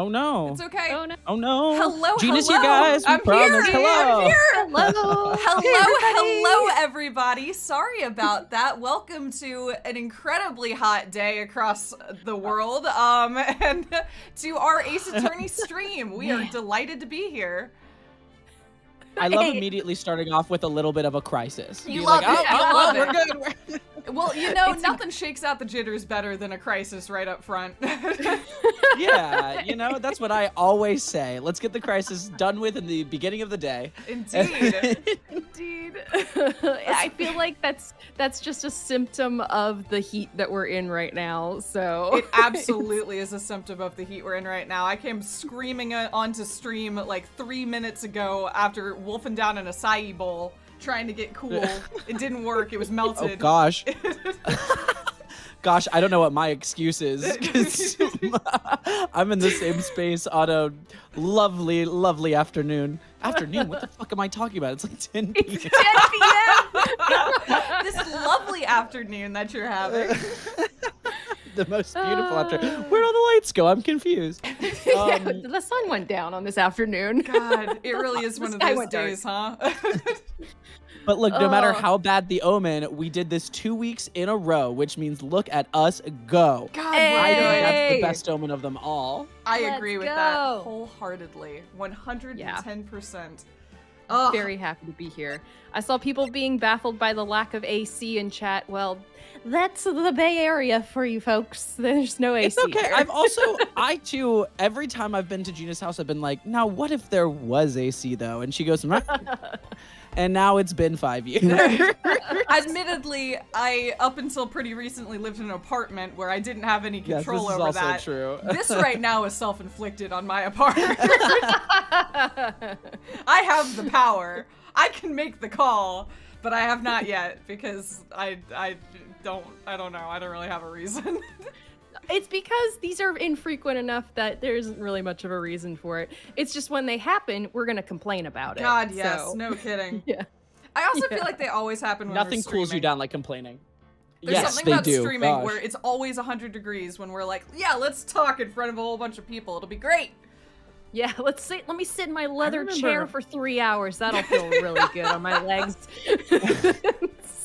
Oh no. It's okay. Oh no. Oh, no. Hello, Gina's hello. You guys. We promise. Here. Hello. I'm here. Hello. Hello, everybody. Sorry about that. Welcome to an incredibly hot day across the world. And to our Ace Attorney stream. We are delighted to be here. I love immediately starting off with a little bit of a crisis. You love like, it. I love it. We're good. Well, you know, nothing shakes out the jitters better than a crisis right up front. Yeah, you know, that's what I always say. Let's get the crisis done with in the beginning of the day. Indeed. Indeed. I feel like that's just a symptom of the heat that we're in right now. So it absolutely is a symptom of the heat we're in right now. I came screaming onto stream like 3 minutes ago after wolfing down an acai bowl. Trying to get cool. It didn't work. It was melted. Oh, gosh. Gosh, I don't know what my excuse is, 'cause I'm in the same space on a lovely, lovely afternoon. Afternoon? What the fuck am I talking about? It's like 10 p.m. It's 10 p.m. This lovely afternoon that you're having. The most beautiful afternoon. Where'd all the lights go? I'm confused. Yeah, the sun went down on this afternoon. God, it really is one of those days, huh? But look, no matter how bad the omen, we did this 2 weeks in a row, which means look at us go. God, hey! I think that's the best omen of them all. I agree with that wholeheartedly, 110%. Yeah. Very happy to be here. I saw people being baffled by the lack of AC in chat. Well, that's the Bay Area for you folks. There's no AC. It's okay. Here. I've also, I too, every time I've been to Gina's house, I've been like, now what if there was AC though? And she goes, and now it's been 5 years. Admittedly, I up until pretty recently lived in an apartment where I didn't have any control over that. Yes, this is also true. This right now is self-inflicted on my apartment. I have the power. I can make the call, but I have not yet because I don't know. I don't really have a reason. It's because these are infrequent enough that there isn't really much of a reason for it. It's just when they happen, we're going to complain about it. God, yes. So. No kidding. Yeah. I also feel like they always happen when nothing cools you down like complaining. There's something about streaming where it's always 100 degrees when we're like, yeah, let's talk in front of a whole bunch of people. It'll be great. Yeah, let's sit. Let me sit in my leather chair for 3 hours. That'll feel really good on my legs.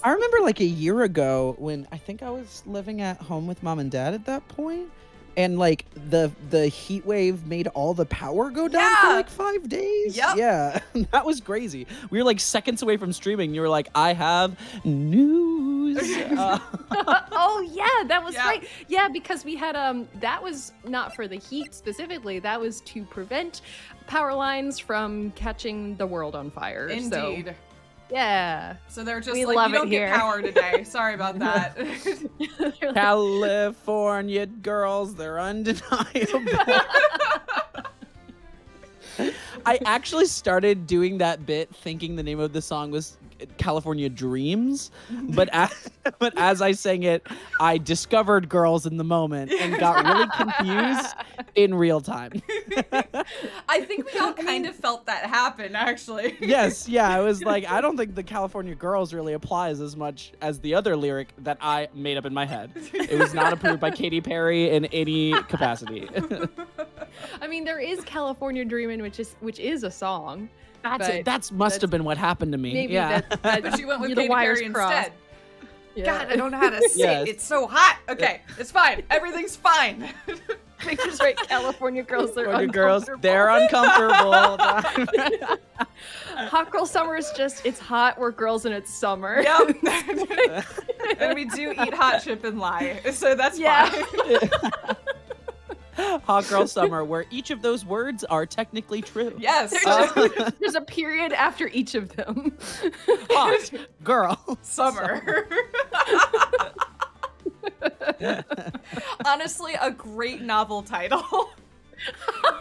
I remember like a year ago when I think I was living at home with mom and dad at that point, and like the heat wave made all the power go down for like 5 days. Yep. Yeah, that was crazy. We were like seconds away from streaming. You were like, I have news. Oh yeah, that was right. Yeah, because we had that was not for the heat specifically. That was to prevent power lines from catching the world on fire. Indeed. So. Yeah. So they're just like, you don't get power today. Sorry about that. California girls, they're undeniable. I actually started doing that bit thinking the name of the song was California Dreams, but as I sang it, I discovered girls in the moment and got really confused in real time. I think we all kind of felt that happen, actually. Yes, yeah, I was like, I don't think the California girls really applies as much as the other lyric that I made up in my head. It was not approved by Katy Perry in any capacity. I mean, there is California Dreamin', which is a song. That must have been what happened to me. Maybe but you went with Katy Perry instead. Yeah. God, I don't know how to sing. Yes. It's so hot. Okay, it's fine. Everything's fine. Pictures right. California girls, they're uncomfortable. Girls, they're uncomfortable. Hot girl summer is just, it's hot. We're girls and it's summer. Yep. And we do eat hot chip and lie. So that's fine. Hot girl summer, where each of those words are technically true. Yes. There's a period after each of them. Hot girl summer. Honestly, a great novel title.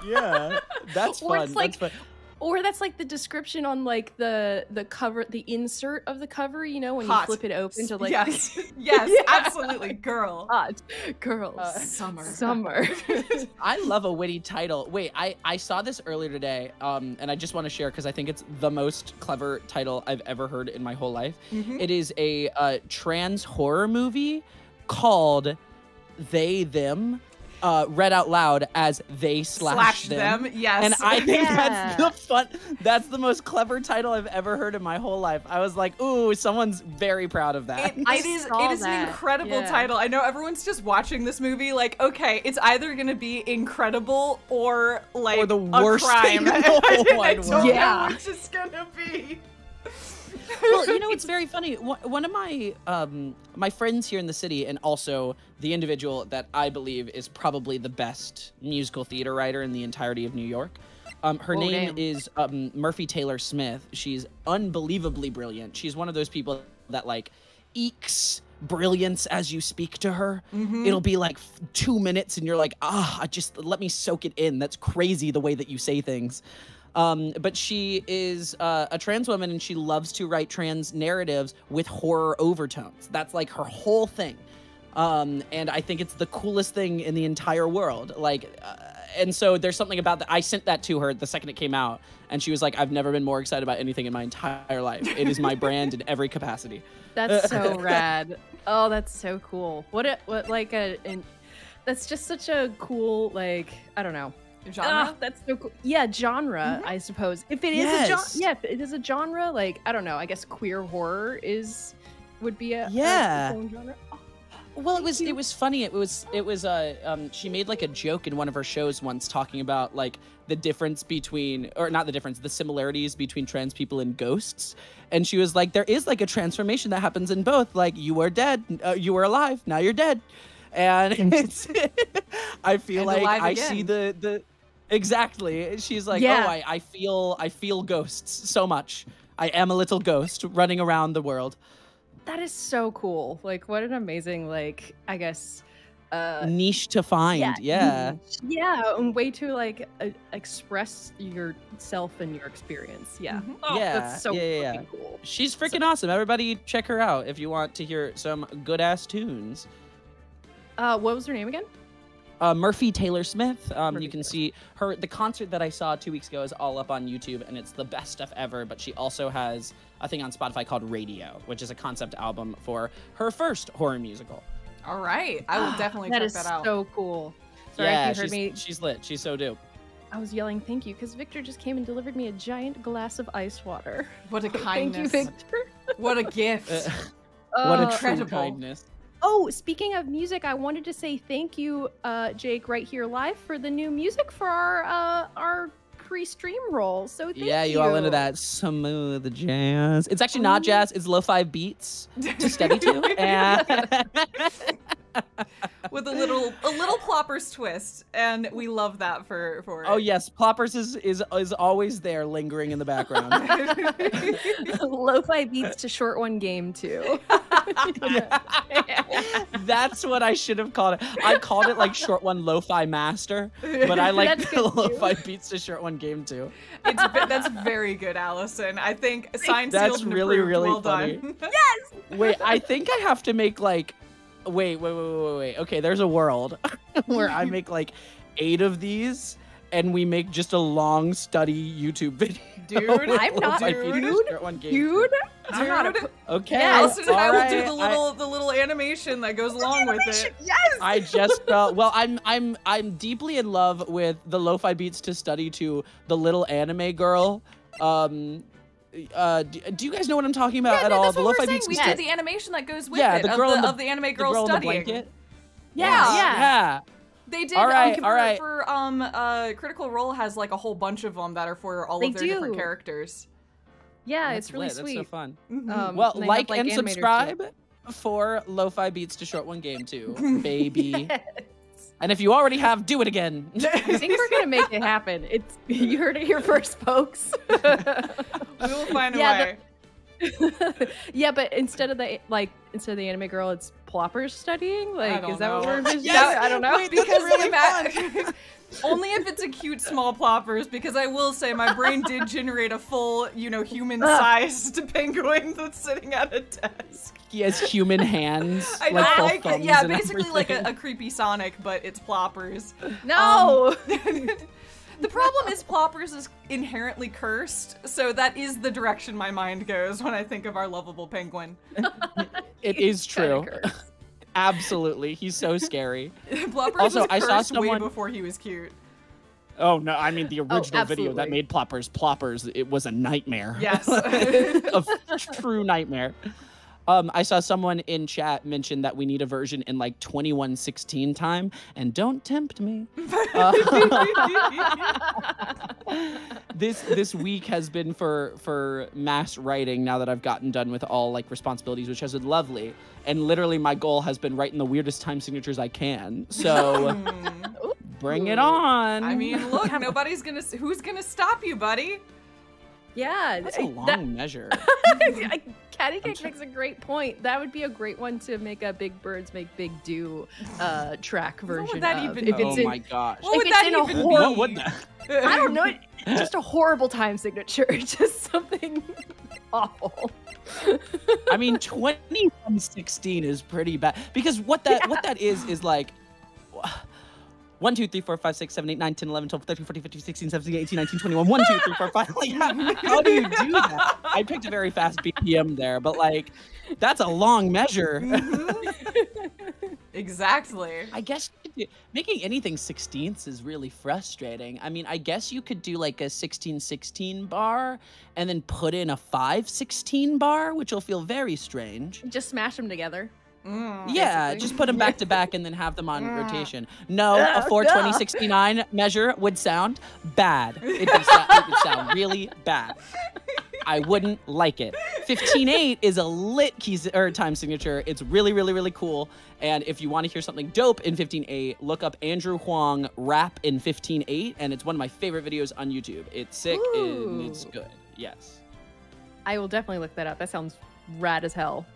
Yeah, that's fun. Or it's like, that's fun. Or that's like the description on like the cover, the insert of the cover, you know, when you flip it open to like. Yes, yes, absolutely, girl. Hot, girl, summer. Summer. I love a witty title. Wait, I saw this earlier today, and I just want to share because I think it's the most clever title I've ever heard in my whole life. Mm-hmm. It is a trans horror movie called They, Them. read out loud as they slash them. Yes. And I think that's the most clever title I've ever heard in my whole life. I was like, ooh, someone's very proud of that. It is an incredible title. I know everyone's just watching this movie like, okay, it's either gonna be incredible or like or the worst crime. I don't know what it's gonna be. Well, you know, it's very funny. One of my my friends here in the city, and also the individual that I believe is probably the best musical theater writer in the entirety of New York. Her name is Murphy Taylor Smith. She's unbelievably brilliant. She's one of those people that like ekes brilliance as you speak to her. Mm-hmm. It'll be like 2 minutes and you're like, just let me soak it in. That's crazy the way that you say things. But she is a trans woman, and she loves to write trans narratives with horror overtones. That's like her whole thing. And I think it's the coolest thing in the entire world. Like, and so there's something about that. I sent that to her the second it came out, and she was like, I've never been more excited about anything in my entire life. It is my brand in every capacity. That's so rad. Oh, that's so cool. That's just such a cool, like, I don't know. Genre? That's so cool. Yeah, genre, I suppose. If it is a genre, like, I don't know, I guess queer horror would be a genre. Oh, well, it was funny. It was she made like a joke in one of her shows once talking about like the similarities between trans people and ghosts. And she was like, there is like a transformation that happens in both. Like, you were dead, you were alive, now you're dead. And it's, I feel like I see the exactly. She's like, I feel ghosts so much. I am a little ghost running around the world. That is so cool. Like, what an amazing, like, I guess, niche to find. Yeah. And way to like express yourself and your experience. Yeah. Mm-hmm. That's so cool. She's freaking awesome. Everybody check her out if you want to hear some good ass tunes. What was her name again? Murphy Taylor Smith. You can see her. The concert that I saw 2 weeks ago is all up on YouTube, and it's the best stuff ever. But she also has a thing on Spotify called Radio, which is a concept album for her first horror musical. All right. I will definitely check that out. That is so cool. Sorry if you heard me. She's lit. She's so dope. I was yelling thank you because Victor just came and delivered me a giant glass of ice water. What a kindness. Thank you, Victor. What a gift. What a true kindness. Oh, speaking of music, I wanted to say thank you, Jake, right here live for the new music for our pre-stream roll. So thank you. Yeah, you all into that smooth jazz. It's actually not jazz. It's lo-fi beats to study to. With a little Ploppers twist, and we love that for it. Oh yes, Ploppers is always there, lingering in the background. Lo-fi beats to short one game too. That's what I should have called it. I called it like short one lo-fi master, but I like the lo-fi beats to short one game too. That's very good, Allison. I think signed, sealed, and approved. That's really, really funny. Yes. Wait, I think I have to make like. Wait. Okay, there's a world where I make like 8 of these and we make just a long study YouTube video. Dude, I'm not. Okay. Allison and I will do the little animation that goes along with it. Yes. I just felt I'm deeply in love with the lo-fi beats to study to the little anime girl. Do you guys know what I'm talking about at all? The lo-fi beats. We did the animation that goes with it. The anime girl studying. Yeah. They did. All right. For Critical Role has like a whole bunch of them that are for all of their different characters. Yeah, it's really sweet. That's so fun. Mm-hmm. Well, like and subscribe for Lo-Fi Beats to Short One Game too, baby. Yes. And if you already have, do it again. I think we're going to make it happen. You heard it here first, folks. We will find a way. But instead of the anime girl, it's Ploppers studying? Like, is that what we're envisioning? Yes. I don't know. Wait, because really bad. Only if it's a cute small Ploppers, because I will say my brain did generate a full, human-sized penguin that's sitting at a desk. He has human hands. I know. Like basically like a creepy Sonic, but it's Ploppers. No! The problem is Ploppers is inherently cursed, so that is the direction my mind goes when I think of our lovable penguin. It is true. Absolutely. He's so scary. Ploppers also, was cursed way before he was cute. Oh, no. I mean, the original video that made Ploppers Ploppers, it was a nightmare. Yes. A true nightmare. I saw someone in chat mention that we need a version in like 2116 time, and don't tempt me. This week has been for mass writing now that I've gotten done with all like responsibilities, which has been lovely. And literally my goal has been writing the weirdest time signatures I can. So bring it on. I mean, look, nobody's gonna, who's gonna stop you, buddy? Yeah. That's a long measure. Caddy Cake makes a great point. That would be a great one to make a Big Birds Make Big Do track version. What would that even be? Oh my gosh. What would that even be? What would that? I don't know. Just a horrible time signature. Just something awful. I mean, 2116 is pretty bad. Because what that is like... 1, 2, 3, 4, 5, 6, 7, 8, 9, 10, 11, 12, 13, 14, 15, 16, 17, 18, 19, 21, 1, 2, 3, 4, 5. Like, how do you do that? I picked a very fast BPM there, but like, that's a long measure. Exactly. I guess making anything 16ths is really frustrating. I mean, I guess you could do like a 16-16 bar and then put in a 5-16 bar, which will feel very strange. Just smash them together. Yeah, basically. Just put them back to back and then have them on rotation. No, a 4-20-69 measure would sound bad. It would sound really bad. I wouldn't like it. 15-8 is a lit time signature. It's really, really, really cool. And if you want to hear something dope in 15-8, look up Andrew Huang rap in 15-8, and it's one of my favorite videos on YouTube. It's sick and it's good. Yes. I will definitely look that up. That sounds rad as hell.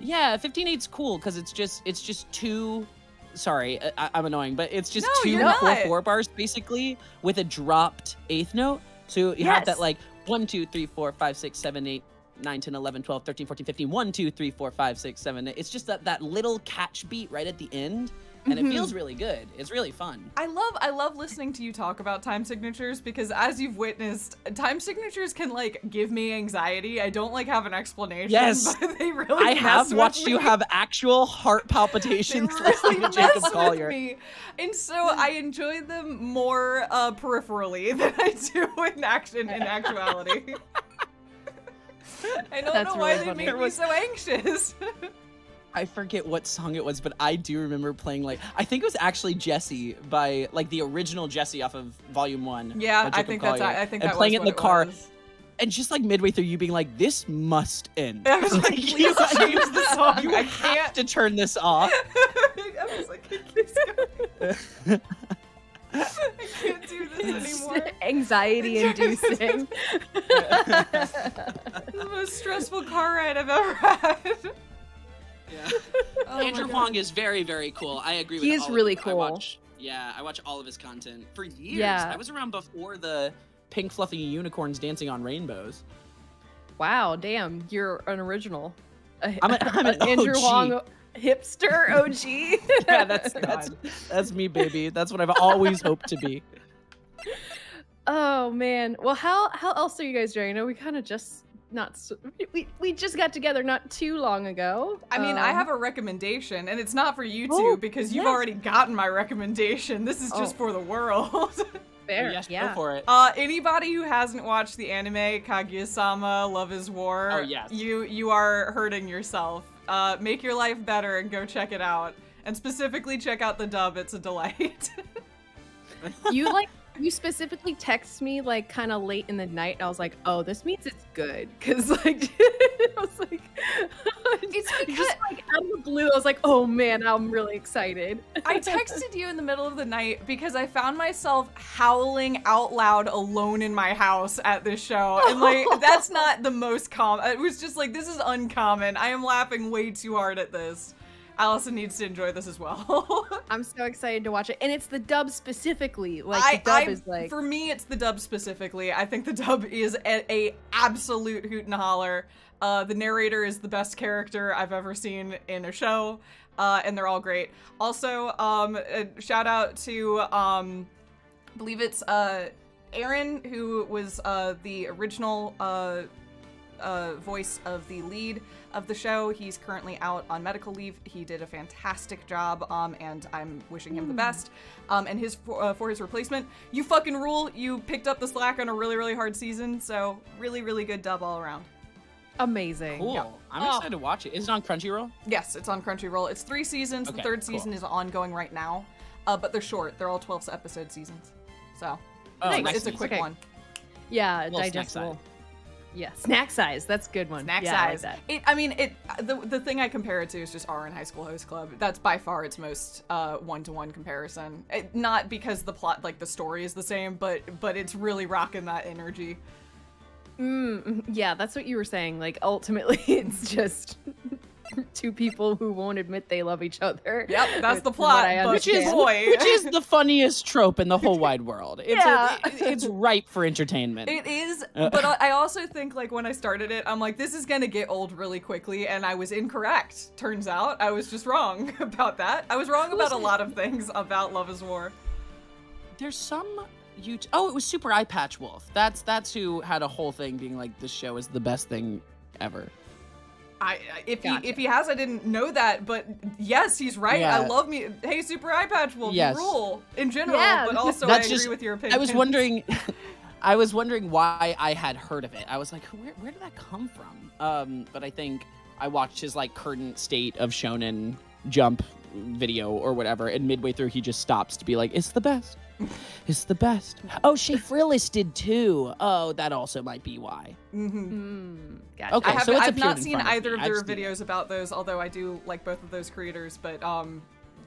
Yeah, 15-8's cool because it's just two. Sorry, I'm annoying, but it's just 2 4/4 bars basically with a dropped eighth note. So you have that like 1 2 3 4 5 6 7 8 9 10 11 12 13 14 15 1 2 3 4 5 6 7 8. It's just that little catch beat right at the end, and it feels really good. It's really fun. I love listening to you talk about time signatures because as you've witnessed, time signatures can like give me anxiety. I don't like have an explanation. Yes, but they really I have watched you have actual heart palpitations listening to Jacob Collier. And so I enjoy them more peripherally than I do in actuality. I don't know why really they make me so anxious. I forget what song it was, but I do remember playing like, I think it was actually Jessie by like the original Jessie off of Volume 1. Yeah, I think that was playing it in the car. And just like midway through you being like, this must end. I was like, please change the song. You have to turn this off. I was like, it keeps going. I can't do this anymore. Anxiety inducing. The most stressful car ride I've ever had. Yeah. Oh, Andrew Huang is very, very cool. I agree with him. He is really cool. I watch all of his content for years. Yeah. I was around before the pink fluffy unicorns dancing on rainbows. Wow, damn. You're an original. I'm an Andrew Huang hipster OG. Yeah, that's me, baby. That's what I've always hoped to be. Oh, man. Well, how else are you guys doing? I know we kind of just... we just got together not too long ago. I mean, I have a recommendation, and it's not for you two because you've already gotten my recommendation. This is just for the world. Fair, go for it. Anybody who hasn't watched the anime Kaguya-sama: Love Is War, you are hurting yourself. Make your life better and go check it out, and specifically check out the dub. It's a delight. You specifically text me like kind of late in the night, and I was like, "Oh, this means it's good," because like I was like, "It's just like out of the blue." I was like, "Oh man, I'm really excited." I texted you in the middle of the night because I found myself howling out loud alone in my house at this show, and like that's not the most common. It was just like this is uncommon. I am laughing way too hard at this. Allison needs to enjoy this as well. I'm so excited to watch it. And it's the dub specifically. Like, the dub is like... For me, it's the dub specifically. I think the dub is a absolute hoot and holler. The narrator is the best character I've ever seen in a show. And they're all great. Also, a shout out to, I believe it's Aaron, who was the original voice of the lead of the show. He's currently out on medical leave. He did a fantastic job, and I'm wishing him the best. And his for his replacement, you fucking rule. You picked up the slack on a really, really hard season, so really, really good dub all around. Amazing. Cool. Yeah. I'm excited to watch it. Is it on Crunchyroll? Yes, it's on Crunchyroll. It's 3 seasons. Okay, the third season is ongoing right now, but they're short. They're all 12-episode seasons, so it's a quick one. Yeah, digestible. Yeah, snack size. That's a good one. Snack size. I like that. The thing I compare it to is just R in High School Host Club. That's by far its most one-to-one comparison. Not because the plot, like the story, is the same, but it's really rocking that energy. Yeah, that's what you were saying. Like, ultimately, it's just two people who won't admit they love each other. Yep, that's the plot. Which is the funniest trope in the whole wide world. It's, it's ripe for entertainment. It is, but I also think, like, when I started it, I'm like, this is gonna get old really quickly, and I was incorrect. Turns out, I was just wrong about that. I was wrong about a lot of things about Love is War. There's some... Oh, it was Super Eye Patch Wolf. That's who had a whole thing being like, this show is the best thing ever. If he has, I didn't know that, but yes, he's right. Yeah. I love me. Hey, Super Eye Patch Wolf, you rule in general, but also I agree with your opinion. I was wondering why I had heard of it. I was like, where did that come from? But I think I watched his like current state of Shonen Jump video or whatever, and midway through he just stops to be like, it's the best. It's the best. Oh, Chief Realist did too. Oh, that also might be why. Gotcha. Okay, I've not seen either of their videos about those, although I do like both of those creators. But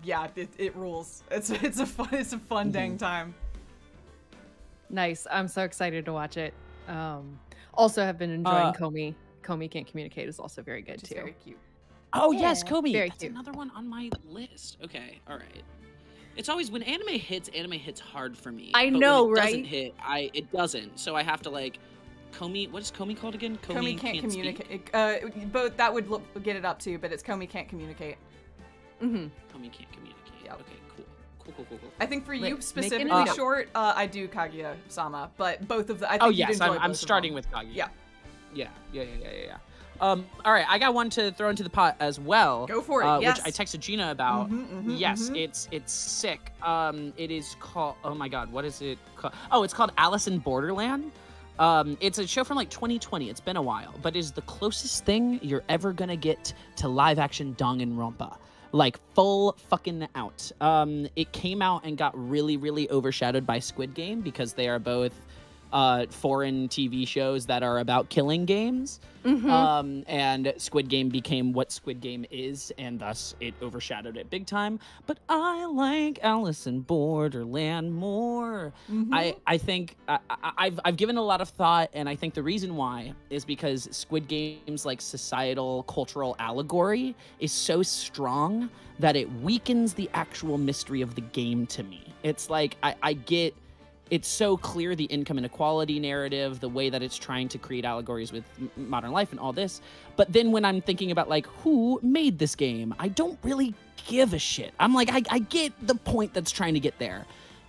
yeah, it rules. It's a fun dang time. Nice. I'm so excited to watch it. Also, have been enjoying Komi. Komi Can't Communicate is also very good too. Very cute. Oh yeah, yes, Komi. That's another one on my list. Okay, all right. It's always when anime hits hard for me. I know, right? It doesn't hit. So I have to like, Komi. What is Komi called again? Komi can't communicate. Both that would get it up to, but it's Komi Can't Communicate. Komi Can't Communicate. Yeah. Okay. Cool. Cool. I think for you specifically, short. I do Kaguya-sama, but both of the. I think I'm starting with Kaguya. Yeah. All right, I got one to throw into the pot as well. Go for it. Which I texted Gina about. It's sick. It is called. Oh my god, what is it called? Oh, it's called Alice in Borderland. It's a show from like 2020. It's been a while, but is the closest thing you're ever gonna get to live action Danganronpa. Like full fucking out. It came out and got really, really overshadowed by Squid Game because they are both. Foreign TV shows that are about killing games. And Squid Game became what Squid Game is, and thus it overshadowed it big time. But I like Alice in Borderland more. I think I've given a lot of thought, and I think the reason why is because Squid Game's like societal cultural allegory is so strong that it weakens the actual mystery of the game to me. It's like I get. It's so clear, the income inequality narrative, the way that it's trying to create allegories with modern life and all this. But then when I'm thinking about like, who made this game? I don't really give a shit. I'm like, I get the point that's trying to get there.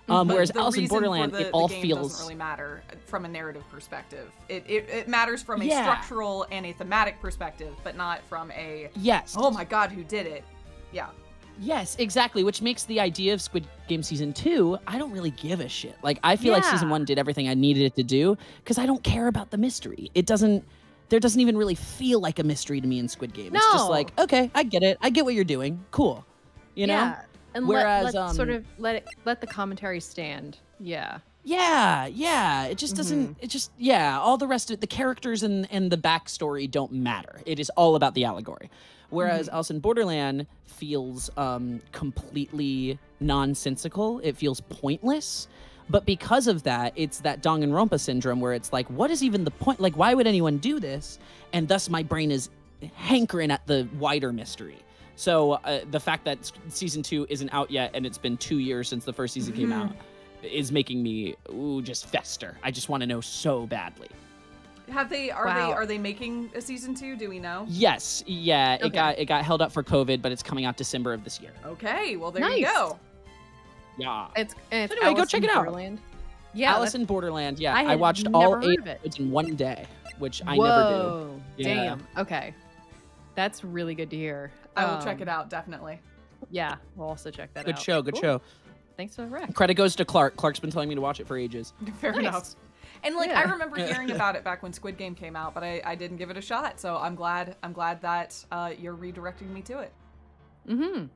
Whereas Alice in Borderland, it all feels... The game doesn't really matter from a narrative perspective. It matters from a structural and a thematic perspective, but not from a, oh my God, who did it? Yeah. Yes, exactly, which makes the idea of Squid Game Season 2, I don't really give a shit. Like, I feel like Season 1 did everything I needed it to do, because I don't care about the mystery. There doesn't even really feel like a mystery to me in Squid Game. No. It's just like, okay, I get it. I get what you're doing. Cool. You know? Yeah, and let the commentary stand. Yeah. Yeah. It just doesn't, it just, all the rest of it, the characters and the backstory don't matter. It is all about the allegory. Whereas Alice in Borderland feels completely nonsensical. It feels pointless. But because of that, it's that Danganronpa syndrome where it's like, what is even the point? Like, why would anyone do this? And thus my brain is hankering at the wider mystery. So the fact that season 2 isn't out yet and it's been 2 years since the first season came out is making me just fester. I just want to know so badly. Are they making a season 2? Do we know? Yes. Yeah. Okay. It got held up for COVID, but it's coming out December of this year. Okay. Well, there you go. Yeah. It's anyway, go check it out. Alice in Borderland. Yeah. I watched all 8 episodes in one day, which I never do. Yeah. Damn. Okay. That's really good to hear. I will check it out, definitely. Yeah, we'll also check that out. Good show, good show. Thanks for the rec. Credit goes to Clark. Clark's been telling me to watch it for ages. Fair enough. And like I remember hearing about it back when Squid Game came out, but I didn't give it a shot. So I'm glad that you're redirecting me to it. Mm-hmm.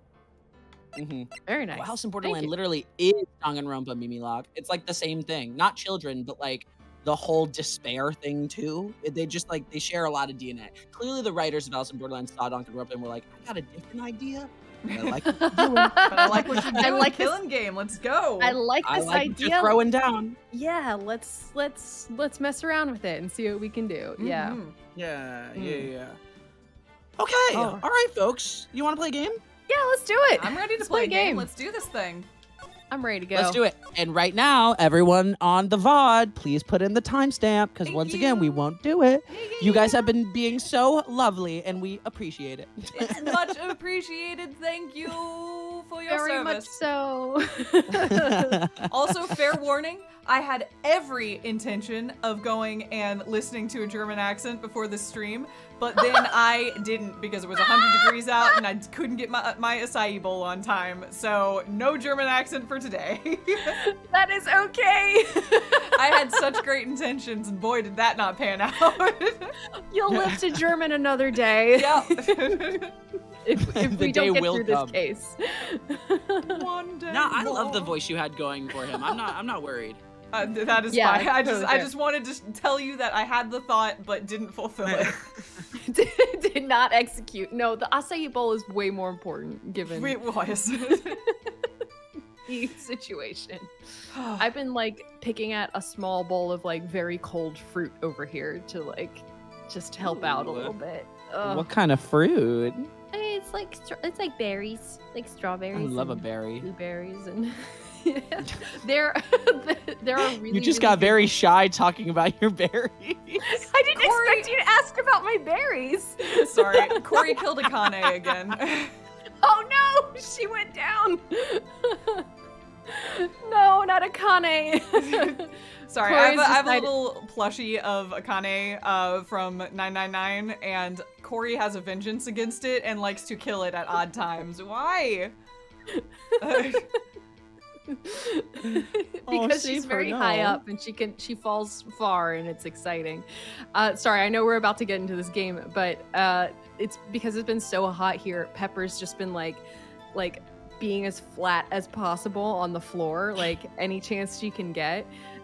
Mm-hmm. Very nice. Well, House in Borderland literally is Danganronpa Mimi Log. It's like the same thing. Not children, but like the whole despair thing too. They just like, they share a lot of DNA. Clearly the writers of Alice in Borderland saw Danganronpa and were like, I got a different idea. I like what you're doing. But I like what you're doing. I like Killing Game. Let's go. I like this idea. You're throwing down. Yeah, let's mess around with it and see what we can do. Mm-hmm. Yeah. Yeah. Mm. Yeah. Okay. Oh. All right, folks. You want to play a game? Yeah, let's do it. I'm ready to play a game. Let's do this thing. I'm ready to go. Let's do it. And right now, everyone on the VOD, please put in the timestamp because once again, we won't do it. You guys have been being so lovely and we appreciate it. It's much appreciated. Thank you for your service. Very much so. Also, fair warning, I had every intention of going and listening to a German accent before the stream, but then I didn't because it was 100 degrees out and I couldn't get my acai bowl on time. So no German accent for today. That is okay. I had such great intentions and boy did that not pan out. You'll live to German another day. Yep. if we don't get through this case. One day. No, I love the voice you had going for him. I'm not worried. That is fine. I just wanted to tell you that I had the thought but didn't fulfill it. Did not execute. No, the acai bowl is way more important given it was. Situation. I've been like picking at a small bowl of like very cold fruit over here to like just help out a little bit. Ugh. What kind of fruit? I mean, it's like berries, like strawberries. I love a berry. Blueberries and there are really. You just got very shy talking about your berries. I didn't expect you to ask about my berries. Sorry, Corey killed Akane again. Oh no, she went down. No, not Akane. Sorry, I have a little plushie of Akane from 999, and Corey has a vengeance against it and likes to kill it at odd times. Why? Because she's very high up and she falls far and it's exciting. Sorry, I know we're about to get into this game, but it's because it's been so hot here. Pepper's just been like being as flat as possible on the floor, like any chance she can get.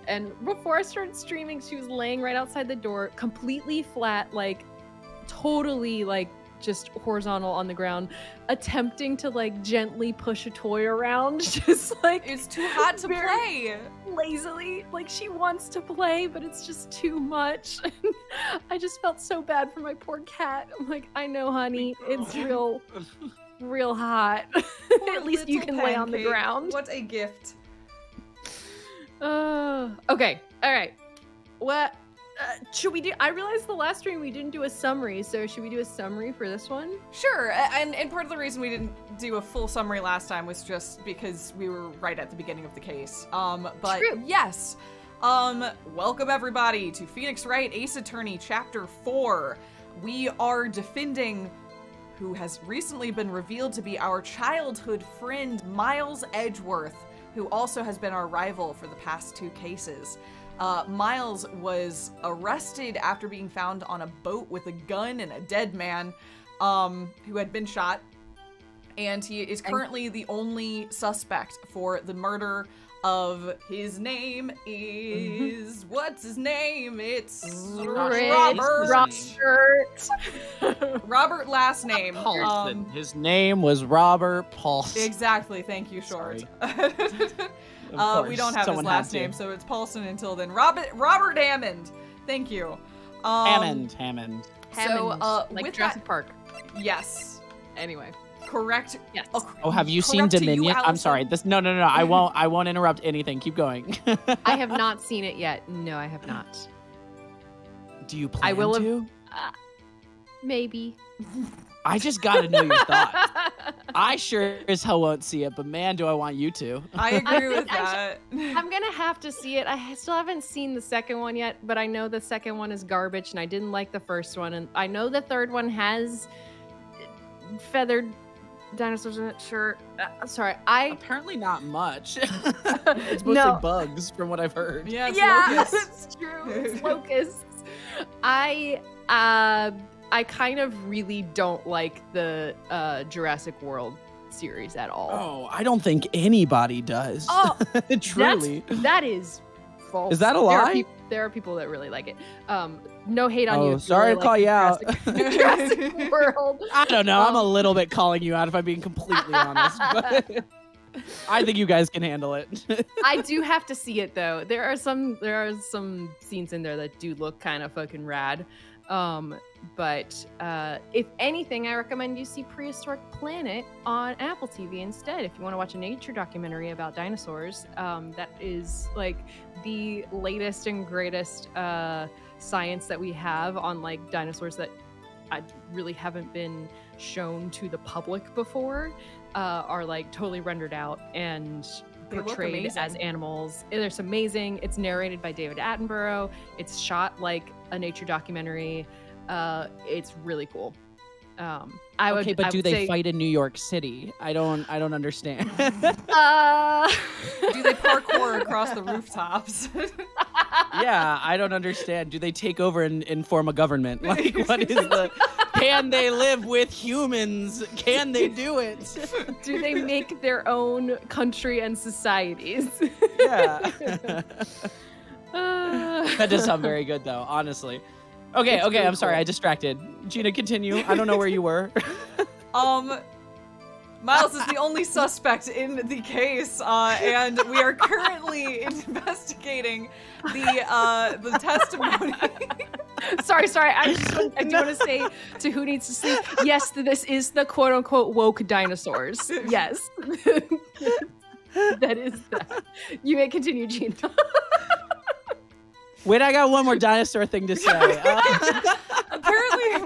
And before I started streaming, she was laying right outside the door, completely flat, like totally like just horizontal on the ground, attempting to like gently push a toy around, just like it's too hot to play. Lazily, like she wants to play, but it's just too much. I just felt so bad for my poor cat. I'm like, I know, honey, it's real hot. At least you can lay on the ground. What a gift. Okay, all right. What? Should we do? I realized the last stream we didn't do a summary, so should we do a summary for this one? Sure, and part of the reason we didn't do a full summary last time was just because we were right at the beginning of the case. But true. Yes, welcome everybody to Phoenix Wright Ace Attorney Chapter 4. We are defending who has recently been revealed to be our childhood friend Miles Edgeworth, who also has been our rival for the past two cases. Miles was arrested after being found on a boat with a gun and a dead man who had been shot, and he is currently the only suspect for the murder of his name is what's his name? It's Robert. Robert last name. Paulson. His name was Robert Paulson. Exactly. Thank you, Short. We don't have his last name, so it's Paulson until then. Robert Hammond. Thank you. Hammond. So, like with Jurassic Park. Yes. Anyway. Correct. Yes. Oh, have you seen Dominion? I'm sorry. This. No. I won't interrupt anything. Keep going. I have not seen it yet. No, I have not. Do you plan to? Maybe. I just got to know your thoughts. I sure as hell won't see it, but man, do I want you to. I agree with that. I'm going to have to see it. I still haven't seen the second one yet, but I know the second one is garbage, and I didn't like the first one. And I know the third one has feathered dinosaurs in it. Sure. Sorry. Apparently not much. It's mostly bugs from what I've heard. Yeah, it's true. It's locusts. I kind of really don't like the Jurassic World series at all. Oh, I don't think anybody does. Oh, truly. That is false. Is that a lie? There are people that really like it. No hate on you. Sorry to call you out. Jurassic World. I don't know. I'm a little bit calling you out if I'm being completely honest. But I think you guys can handle it. I do have to see it though. There are some scenes in there that do look kind of fucking rad. But if anything, I recommend you see Prehistoric Planet on Apple TV instead. If you want to watch a nature documentary about dinosaurs, that is like the latest and greatest science that we have on like dinosaurs that really haven't been shown to the public before, are like totally rendered out and portrayed as animals. It's amazing. It's narrated by David Attenborough. It's shot like a nature documentary. It's really cool. Do they fight in New York City? I don't understand. Do they parkour across the rooftops? Yeah, I don't understand. Do they take over and form a government? Like, what is the? Can they live with humans? Can they do it? Do they make their own country and societies? Yeah. That does sound very good, though. Honestly. Okay, I'm sorry, I distracted. Gina, continue. I don't know where you were. Miles is the only suspect in the case, and we are currently investigating the testimony. Sorry. I do want to say to Who Needs to Sleep, yes, this is the quote-unquote woke dinosaurs. Yes. That is that. You may continue, Gina. Wait, I got one more dinosaur thing to say.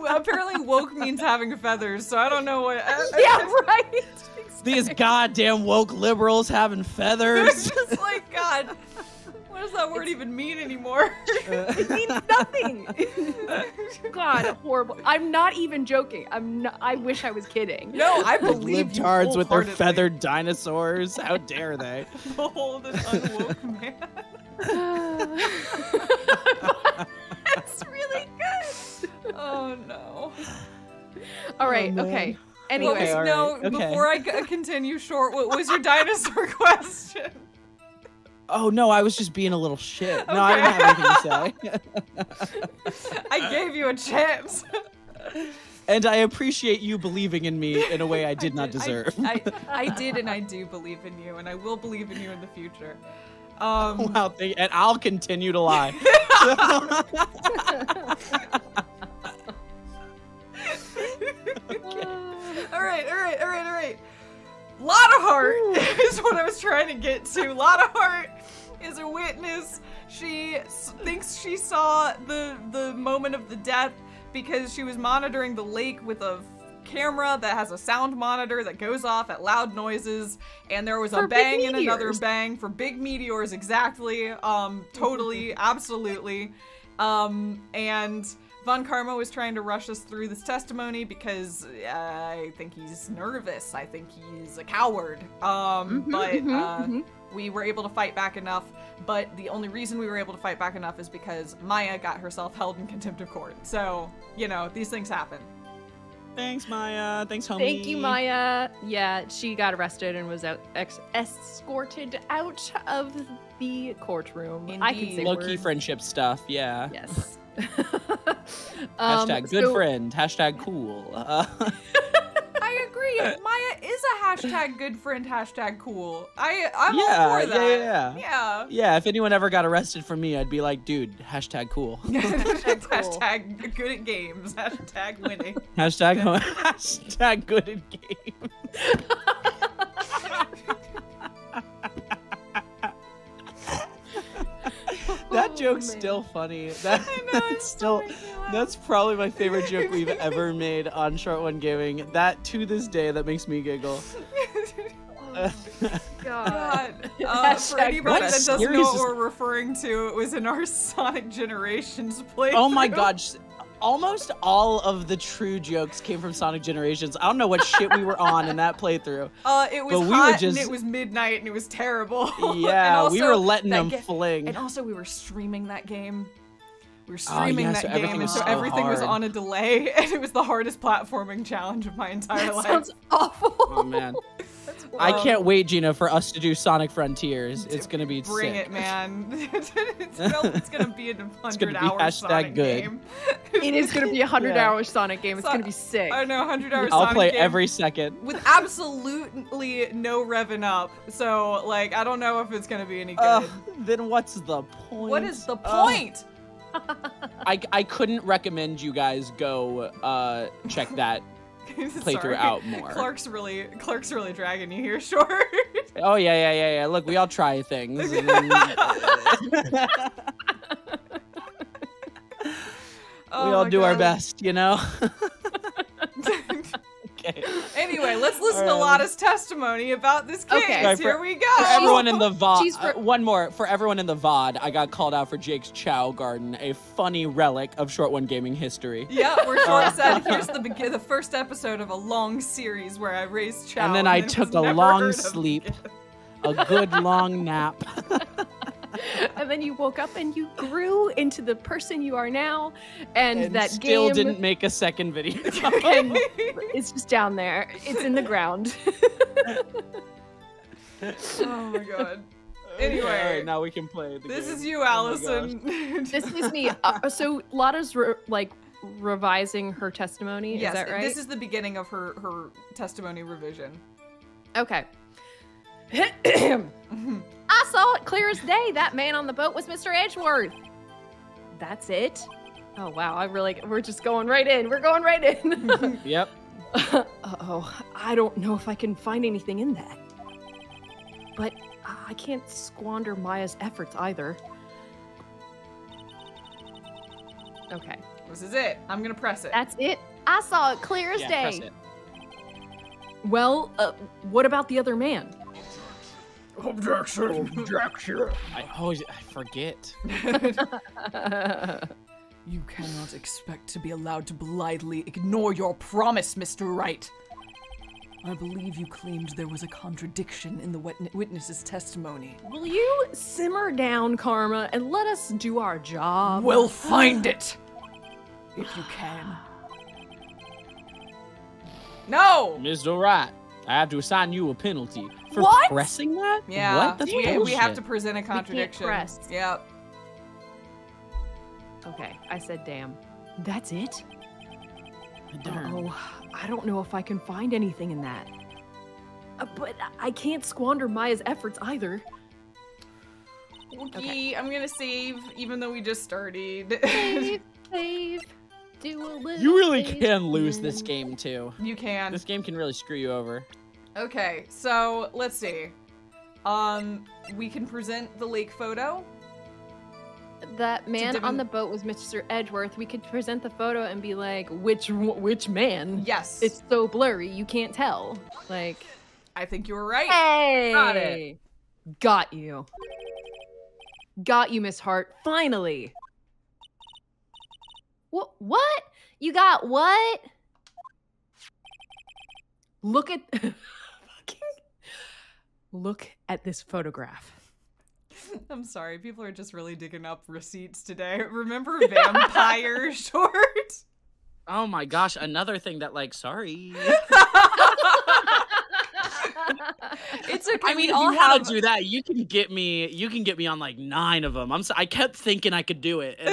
Apparently woke means having feathers, so I don't know what... right! Exactly. These goddamn woke liberals having feathers. They're just like, God, what does that word even mean anymore? It means nothing. God, horrible. I'm not even joking. I wish I was kidding. No, I believe you wholeheartedly. Libtards with their feathered dinosaurs. How dare they? Behold an unwoke man. That's really good. Oh no. All right. Oh, okay. Anyway, before I continue short, what was your dinosaur question? Oh no, I was just being a little shit. Okay. No, I didn't have anything to say. I gave you a chance. And I appreciate you believing in me in a way I did not deserve. I did, and I do believe in you, and I will believe in you in the future. And I'll continue to lie. Okay. All right. Lotta Hart is what I was trying to get to. Lotta Hart is a witness. She thinks she saw the moment of the death because she was monitoring the lake with a camera that has a sound monitor that goes off at loud noises, and there was a bang and another bang for big meteors, exactly. Totally, absolutely. And Von Karma was trying to rush us through this testimony because I think he's nervous. I think he's a coward. We were able to fight back enough, but the only reason we were able to fight back enough is because Maya got herself held in contempt of court. So, you know, these things happen. Thanks, Maya. Thanks, homie. Thank you, Maya. Yeah, she got arrested and was escorted out of the courtroom. Indeed. I can say low-key friendship stuff, yeah. Yes. Hashtag good friend. Hashtag cool. I agree. Maya is a hashtag good friend, hashtag cool. I'm all for that. Yeah, if anyone ever got arrested for me, I'd be like, dude, hashtag cool. Hashtag good at games. Hashtag winning. Hashtag good at games. That joke's still funny. That, I know, it's still... That's probably my favorite joke we've ever made on Short One Gaming. That, to this day, that makes me giggle. God. For anybody that doesn't know what we're referring to, it was in our Sonic Generations playthrough. Oh my god. Almost all of the true jokes came from Sonic Generations. I don't know what shit we were on in that playthrough. It was hot, and it was midnight, and it was terrible. Yeah, we were letting them fling. And also, we were streaming that game. We were streaming that game, and so everything was on a delay, and it was the hardest platforming challenge of my entire life. That sounds awful. Oh, man. Well, I can't wait, Gina, for us to do Sonic Frontiers. It's gonna be bring sick. It, man. It's gonna be an 100-hour Sonic game. It is gonna be a 100-hour Sonic game. It's gonna be sick. I know, 100-hour Sonic game. I'll play every second with absolutely no revving up. So, like, I don't know if it's gonna be any good. Then what's the point? What is the point? I couldn't recommend you guys go check that. Playthrough out more. Clark's really dragging you here, Short. Oh yeah. Look, we all try things. And then... we all do our best, you know. Okay. Anyway, let's listen to Lotta's testimony about this case. Okay. Right, here we go. For everyone in the VOD, one more. For everyone in the VOD, I got called out for Jake's Chow Garden, a funny relic of Short One Gaming history. Yeah, where Short said, here's the first episode of a long series where I raised chow. And then I took a long sleep, a good long nap. And then you woke up and you grew into the person you are now, and that still game didn't make a second video. And it's just down there. It's in the ground. Oh my god. Anyway, all right, now we can play. This is you, Allison. Oh this is me. So Lotta's revising her testimony. Yes, is that right? This is the beginning of her testimony revision. Okay. I saw it clear as day. That man on the boat was Mr. Edgeworth. That's it. Oh wow, we're just going right in. We're going right in. Yep. Uh-oh, I don't know if I can find anything in that. But I can't squander Maya's efforts either. Okay. This is it. I'm gonna press it. That's it. I saw it clear as day. Press it. Well, what about the other man? Objection. I forget. You cannot expect to be allowed to blithely ignore your promise, Mr. Wright. I believe you claimed there was a contradiction in the witness's testimony. Will you simmer down, Karma, and let us do our job? We'll find it! If you can. No! Mr. Wright, I have to assign you a penalty for pressing that? Yeah. What? That's bullshit. We have to present a contradiction. We can't press. Yep. Okay, I said damn. That's it? Darn. Oh, I don't know if I can find anything in that. But I can't squander Maya's efforts either. Okay, I'm gonna save, even though we just started. Save. You really can lose this game, too. You can. This game can really screw you over. Okay, so let's see. We can present the lake photo. That man on the boat was Mr. Edgeworth. We could present the photo and be like, which man? Yes. It's so blurry, you can't tell. Like, I think you were right. Hey! Got it. Got you. Got you, Miss Hart. Finally. What? You got what? Look at this photograph. I'm sorry, people are just really digging up receipts today. Remember Vampire Short? Oh my gosh, another thing that sorry. It's okay. I mean, if you want to do that, you can get me on like 9 of them. I kept thinking I could do it, and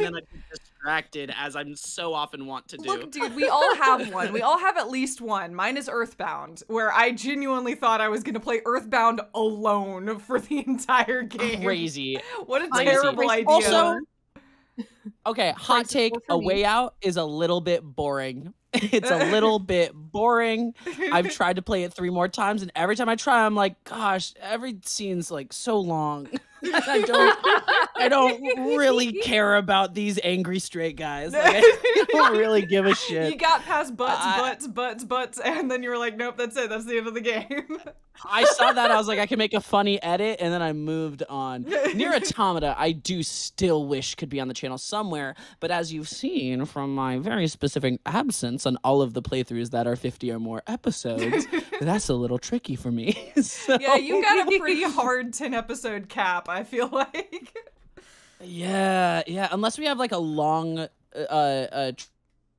then I get distracted, as I'm so often want to do. Look, dude, we all have one. We all have at least one. Mine is Earthbound, where I genuinely thought I was gonna play Earthbound alone for the entire game. Crazy. What a terrible idea. Also, okay, hot take: A Way Out is a little bit boring. It's a little bit boring. I've tried to play it 3 more times, and every time I try, I'm like, gosh, every scene's like so long. I don't really care about these angry straight guys. Like, I don't really give a shit. You got past butts, and then you were like, nope, that's it. That's the end of the game. I saw that. I was like, I can make a funny edit, and then I moved on. Nier Automata, I do still wish could be on the channel somewhere, but as you've seen from my very specific absence on all of the playthroughs that are 50 or more episodes, that's a little tricky for me. So... yeah, you got a pretty hard 10-episode cap, I feel like. Yeah, unless we have like a long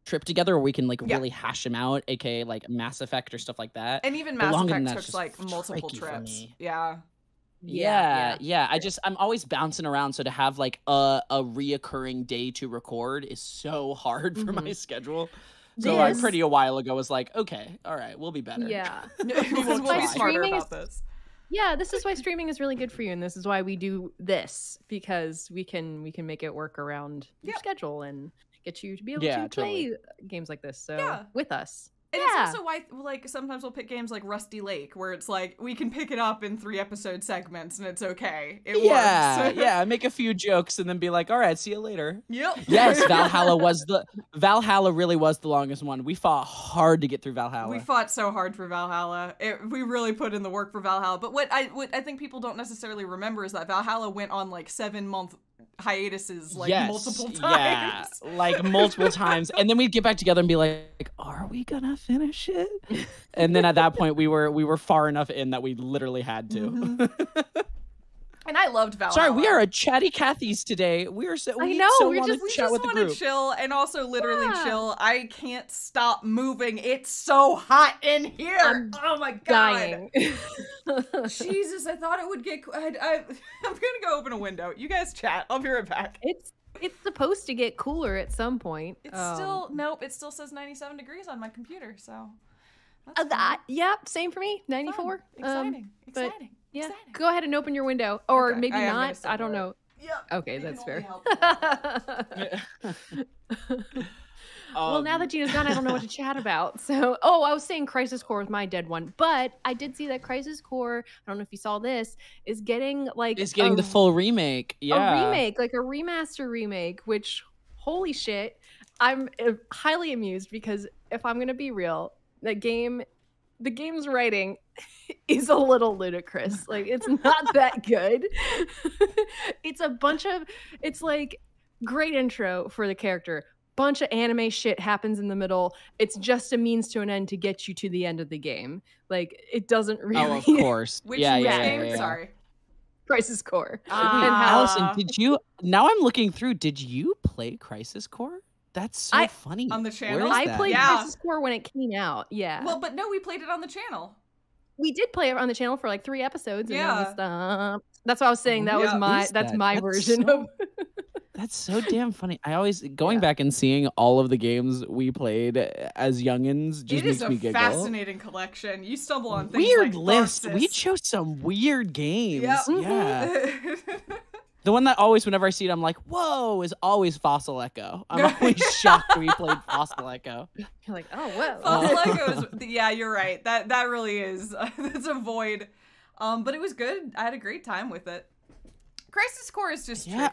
trip together where we can like really hash them out, aka like Mass Effect or stuff like that. And even Mass Effect took like multiple trips. Yeah. I'm always bouncing around, so to have like a reoccurring day to record is so hard for my schedule. So like pretty a while ago was like, okay, all right, we'll be better. Yeah. We'll be smarter about this. Yeah, this is why streaming is really good for you, and this is why we do this, because we can make it work around your schedule and get you to be able to play games like this. So with us. And it's also why, like, sometimes we'll pick games like Rusty Lake, where it's like, we can pick it up in 3-episode segments, and it's okay. It works. Yeah, make a few jokes and then be like, all right, see you later. Yep. Yes, Valhalla really was the longest one. We fought hard to get through Valhalla. We fought so hard for Valhalla. We really put in the work for Valhalla. But what I think people don't necessarily remember is that Valhalla went on, like, 7-month hiatuses, like multiple times. Yeah, like multiple times. And then we'd get back together and be like, are we gonna finish it? And then at that point we were far enough in that we literally had to. And I loved Valhalla. Sorry, we are a chatty Cathy's today. We just want to chill and also literally chill. I can't stop moving. It's so hot in here. Oh my god. Jesus, I thought it would get. I'm gonna go open a window. You guys chat. I'll be right back. It's supposed to get cooler at some point. It's still nope. It still says 97 degrees on my computer. So. Same for me. 94. Exciting. Yeah, go ahead and open your window, or maybe not. I don't know. Yep. Okay, that's fair. Well, now that Gina's gone, I don't know what to chat about. So, I was saying Crisis Core was my dead one, but I did see that Crisis Core, I don't know if you saw this, is getting like the full remake. Yeah, a remake, like a remaster remake. Which, holy shit, I'm highly amused because if I'm gonna be real, the game's writing is a little ludicrous. Like, it's not that good. It's like great intro for the character. Bunch of anime shit happens in the middle. It's just a means to an end to get you to the end of the game. Like, it doesn't really. Oh, of course. Which game? Sorry. Crisis Core. Allison, did you? Now I'm looking through. Did you play Crisis Core? That's so funny. On the channel? I played Crisis Core when it came out. Yeah. Well, but no, we played it on the channel. We did play it on the channel for like 3 episodes. And that's what I was saying. That was that's my version of. That's so damn funny. I always going back and seeing all of the games we played as youngins just makes me giggle. It is a fascinating collection. You stumble on things weird like lists. We chose some weird games. Yep. Yeah. The one that always, whenever I see it, I'm like, whoa, is always Fossil Echo. I'm always shocked we played Fossil Echo. You're like, oh, whoa. Fossil Echo is, yeah, you're right. That really is. That's a void. But it was good. I had a great time with it. Crisis Core is just tricky.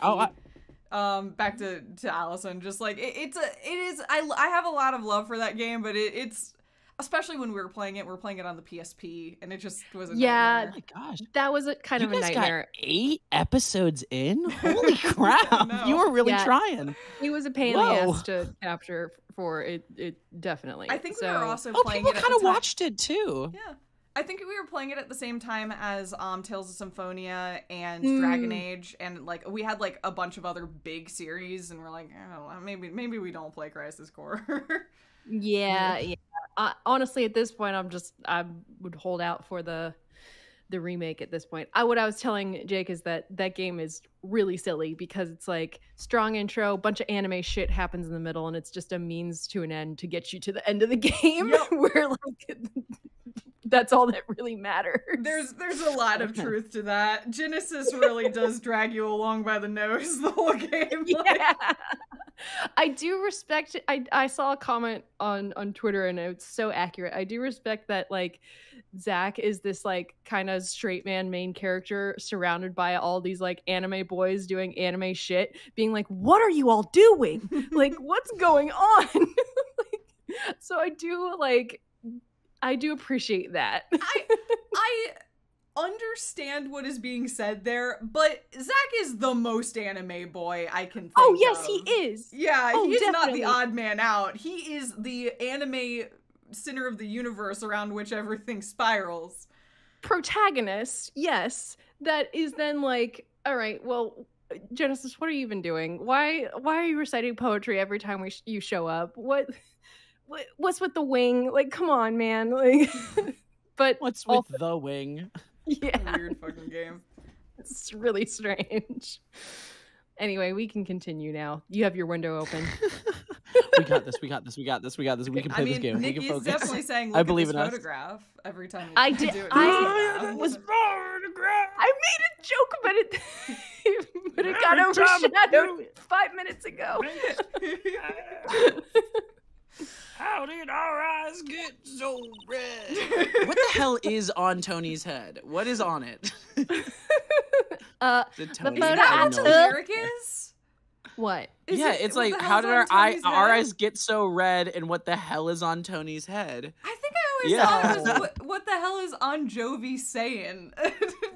Back to Allison. Just like, it is, I have a lot of love for that game, but it's, especially when we were playing it on the PSP, and it just was a nightmare. Oh my gosh. That was kind of a nightmare. You guys got 8 episodes in? Holy crap. No. You were really trying. It was a pain in the ass to capture for it definitely. I think we were also playing it at the time. People kind of watched it too. Yeah. I think we were playing it at the same time as Tales of Symphonia and Dragon Age, and like we had like a bunch of other big series, and we're like, oh, maybe we don't play Crisis Core. Yeah. Honestly, at this point, I would hold out for the remake at this point. What I was telling Jake is that game is really silly because it's like strong intro, bunch of anime shit happens in the middle, and it's just a means to an end to get you to the end of the game. Yep. Where like that's all that really matters. There's a lot of truth to that. Genesis really does drag you along by the nose the whole game. Yeah. Like. I do respect I saw a comment on Twitter, and it's so accurate. I do respect that like Zach is this like kind of straight man main character surrounded by all these like anime boys doing anime shit, being like, what are you all doing? Like, what's going on? Like, so I do appreciate that. I understand what is being said there, but Zach is the most anime boy I can think of. Oh, yes, he is. Yeah, oh, he's definitely not the odd man out. He is the anime center of the universe around which everything spirals. Protagonist, yes. That is then like, all right, well, Genesis, what are you even doing? Why are you reciting poetry every time you show up? What's with the wing? Like, come on, man. Like, but what's with the wing? Yeah. Weird fucking game. It's really strange. Anyway, we can continue now. You have your window open. We got this. Okay. We can play this game. Nikki is definitely saying, look, I believe at this photograph every time. I did. I was photograph. I made a joke about it, but it got overshadowed 5 minutes ago. How did our eyes get so red? What the hell is on Tony's head? What is on it? The photo I took. What? Yeah, it's like, how did our eyes get so red, and what the hell is on Tony's head? I think I always thought it was, what the hell is on Jovi saying?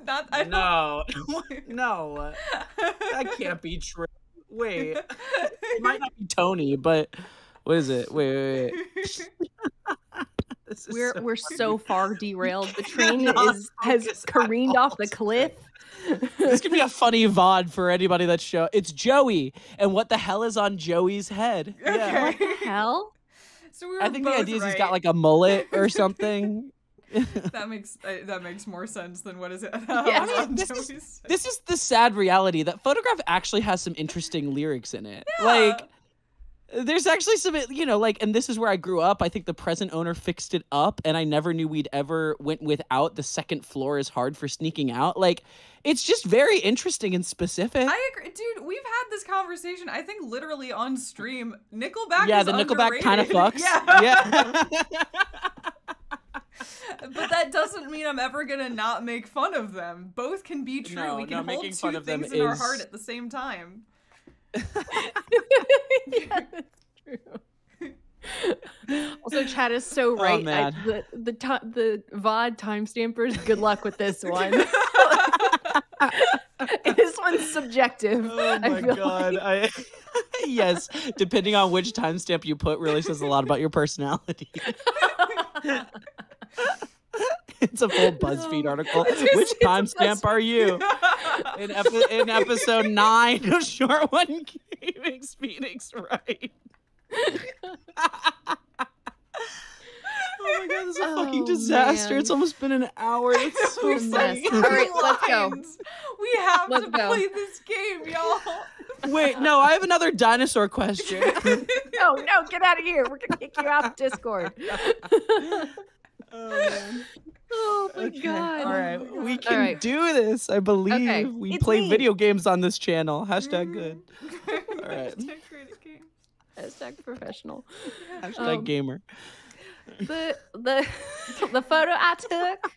No, that can't be true. Wait, it might not be Tony, but. What is it? Wait. We're so far derailed. The train has careened off the cliff. This could be a funny VOD for anybody that show. It's Joey, and what the hell is on Joey's head? Okay. Yeah. What the hell? So we were. I think the idea is he's got like a mullet or something. that makes more sense than what is it? Yeah, I mean, this is the sad reality that Photograph actually has some interesting lyrics in it. Yeah. Like. There's actually some, you know, like, and this is where I grew up. I think the present owner fixed it up, and I never knew we'd ever went without the second floor is hard for sneaking out. Like, it's just very interesting and specific. I agree. Dude, we've had this conversation, I think, literally on stream. Nickelback is underrated. Yeah, the Nickelback kind of fucks. Yeah. But that doesn't mean I'm ever going to not make fun of them. Both can be true. No, we can hold two things in our heart at the same time. Yeah, that's true. Also, Chad is so right. Oh, man. The VOD timestampers, good luck with this one. This one's subjective. Oh my god. Like. Yes, depending on which timestamp you put really says a lot about your personality. It's a full BuzzFeed article. Which timestamp are you? In episode 9 of Short One Gaming's Phoenix Wright. Oh my god, this is a fucking disaster. Man. It's almost been an hour. It's so messy. All right, let's go. We have to play this game, y'all. Wait, no, I have another dinosaur question. No, get out of here. We're going to kick you out of Discord. Oh my god. All right. We can do this. I believe we play video games on this channel. # good. All right. # creative games. # professional. # gamer. The photo I took.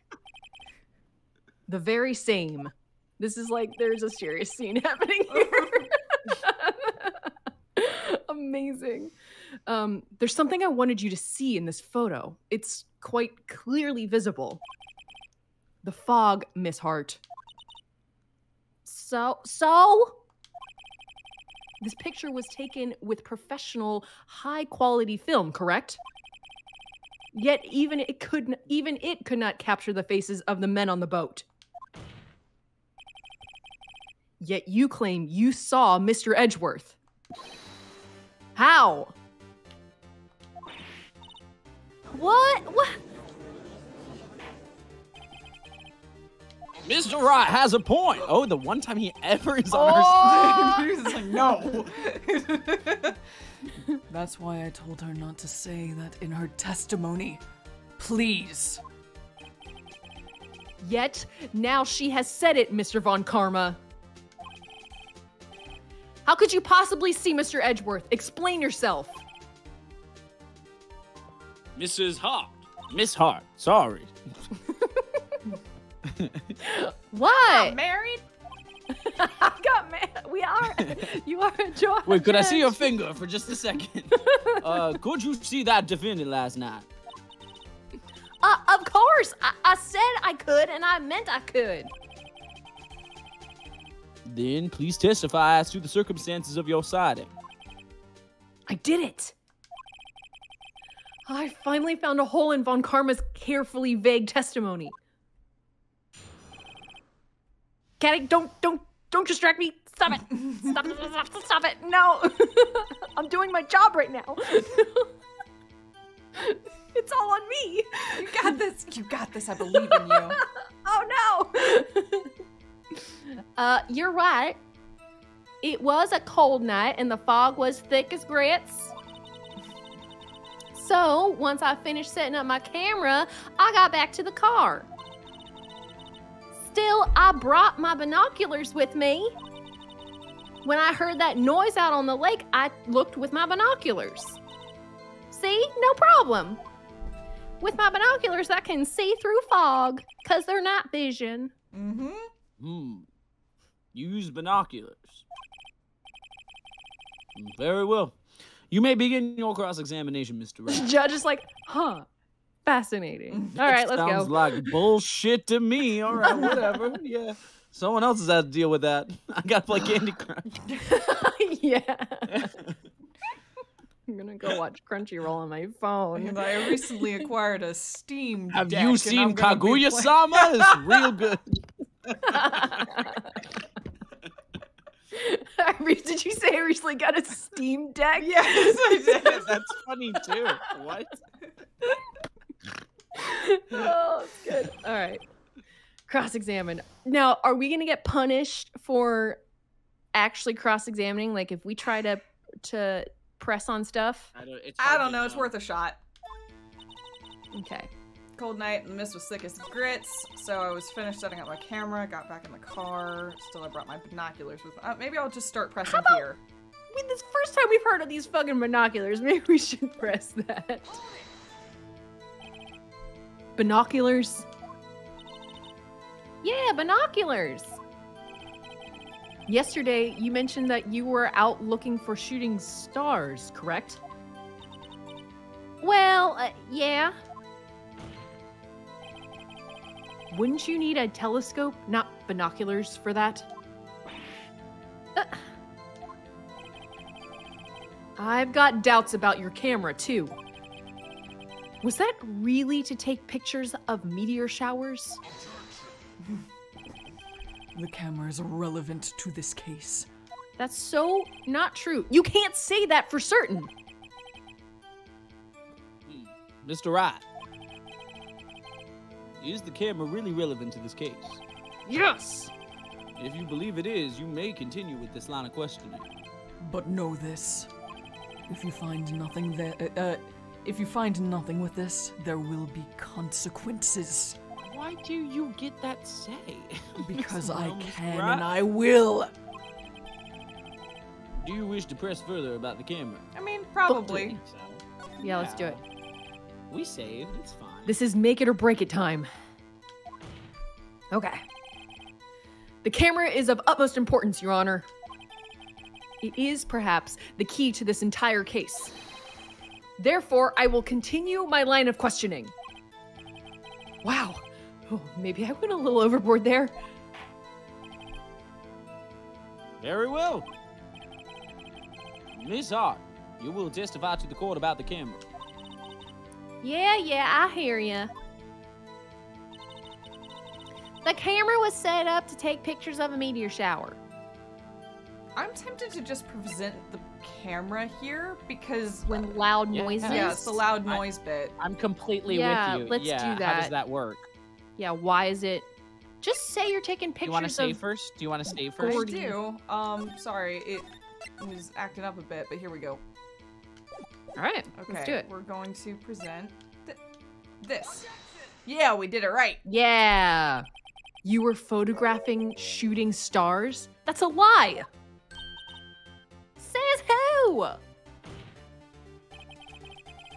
The very same. This is like there's a serious scene happening here. Amazing. There's something I wanted you to see in this photo. It's quite clearly visible. The fog, Miss Hart. So? This picture was taken with professional, high-quality film, correct? Yet even it could not capture the faces of the men on the boat. Yet you claim you saw Mr. Edgeworth. How? What? Mr. Wright has a point. Oh, the one time he ever is on our side. He's like, no. That's why I told her not to say that in her testimony. Please. Yet, now she has said it, Mr. Von Karma. How could you possibly see Mr. Edgeworth? Explain yourself. Miss Hart. Sorry. What? I got married. I got married. We are. You are a George. Wait, could I see your finger for just a second? Could you see that defendant last night? Of course. I said I could, and I meant I could. Then please testify as to the circumstances of your sighting. I did it. I finally found a hole in Von Karma's carefully vague testimony. Caddy, don't distract me. Stop it. Stop it. Stop it. No. I'm doing my job right now. It's all on me. You got this. You got this. I believe in you. Oh, no. You're right. It was a cold night and the fog was thick as grits. So once I finished setting up my camera, I got back to the car. Still, I brought my binoculars with me. When I heard that noise out on the lake, I looked with my binoculars. See? No problem. With my binoculars, I can see through fog because they're night vision. Mm-hmm. Hmm. Use binoculars. Very well. You may begin your cross-examination, Mr. Wright. Judge is like, huh. Fascinating. All right, let's go. Sounds like bullshit to me. All right, whatever. Yeah. Someone else has had to deal with that. I got to play Candy Crunch. Yeah. I'm going to go watch Crunchyroll on my phone. And I recently acquired a Steam Deck. Have you seen Kaguya-sama? It's real good. Did you say I recently got a Steam Deck? Yes, I did. That's funny, too. What? Oh, it's good. All right. Cross-examine. Now, are we going to get punished for actually cross-examining? Like, if we try to press on stuff? I don't know. It's worth a shot. Okay. Cold night, and the mist was thick as grits, so I was finished setting up my camera, got back in the car. Still, I brought my binoculars with me. Maybe I'll just start pressing here. I mean, this is the first time we've heard of these fucking binoculars. Maybe we should press that. Binoculars. Yeah, binoculars. Yesterday, you mentioned that you were out looking for shooting stars, correct? Well, yeah. Wouldn't you need a telescope, not binoculars, for that? I've got doubts about your camera, too. Was that really to take pictures of meteor showers? The camera is irrelevant to this case. That's so not true. You can't say that for certain. Mr. Wright. Is the camera really relevant to this case? Yes! If you believe it is, you may continue with this line of questioning. But know this. If you find nothing there, if you find nothing with this, there will be consequences. Why do you get that say? Because I can and I will. Do you wish to press further about the camera? I mean, probably. So. Yeah, let's do it. We saved, it's fine. This is make it or break it time. Okay. The camera is of utmost importance, Your Honor. It is, perhaps, the key to this entire case. Therefore, I will continue my line of questioning. Wow. Oh, maybe I went a little overboard there. Very well. Miss Hart, you will testify to the court about the camera. Yeah, I hear ya. The camera was set up to take pictures of a meteor shower. I'm tempted to just present the camera here because when loud noises. Yeah, it's the loud noise bit. I'm completely with you. Let's do that. How does that work? Yeah, why is it? Just say you're taking pictures. Do you want to say first? I do. Sorry, it was acting up a bit, but here we go. All right, okay, let's do it. We're going to present this. Yeah, we did it right. Yeah. You were photographing shooting stars? That's a lie. Says who?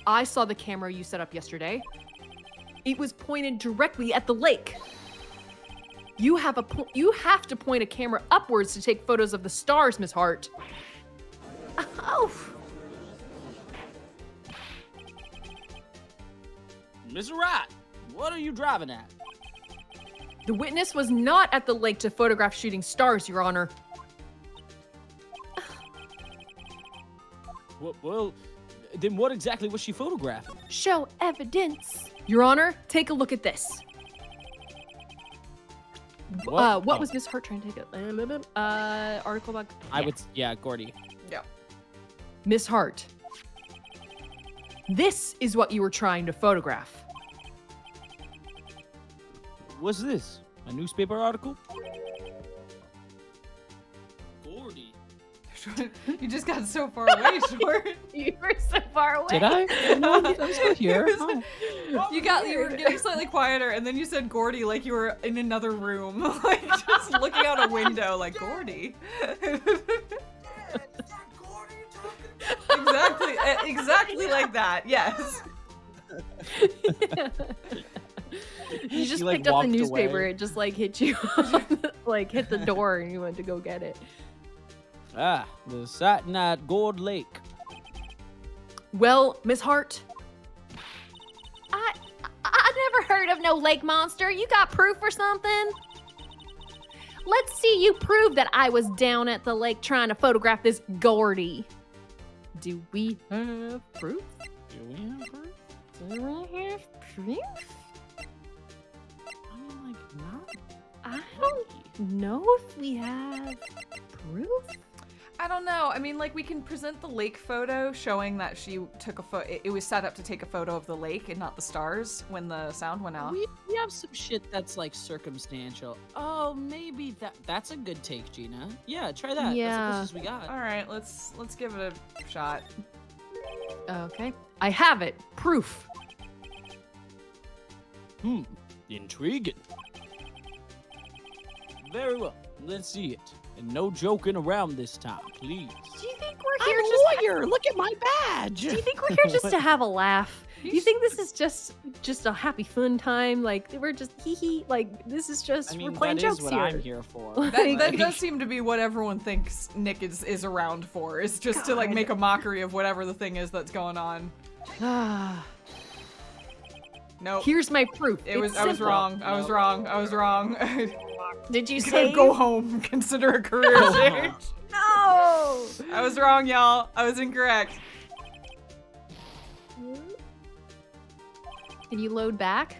I saw the camera you set up yesterday. It was pointed directly at the lake. You have a you have to point a camera upwards to take photos of the stars, Miss Hart. Oh. Miss Wright, what are you driving at? The witness was not at the lake to photograph shooting stars, Your Honor. Well, then what exactly was she photographing? Show evidence. Your Honor, take a look at this. What was Miss Hart trying to take a article about? Yeah. Gordy. Yeah. Miss Hart, this is what you were trying to photograph. What's this? A newspaper article? Gordy. You just got so far away, Short. You were so far away. Did I? No, I'm still here. You were getting slightly quieter, and then you said Gordy like you were in another room, like just looking out a window, like Gordy. Exactly like that. Yes. Yeah. You just picked up the newspaper. Away. It just like hit you, like hit the door, and you went to go get it. Ah, the Saturday night Gourd Lake. Well, Miss Hart, I never heard of no lake monster. You got proof or something? Let's see you prove that I was down at the lake trying to photograph this Gordy. Do we have proof? I mean, like, not. I don't know if we have proof. I don't know. I mean, like, we can present the lake photo showing that she took a photo. It was set up to take a photo of the lake and not the stars when the sound went out. We have some shit that's, like, circumstantial. Oh, maybe that's a good take, Gina. Yeah, try that. Yeah. That's the closest we got. All right, let's give it a shot. Okay. I have it. Proof. Hmm. Intriguing. Very well. Let's see it. And no joking around this time, please. Do you think we're here I'm a lawyer. Look at my badge. Do you think we're here just to have a laugh? Do you think this is just a happy fun time? Like we're just hee hee. Like this is just we're playing jokes here. That is what I'm here for. That does seem to be what everyone thinks Nick is around for. Is just to like make a mockery of whatever the thing is that's going on. No. Here's my proof. I was wrong. Did you say go home? Consider a career change. No. I was wrong, y'all. I was incorrect. Can you load back?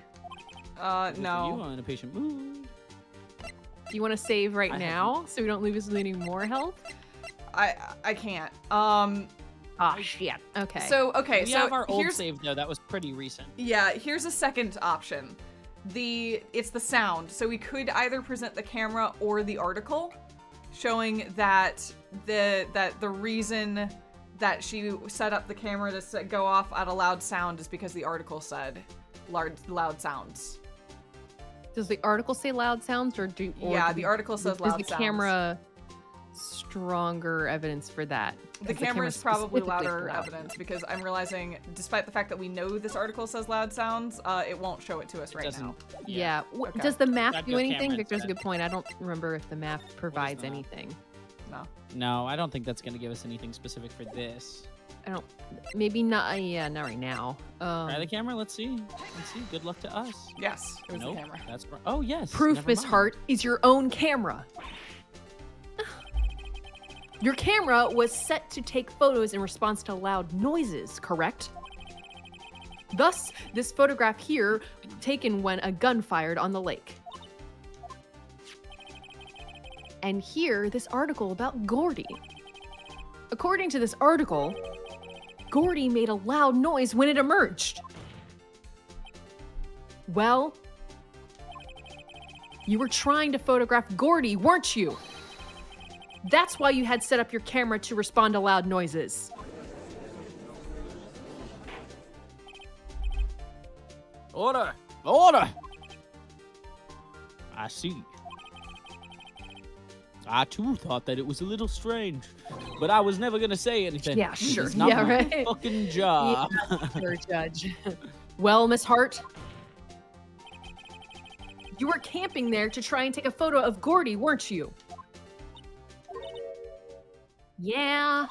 No. You are in a patient mood. Do you want to save right now so we don't leave us with any more health? I can't. Oh shit. Okay. So we have our old save though. That was pretty recent. Yeah. Here's a second option. It's the sound. So we could either present the camera or the article, showing that the reason that she set up the camera to go off at a loud sound is because the article said loud sounds. Does the article say loud sounds the article says loud sounds. Is the camera stronger evidence for that? The camera is probably louder evidence because I'm realizing, despite the fact that we know this article says loud sounds, it won't show it to us right now. Yeah. Okay. Does the map do anything? Victor's a good point. I don't remember if the map provides anything. No. No, I don't think that's going to give us anything specific for this. I don't. Maybe not. Yeah, not right now. Try the camera. Let's see. Let's see. Good luck to us. Yes. It was the camera. That's. Oh yes. Proof, Miss Hart, is your own camera. Your camera was set to take photos in response to loud noises, correct? Thus, this photograph here taken when a gun fired on the lake. And here, this article about Gordy. According to this article, Gordy made a loud noise when it emerged. Well, you were trying to photograph Gordy, weren't you? That's why you had set up your camera to respond to loud noises. Order! Order! I see. I too thought that it was a little strange, but I was never gonna say anything. Yeah, sure. It's not my fucking job. Yeah, sure, Judge. Well, Miss Hart, You were camping there to try and take a photo of Gordy, weren't you? Yeah.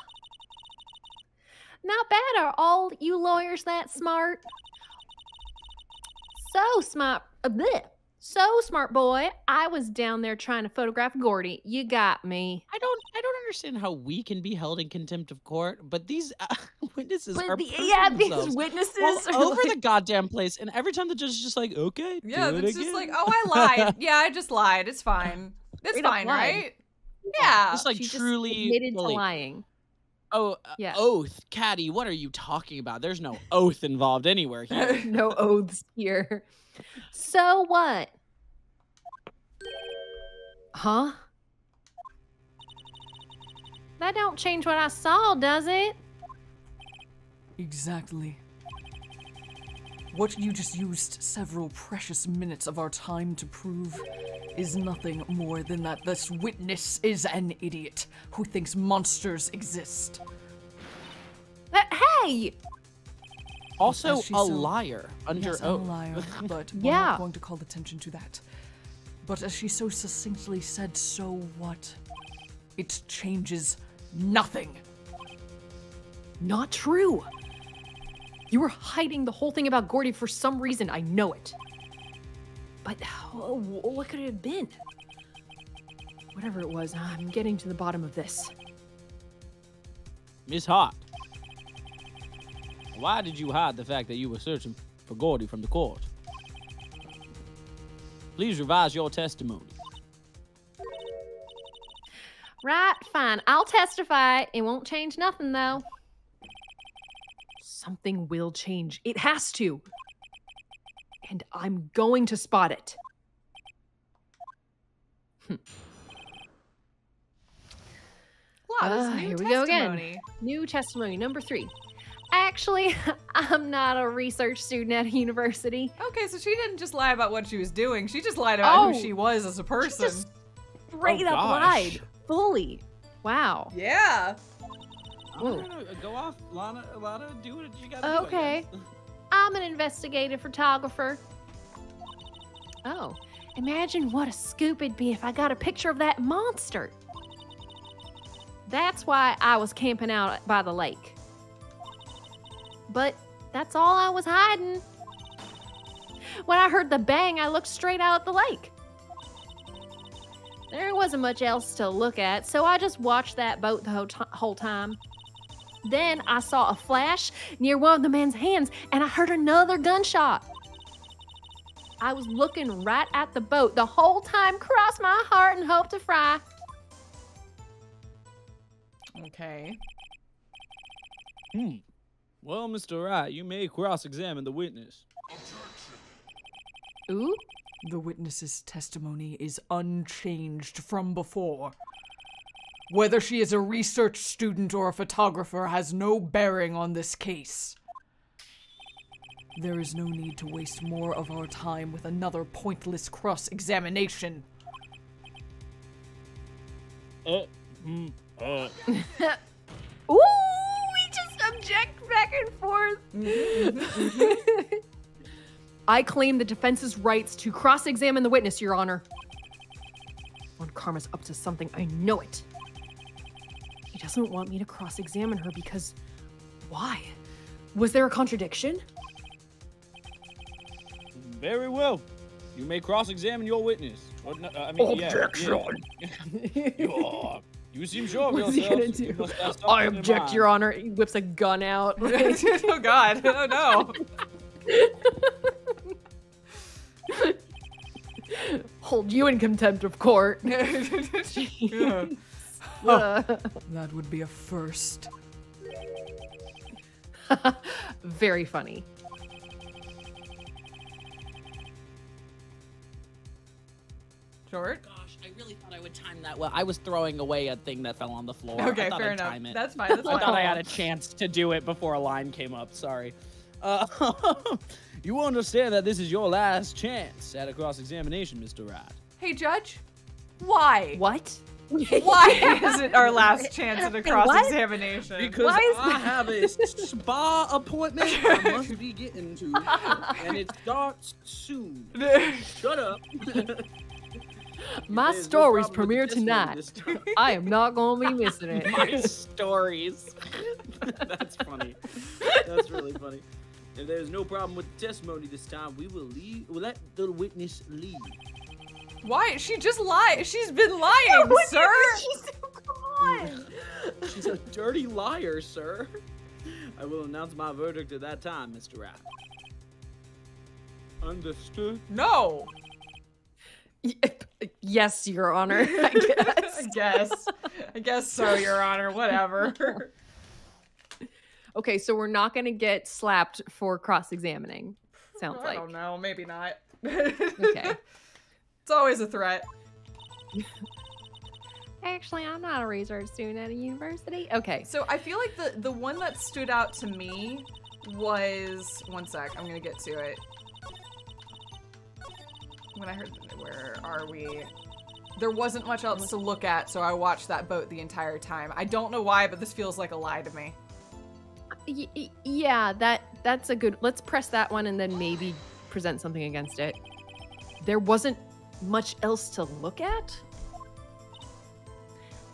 Not bad, are all you lawyers that smart? So smart. Bleh. So smart, boy. I was down there trying to photograph Gordy. You got me. I don't understand how we can be held in contempt of court, but these witnesses are proving themselves. These witnesses are over the goddamn place, and every time the judge is just like, okay, yeah, it's just like, oh, I lied. Yeah, I just lied. It's fine. It's fine, right? Yeah, it's like she truly just admitted to lying. Oh, yeah. Oath, Caddy, what are you talking about? There's no oath involved anywhere here. No oaths here. So what? Huh? That don't change what I saw, does it? Exactly. What you just used several precious minutes of our time to prove is nothing more than that this witness is an idiot who thinks monsters exist. Hey! Also a liar under oath. Yes, I'm a liar, but we're not going to call attention to that. But as she so succinctly said, so what? It changes nothing. Not true. You were hiding the whole thing about Gordy for some reason, I know it. But what could it have been? Whatever it was, I'm getting to the bottom of this. Miss Hart, why did you hide the fact that you were searching for Gordy from the court? Please revise your testimony. Right, fine. I'll testify. It won't change nothing, though. Something will change. It has to. And I'm going to spot it. Hm. Here we go again. New testimony, number 3. Actually, I'm not a research student at a university. Okay, so she didn't just lie about what she was doing. She just lied about who she was as a person. She just straight up lied. Fully. Wow. Yeah. Whoa. Go off, Lana, do what you gotta do. Okay. I'm an investigative photographer. Oh, imagine what a scoop it'd be if I got a picture of that monster. That's why I was camping out by the lake. But that's all I was hiding. When I heard the bang, I looked straight out at the lake. There wasn't much else to look at, so I just watched that boat the whole time. Then I saw a flash near one of the man's hands, and I heard another gunshot. I was looking right at the boat the whole time, crossed my heart and hoped to fry. Okay. Well, Mr. Wright, you may cross-examine the witness. Objection. Ooh? The witness's testimony is unchanged from before. Whether she is a research student or a photographer has no bearing on this case. There is no need to waste more of our time with another pointless cross-examination. Ooh, we just object back and forth. I claim the defense's rights to cross-examine the witness, Your Honor. Von Karma's up to something, I know it. He doesn't want me to cross-examine her because... why? Was there a contradiction? Very well. You may cross-examine your witness. Objection! Yeah. You seem sure of yourself. You I object, Your Honor. He whips a gun out. Oh, God. Oh, no. Hold you in contempt of court. Yeah. That would be a first. Very funny. Short? Oh gosh, I really thought I would time that well. I was throwing away a thing that fell on the floor. Okay, fair enough. That's fine. That's fine. I thought I had a chance to do it before a line came up. Sorry. You will understand that this is your last chance at a cross-examination, Mr. Rod. Hey, Judge. Why? What? Why is it our last chance at a cross-examination? Because I have a spa appointment I must be getting to, and it starts soon. Shut up. My stories premiere tonight. I am not gonna be missing it. My stories. That's funny. That's really funny. If there's no problem with testimony this time, we will leave. We'll let the witness leave. Why? She just lied. She's been lying, sir. She's a dirty liar, sir. I will announce my verdict at that time, Mr. Rapp. Understood? No. Yes, Your Honor. I guess. I guess so, Your Honor. Whatever. Okay, so we're not going to get slapped for cross-examining. Sounds like. I don't know. Maybe not. Okay. It's always a threat. Actually, I'm not a research student at a university. Okay. So I feel like the one that stood out to me was... One sec. I'm going to get to it. When I heard... Where are we? There wasn't much else to look at, so I watched that boat the entire time. I don't know why, but this feels like a lie to me. Yeah, that's a good... Let's press that one and then maybe present something against it. There wasn't much else to look at?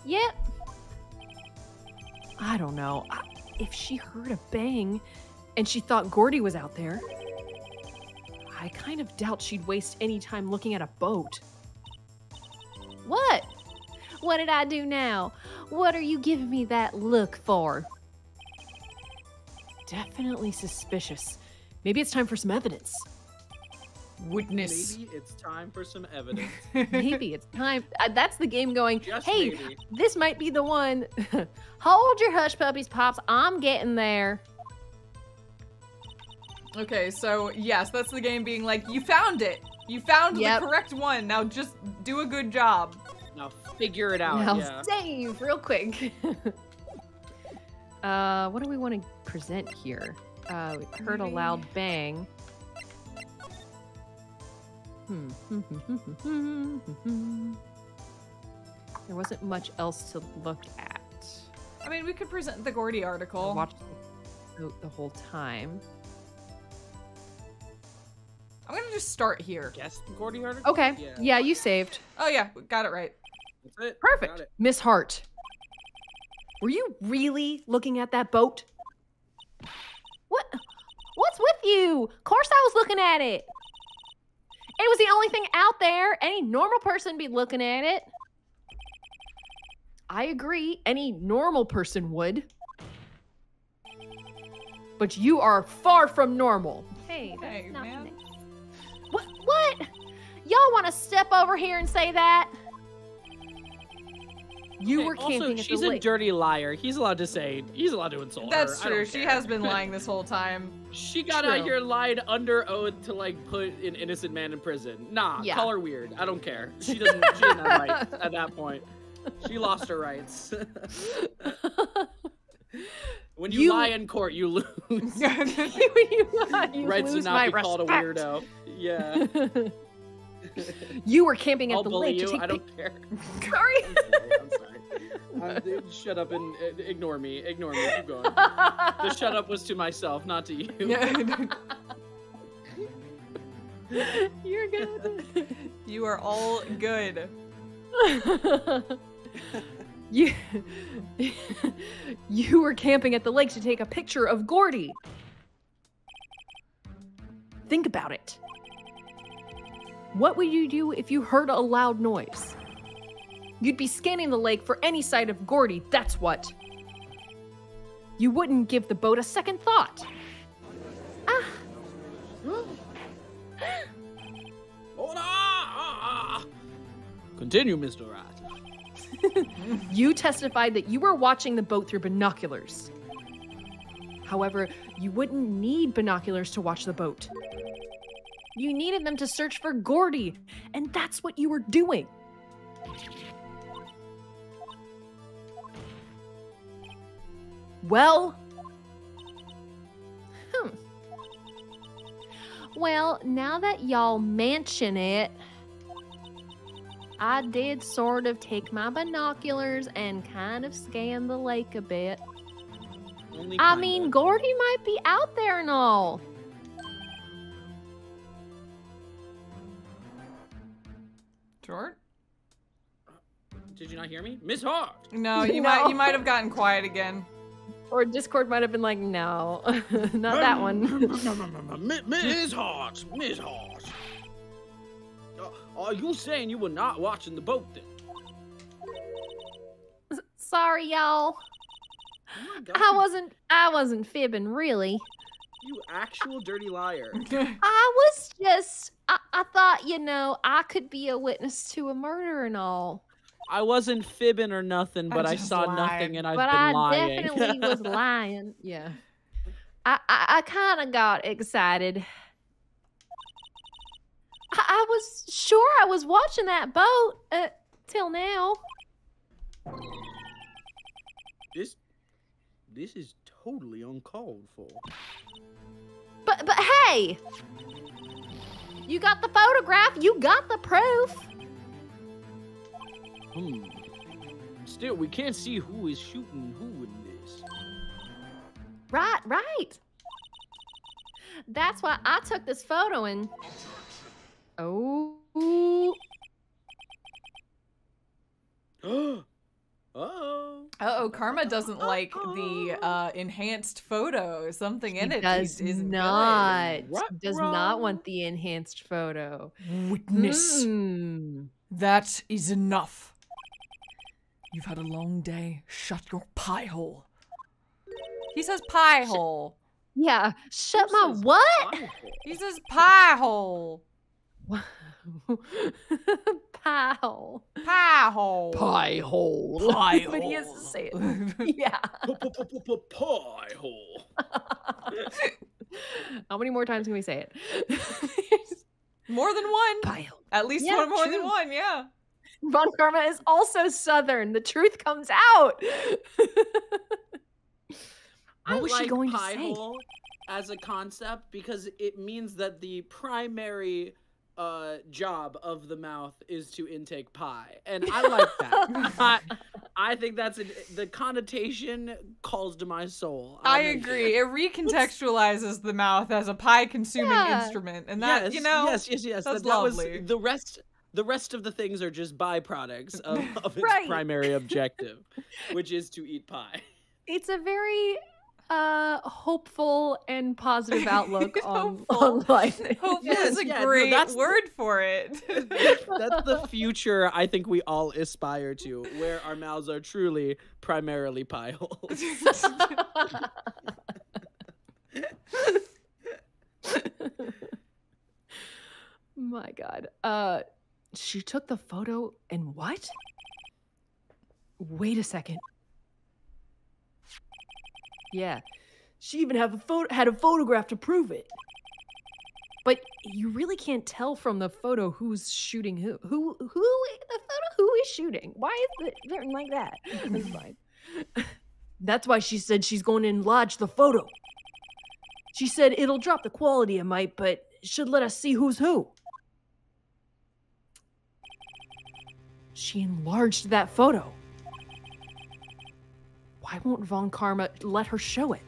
Yep. I don't know. If she heard a bang and she thought Gordy was out there, I kind of doubt she'd waste any time looking at a boat. What? What did I do now? What are you giving me that look for? Definitely suspicious. Maybe it's time for some evidence. Witness. Maybe it's time for some evidence. Maybe it's time. That's the game going, just hey, maybe. This might be the one. Hold your hush puppies, Pops. I'm getting there. Okay, so yes, that's the game being like, you found it. You found the correct one. Now just do a good job. Now figure it out. Now save real quick. What do we want to present here? We heard a loud bang. There wasn't much else to look at. I mean, we could present the Gordy article. I watched the whole time. I'm going to just start here. Guess the Gordy article? Okay. Yeah, you saved. Oh, yeah. Got it right. That's it. Perfect. Miss Hart, were you really looking at that boat? What? What's with you? Of course I was looking at it. It was the only thing out there. Any normal person would be looking at it. I agree. Any normal person would. But you are far from normal. Hey, that's not man. What? Y'all want to step over here and say that? You were camping also, at the she's lake. A dirty liar. He's allowed to insult her. That's true. She has been lying this whole time. She got out here, lied under oath to like put an innocent man in prison. Nah, call her weird. I don't care. She doesn't. She didn't have rights at that point. She lost her rights. When you lie in court, you lose. When you lie, you rights lose to not be respect. Called a weirdo. Yeah. You were camping at the lake. To take I don't care. Sorry. Shut up and ignore me. Ignore me. Keep going. The shut up was to myself, not to you. You're good. You are all good. You were camping at the lake to take a picture of Gordy. Think about it. What would you do if you heard a loud noise? You'd be scanning the lake for any sight of Gordy, that's what. You wouldn't give the boat a second thought. Ah. Continue, Mr. Rat. You testified that you were watching the boat through binoculars. However, you wouldn't need binoculars to watch the boat. You needed them to search for Gordy, and that's what you were doing. Well, well, now that y'all mention it, I did sort of take my binoculars and kind of scan the lake a bit. I mean, Gordy might be out there and all. Short? Did you not hear me? Miss Hart! No, you might have gotten quiet again. Or Discord might have been like, no. Not that one. Miss Hart! Miss Hart! Are you saying you were not watching the boat then? Sorry, y'all. Oh, I wasn't fibbing, really. You actual dirty liar. I thought, you know, I could be a witness to a murder and all. I wasn't fibbing or nothing, but I saw nothing and I've been lying. But I definitely was lying. Yeah. I kind of got excited. I was sure I was watching that boat till now. This is totally uncalled for. But hey! You got the photograph, you got the proof. Still, we can't see who is shooting who in this. Right, right. That's why I took this photo and... Oh. Uh-oh, Karma doesn't like the enhanced photo. Something in it does not want the enhanced photo. Witness. That is enough. You've had a long day. Shut your pie hole. He says pie hole. Yeah. Shut my what? He says pie hole. Wow. Pie hole. Pie hole. Pie hole. Pie hole. But he has to say it. Yeah. Pie hole. How many more times can we say it? More than one. Pie hole. At least yeah, more than one, yeah. Von Karma is also Southern. The truth comes out. What was she going to say? I like pie hole as a concept because it means that the primary... job of the mouth is to intake pie, and I like that. I think that's the connotation calls to my soul. I agree. It recontextualizes the mouth as a pie consuming instrument, and that yes, that's lovely. That was the rest of the things are just byproducts of its primary objective, which is to eat pie. It's a very hopeful and positive outlook on life. Hopeful is a great word for it. That's the future I think we all aspire to, where our mouths are truly primarily pie holes. My God. She took the photo and what? Wait a second. Yeah, she even had a photograph to prove it. But you really can't tell from the photo who's shooting who. Who is shooting? Why is it like that? That's fine. That's why she said she's going in and lodge the photo. She said it'll drop the quality a mite, but should let us see who's who. She enlarged that photo. Why won't Von Karma let her show it?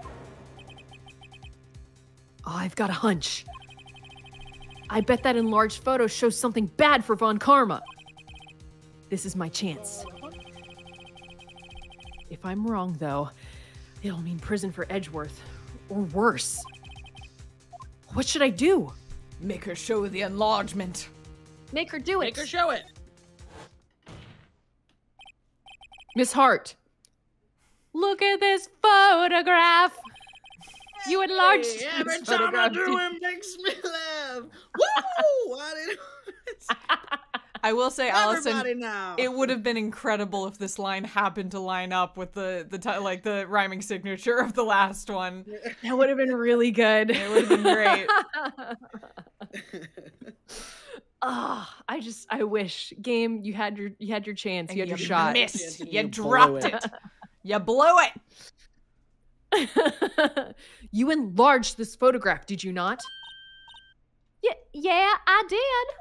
Oh, I've got a hunch. I bet that enlarged photo shows something bad for Von Karma. This is my chance. If I'm wrong, though, it'll mean prison for Edgeworth, or worse. What should I do? Make her show the enlargement. Make her do it. Make her show it. Miss Hart. Look at this photograph. You enlarged every time I do it makes me laugh. Woo! I will say, Allison, it would have been incredible if this line happened to line up with the rhyming signature of the last one. That would have been really good. It would have been great. Oh, I wish game you had your chance, and you had your shot. Missed. You dropped it. You blew it! You enlarged this photograph, did you not? Yeah, I did.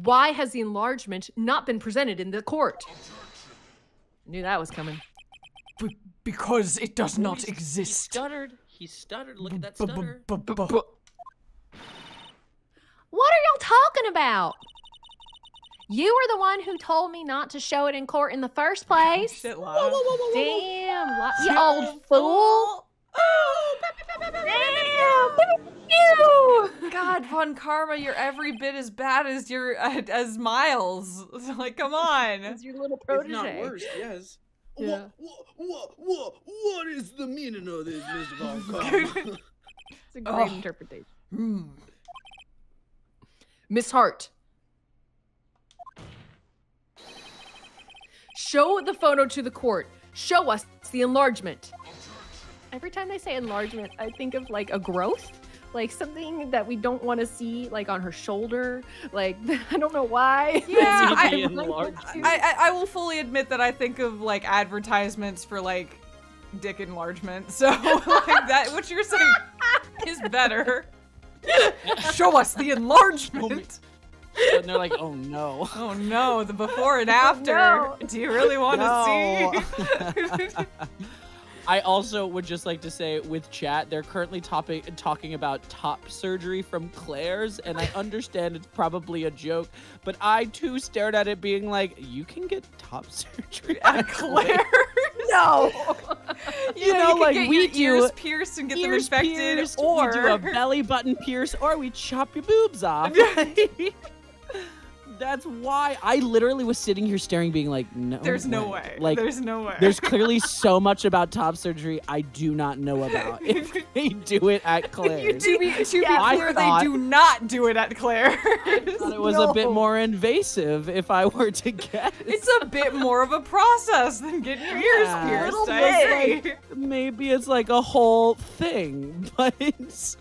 Why has the enlargement not been presented in the court? I knew that was coming. Because it does not exist. He stuttered. He stuttered. Look at that stutter. What are y'all talking about? You were the one who told me not to show it in court in the first place. Damn, you old fool. Oh, damn! You! God, Von Karma, you're every bit as bad as your as Miles. Like, come on. It's your little protege. It's not worse. Yes. Yeah. What is the meaning of this, Mr. Von Karma? It's a great interpretation. Miss Hart. Show the photo to the court. Show us the enlargement. Every time they say enlargement, I think of like a growth, like something that we don't want to see, like on her shoulder. Like, I don't know why. Yeah, I will fully admit that I think of like advertisements for like dick enlargement. So like that, what you're saying is better. Show us the enlargement. And they're like, oh no. Oh no, the before and after. No. Do you really want to see? I also would just like to say with chat, they're currently talking about top surgery from Claire's, and I understand it's probably a joke, but I too stared at it being like, you can get top surgery at Claire's? No! You know, like we do. Ears pierced and get them infected, or we do a belly button pierce, or we chop your boobs off. That's why I literally was sitting here staring, being like, no. There's no way. Like, there's no way. There's clearly so much about top surgery I do not know about. If they do it at Claire's. To be clear, they do not do it at Claire's. I thought it was a bit more invasive, if I were to guess. It's a bit more of a process than getting your ears pierced. Maybe it's like a whole thing, but it's...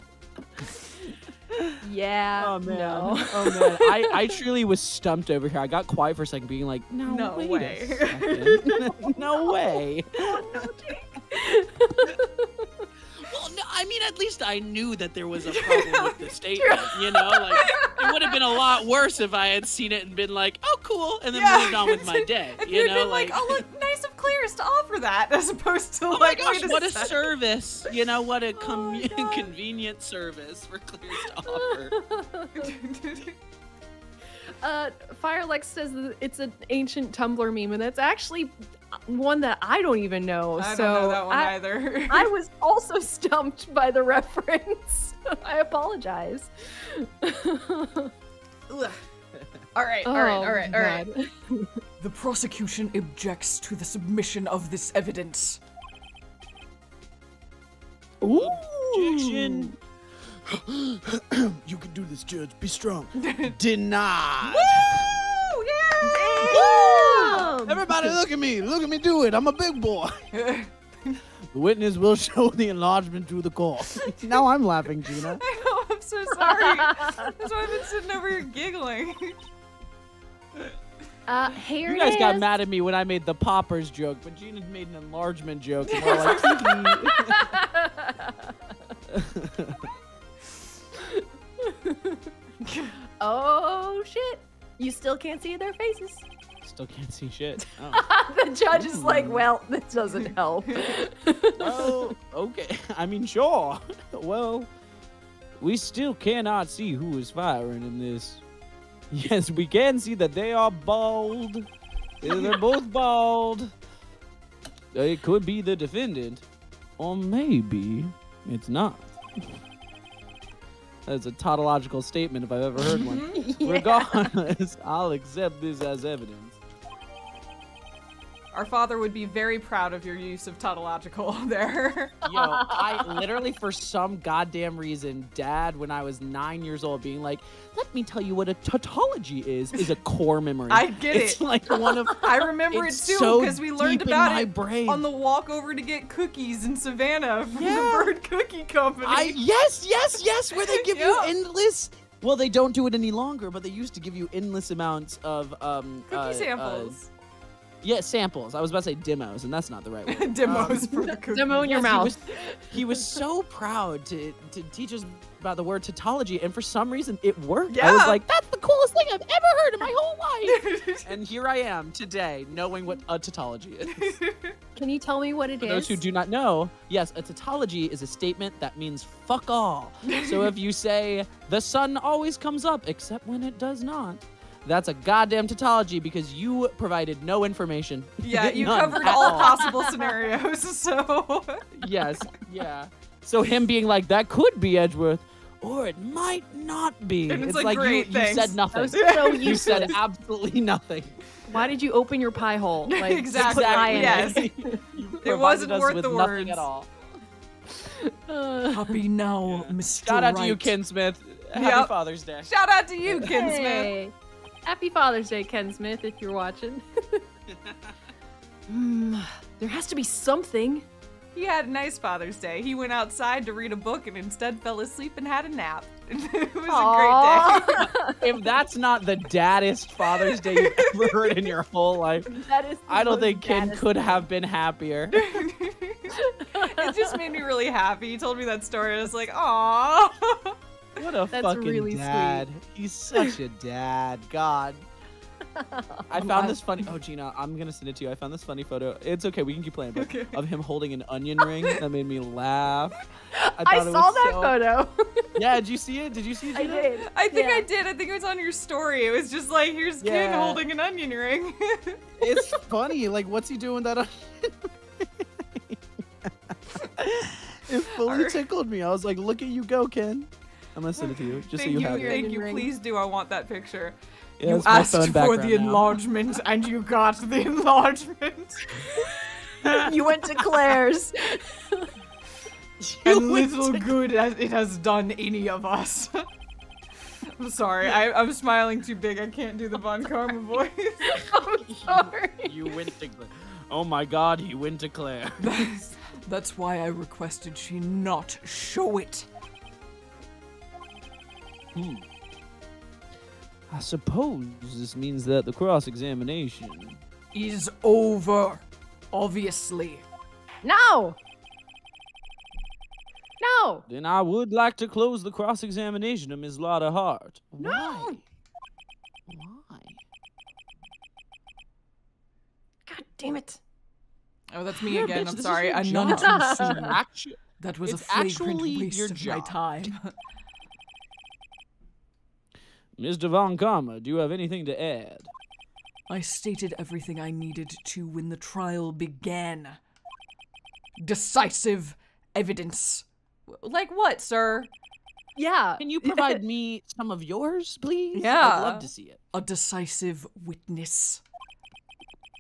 Yeah. Oh man. No. Oh man. I truly was stumped over here. I got quiet for a second, being like, no way. No way. Well, no, I mean, at least I knew that there was a problem with the statement. You know, like it would have been a lot worse if I had seen it and been like, oh, cool, and then moved on with my day. If you know, been like, oh, look, nice of Claire's to offer that, as opposed to like, oh my gosh, what a service. You know, what a convenient service for Claire's to offer. Firelex says that it's an ancient Tumblr meme, and that's actually one that I don't even know. I don't know that one either. I was also stumped by the reference. I apologize. All right. The prosecution objects to the submission of this evidence. Ooh. Objection. You can do this, Judge. Be strong. Denied. Woo! Yeah! Woo! Everybody look at me. Look at me do it. I'm a big boy. The witness will show the enlargement to the court. Now I'm laughing, Gina. I know. I'm so sorry. That's why I've been sitting over here giggling. Here you guys got mad at me when I made the poppers joke, but Gina made an enlargement joke. And we're like, oh shit! You still can't see their faces. Still can't see shit. Oh. The judge is like, well, this doesn't help. Well, okay. I mean, sure. Well, we still cannot see who is firing in this. Yes, we can see that they are bald. They're both bald. It could be the defendant, or maybe it's not. That's a tautological statement if I've ever heard one. Yeah. Regardless, I'll accept this as evidence. Our father would be very proud of your use of tautological there. Yo, I literally, for some goddamn reason, Dad, when I was 9 years old, being like, let me tell you what a tautology is a core memory. I get it. It's like one of... I remember it too, because so we learned about it on the walk over to get cookies in Savannah from the Bird Cookie Company. Yes, where they give you endless... Well, they don't do it any longer, but they used to give you endless amounts of... cookie samples. Yeah, samples. I was about to say demos, and that's not the right word. Demos for the cookies. Demo in your mouth. He was so proud to teach us about the word tautology, and for some reason it worked. Yeah. I was like, that's the coolest thing I've ever heard in my whole life. And here I am today knowing what a tautology is. Can you tell me what it is? For those who do not know, yes, a tautology is a statement that means fuck all. So if you say, the sun always comes up except when it does not, that's a goddamn tautology because you provided no information. Yeah, you covered all possible scenarios, so. Yes, yeah. So him being like, that could be Edgeworth, or it might not be. And it's like you said nothing. So you said absolutely nothing. Why did you open your pie hole? Like, exactly, yes. It wasn't worth the words. At all. Happy now, yeah. Mr. Shout out to you, Ken Smith. Happy Father's Day. Shout out to you, Ken Smith. Happy Father's Day, Ken Smith, if you're watching. There has to be something. He had a nice Father's Day. He went outside to read a book and instead fell asleep and had a nap. It was a great day. If that's not the daddest Father's Day you've ever heard in your whole life, I don't think Ken could have been happier. It just made me really happy. He told me that story. I was like, aww. What a fucking really dad. Sweet. He's such a dad. God. I found this funny. Oh, Gina, I'm going to send it to you. I found this funny photo. It's okay. We can keep playing. But okay. Of him holding an onion ring. That made me laugh. I saw that photo. Yeah. Did you see it? Did you see it, Gina? I did. I think I did. I think it was on your story. It was just like, here's Ken holding an onion ring. It's funny. Like, what's he doing with that onion ring? It fully tickled me. I was like, look at you go, Ken. I'm going to send it to you, just so you have it. Thank you, please do. I want that picture. Yeah, you asked for the enlargement, and you got the enlargement. You went to Claire's. And little good as it has done any of us. I'm sorry, I'm smiling too big. I can't do the Von Karma voice. I'm sorry. You went to Claire. Oh my god, he went to Claire. That's why I requested she not show it. I suppose this means that the cross-examination is over, obviously. No! No! Then I would like to close the cross-examination of Ms. Lotta Hart. No! Why? Why? God damn it. Oh, that's me again. I'm sorry. I'm not too soon. That was a flagrant waste of my time. Mr. Von Karma, do you have anything to add? I stated everything I needed to when the trial began. Decisive evidence. Like what, sir? Yeah. Can you provide me some of yours, please? Yeah. I'd love to see it. A decisive witness.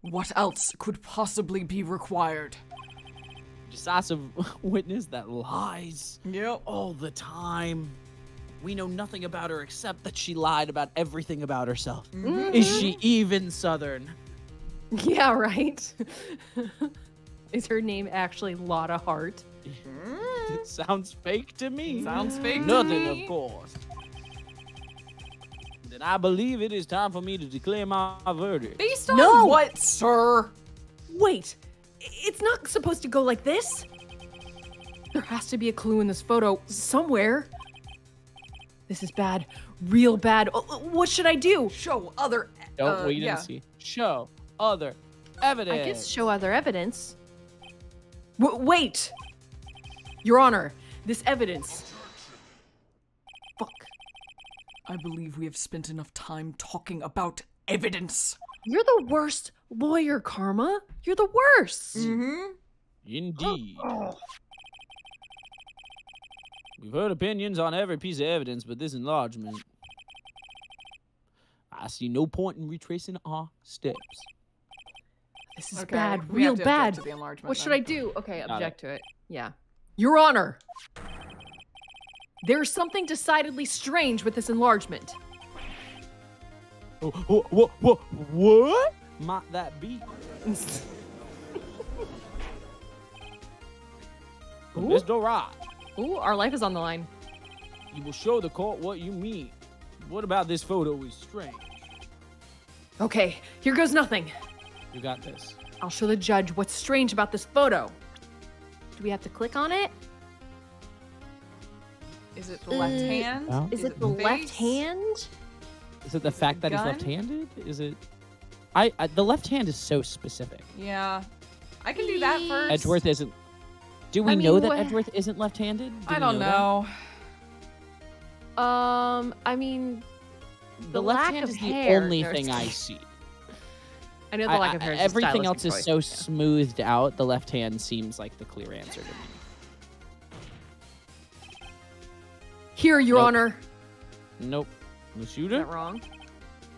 What else could possibly be required? Decisive witness that lies all the time. We know nothing about her except that she lied about everything about herself. Mm-hmm. Is she even Southern? Yeah, right? Is her name actually Lotta Hart? It sounds fake to me. Sounds fake to me. Nothing, of course. Then I believe it is time for me to declare my verdict. Based on what, sir? Wait, it's not supposed to go like this. There has to be a clue in this photo somewhere. This is bad, real bad. What should I do? Show other. Oh, wait, you didn't see. Show other evidence. I guess show other evidence. Wait, Your Honor, this evidence. Fuck. I believe we have spent enough time talking about evidence. You're the worst lawyer, Karma. You're the worst. Mm-hmm. Indeed. Oh. We've heard opinions on every piece of evidence, but this enlargement, I see no point in retracing our steps. This is bad, real bad. What should I do? Okay, object to it. Yeah. Your Honor, there's something decidedly strange with this enlargement. What might that be? Mr. Rod. Ooh, our life is on the line. You will show the court what you mean. What about this photo is strange? Okay, here goes nothing. You got this. I'll show the judge what's strange about this photo. Do we have to click on it? Is it the left hand? No. Is it the left hand? Is it the fact that he's left-handed? Is it? I the left hand is so specific. Yeah, I can do that first. Edgeworth isn't. Do we know that Edgeworth isn't left-handed? I don't know. I mean, the left hand is the only thing I see. I know the lack of hair. Everything else is so smoothed out. The left hand seems like the clear answer to me. Here, Your Honor. Nope. Is that wrong?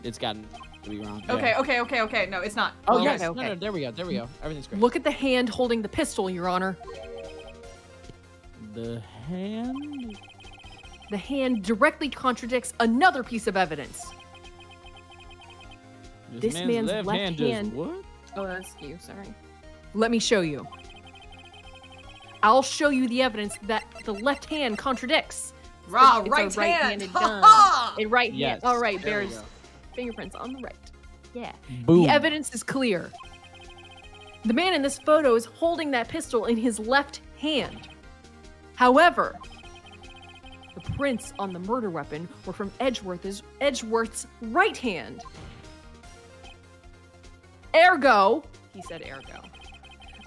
It's gotten to be wrong. Okay, yeah. Okay. No, it's not. Oh, yes. Okay. No, there we go. Everything's great. Look at the hand holding the pistol, Your Honor. The hand? The hand directly contradicts another piece of evidence. This man's left hand. What? Oh, that's you, sorry. Let me show you. I'll show you the evidence that the left hand contradicts. Right hand. All right, bears fingerprints on the right. Yeah. Boom. The evidence is clear. The man in this photo is holding that pistol in his left hand. However, the prints on the murder weapon were from Edgeworth's right hand. Ergo, he said ergo.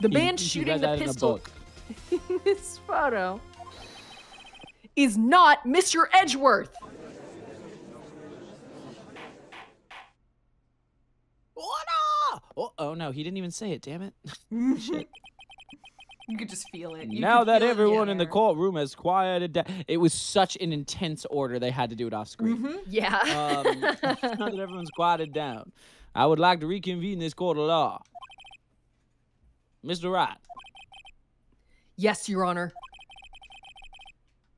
The man shooting the pistol in this photo is not Mr. Edgeworth. Oh no, he didn't even say it, damn it. Shit. You could just feel it. Now that everyone in the courtroom has quieted down. It was such an intense order, they had to do it off screen. Mm-hmm. Yeah. Now that everyone's quieted down, I would like to reconvene this court of law. Mr. Wright. Yes, Your Honor.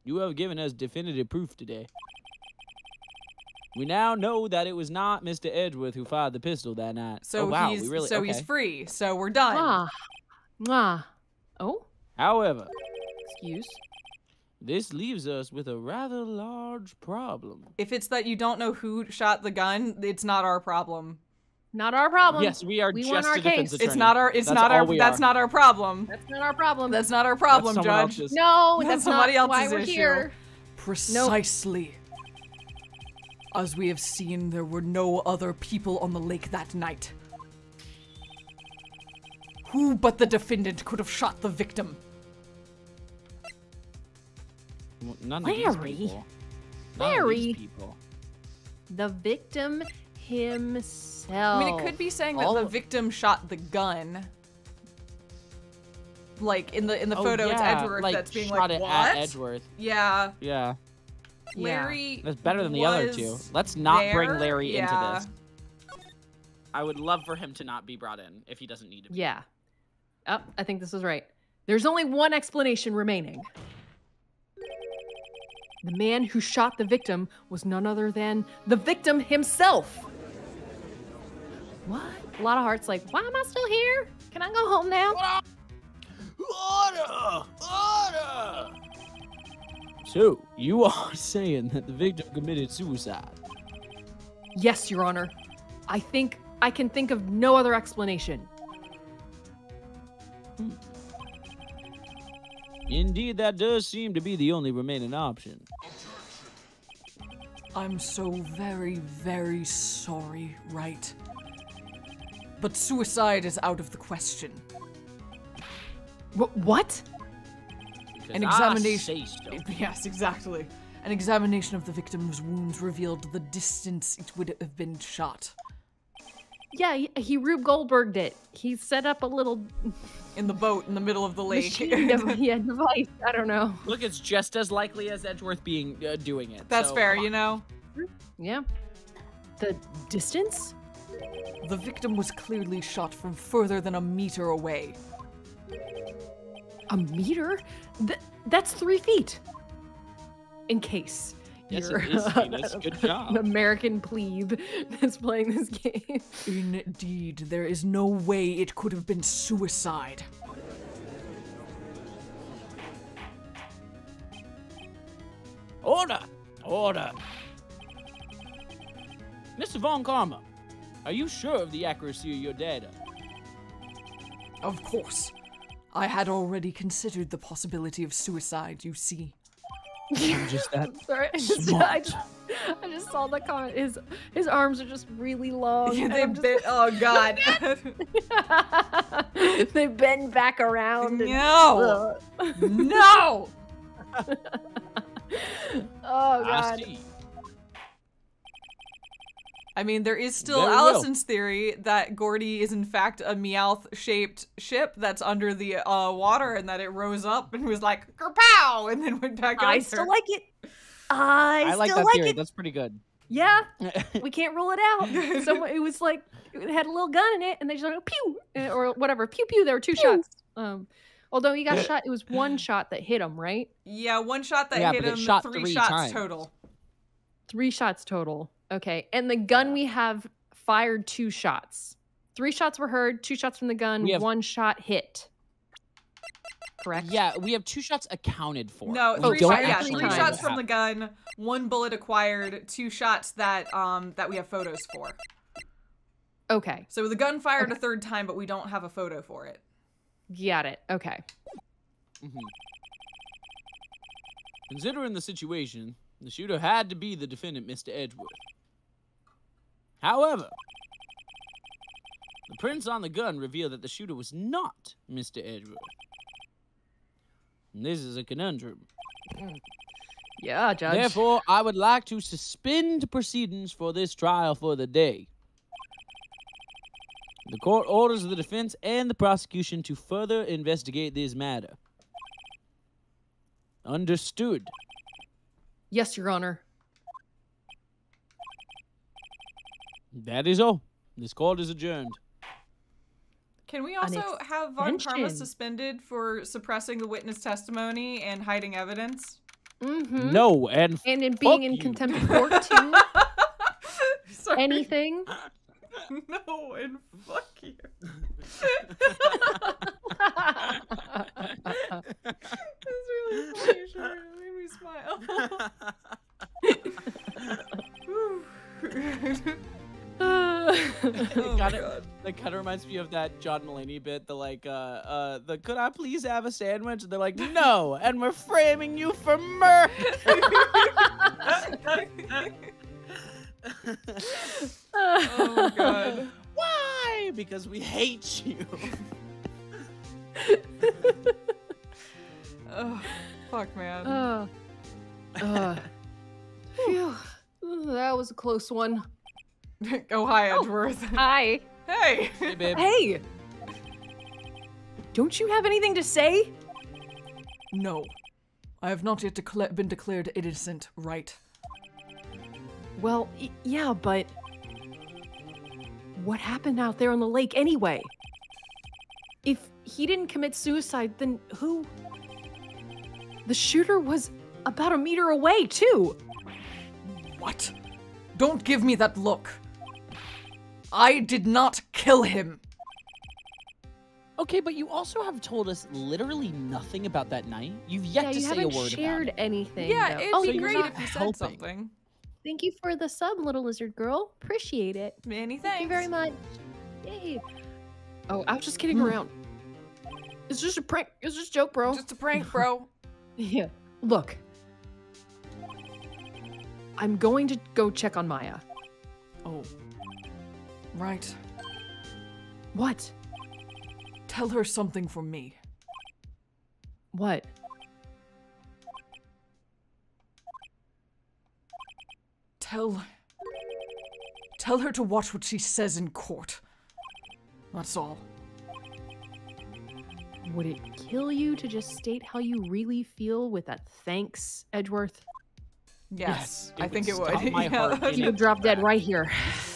You have given us definitive proof today. We now know that it was not Mr. Edgeworth who fired the pistol that night. So he's free. So we're done. However, this leaves us with a rather large problem. If it's that you don't know who shot the gun, it's not our problem. Not our problem. Yes, we just won our case. Attorney. That's not our problem. That's not our problem. That's not our problem, Judge. No, that's somebody not else's why we're issue. Here. Precisely. Nope. As we have seen, there were no other people on the lake that night. Who but the defendant could have shot the victim? Well, none of these people. The victim himself. I mean, it could be saying that the victim shot the gun. Like in the photo, it's Edgeworth that's being shot like, at Edgeworth. Yeah. Yeah. Larry. That's better than the other two. Let's not bring Larry into this. I would love for him to not be brought in if he doesn't need to. Yeah. Oh, I think this is right. There's only one explanation remaining. The man who shot the victim was none other than the victim himself. What? Lotta Hart's like, why am I still here? Can I go home now? Order! So, you are saying that the victim committed suicide? Yes, Your Honor. I think I can think of no other explanation. Indeed, that does seem to be the only remaining option. I'm so very, very sorry, Wright. But suicide is out of the question. What? Because an examination. Yes, exactly. An examination of the victim's wounds revealed the distance it would have been shot. Yeah, he Rube Goldberg'd it. He set up a little... in the boat in the middle of the lake. Yeah, device. I don't know. Look, it's just as likely as Edgeworth being doing it. That's fair, you know? Yeah. The distance? The victim was clearly shot from further than a meter away. A meter? That's 3 feet. In case. Yes, it is, Venus. Good job. An American plebe that's playing this game. Indeed, there is no way it could have been suicide. Order! Order! Mr. Von Karma, are you sure of the accuracy of your data? Of course. I had already considered the possibility of suicide, you see. I'm just that sorry, I just saw that comment. His arms are just really long. Yeah, they bend. Oh god. They bend back around. No. And, no. Oh god. I mean, there is still Allison's theory that Gordy is in fact a Meowth-shaped ship that's under the water, and that it rose up and was like kerpow, and then went back. I still like it. I like that theory. That's pretty good. Yeah, we can't rule it out. So it was like it had a little gun in it, and they just like pew or whatever, pew pew. There were two shots. Although he got shot, it was one shot that hit him, right? Yeah, one shot that hit him. Shot three shots times. Total. 3 shots total. Okay, and the gun we have fired 2 shots. 3 shots were heard, 2 shots from the gun, 1 shot hit. Correct? Yeah, we have 2 shots accounted for. No, 3 shots. Yeah, 3 shots from the gun, 1 bullet acquired, 2 shots that that we have photos for. Okay. So the gun fired a 3rd time, but we don't have a photo for it. Got it. Okay. Mm-hmm. Considering the situation, the shooter had to be the defendant, Mr. Edgeworth. However, the prints on the gun reveal that the shooter was not Mr. Edgeworth. And this is a conundrum. Yeah, Judge. Therefore, I would like to suspend proceedings for this trial for the day. The court orders the defense and the prosecution to further investigate this matter. Understood. Yes, Your Honor. That is all. This court is adjourned. Can we also have Von Karma suspended for suppressing the witness testimony and hiding evidence? Mm-hmm. No, and in being in contempt of court too. Sorry. Anything? No, and fuck you. That's really funny. It made me smile. That kind of reminds me of that John Mulaney bit. The like, the could I please have a sandwich? And they're like, no, and we're framing you for murder. Oh god. Why? Because we hate you. Oh, fuck, man. Phew. That was a close one. Oh, hi, Edgeworth. Oh, hi. Hey. Hey, babe. Hey. Don't you have anything to say? No. I have not yet been declared innocent, right? Well, yeah, but what happened out there on the lake anyway? If he didn't commit suicide, then who? The shooter was about a meter away, too. What? Don't give me that look. I did not kill him. Okay, but you also have told us literally nothing about that night. You've yet to say a word about it. Yeah, you haven't shared anything. Yeah, it'd be great if you said something. Thank you for the sub, little lizard girl. Appreciate it. Many thanks. Thank you very much. Yay. Oh, I was just kidding around. It's just a prank. It's just a joke, bro. Just a prank, bro. Yeah. Look. I'm going to go check on Maya. Oh. Right. What? Tell her something from me. What? Tell her to watch what she says in court. That's all. Would it kill you to just state how you really feel with that thanks, Edgeworth? Yes, I think it would. You would drop dead right here.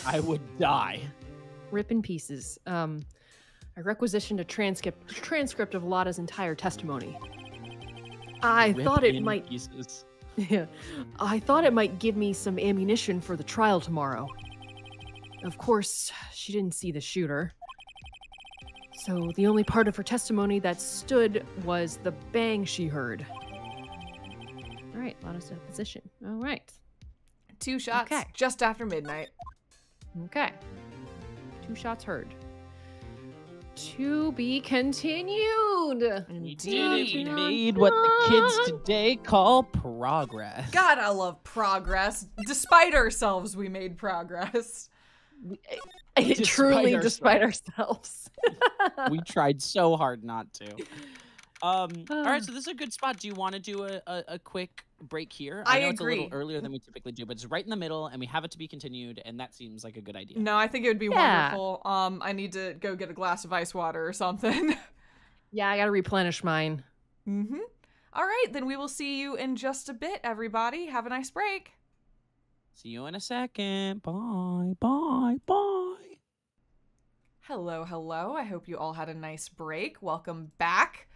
I would die. Rip in pieces. I requisitioned a transcript of Lotta's entire testimony. I thought it might give me some ammunition for the trial tomorrow. Of course, she didn't see the shooter. So the only part of her testimony that stood was the bang she heard. All right, Lotta's deposition. All right. 2 shots just after midnight. Okay. 2 shots heard. To be continued. Indeed. We made what the kids today call progress. God, I love progress. Despite ourselves, we made progress. Truly, despite ourselves. We tried so hard not to. All right, so this is a good spot. Do you want to do a quick break here? I know it's a little earlier than we typically do, but it's right in the middle, and we have it to be continued, and that seems like a good idea. No, I think it would be wonderful. I need to go get a glass of ice water or something. Yeah, I gotta replenish mine. Mm-hmm. All right, then we will see you in just a bit, everybody. Have a nice break. See you in a second. Bye, bye, bye. Hello, hello. I hope you all had a nice break. Welcome back.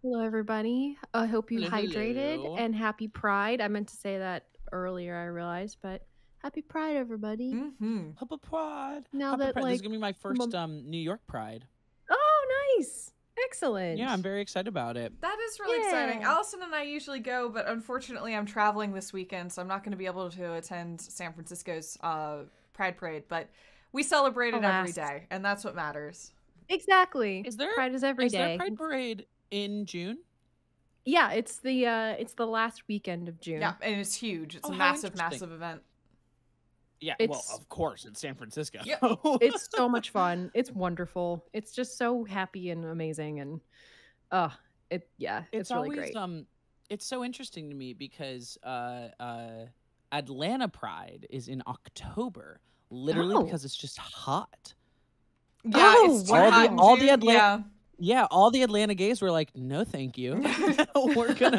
Hello, everybody. I hope you hydrated and happy Pride. I meant to say that earlier, I realized, but happy Pride, everybody. Mm-hmm. Happy Pride. Now happy that Pride. Like, this is gonna be my first New York Pride. Oh, nice! Excellent. Yeah, I'm very excited about it. That is really exciting. Allison and I usually go, but unfortunately, I'm traveling this weekend, so I'm not going to be able to attend San Francisco's Pride Parade. But we celebrate it every day, and that's what matters. Exactly. Is there Pride is every day? Is there Pride Parade? In June? Yeah, it's the last weekend of June. Yeah, and it's huge. It's a massive, massive event. Yeah, well, of course, it's San Francisco. Yeah. It's so much fun. It's wonderful. It's just so happy and amazing, and it's really great. It's so interesting to me because Atlanta Pride is in October, literally because it's just hot. Yeah, it's all hot. All the Atlanta. Yeah. Yeah, all the Atlanta gays were like, no, thank you. We're going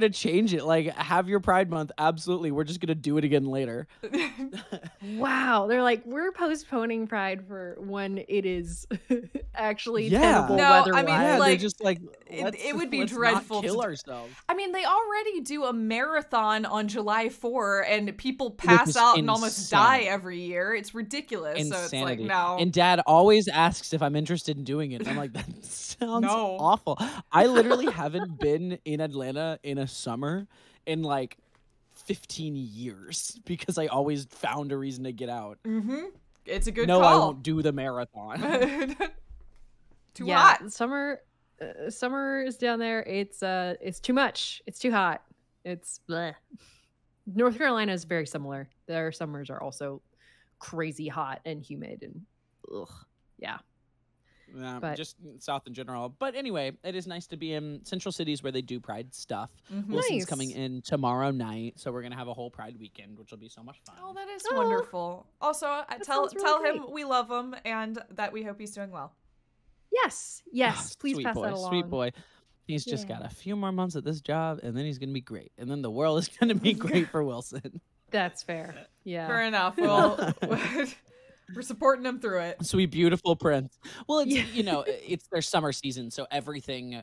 to change it. Like, have your Pride Month. Absolutely. We're just going to do it again later. Wow. They're like, we're postponing Pride for when it is actually terrible weather-wise. No, I mean, like, just like, it would be dreadful. Kill ourselves. I mean, they already do a marathon on July 4, and people pass out and almost die every year. It's ridiculous. Insanity. So it's like, no. And Dad always asks if I'm interested in doing it. I'm like, that sounds awful. I literally haven't been in Atlanta in a summer in like 15 years because I always found a reason to get out. Mm-hmm. It's a good call. No, I won't do the marathon. Too hot. Summer is down there. It's too much. It's too hot. It's bleh. North Carolina is very similar. Their summers are also crazy hot and humid and yeah. Just South in general. But anyway, it is nice to be in central cities where they do Pride stuff. Mm-hmm. Wilson's coming in tomorrow night, so we're going to have a whole Pride weekend, which will be so much fun. Oh, that is wonderful. Also, tell him we love him and that we hope he's doing well. Yes. Yes. Oh, please pass that along. Sweet boy. He's just got a few more months at this job, and then he's going to be great. And then the world is going to be great for Wilson. That's fair. Yeah. Fair enough. Well... We're supporting them through it. Sweet, beautiful prince. Well, it's, you know, it's their summer season, so everything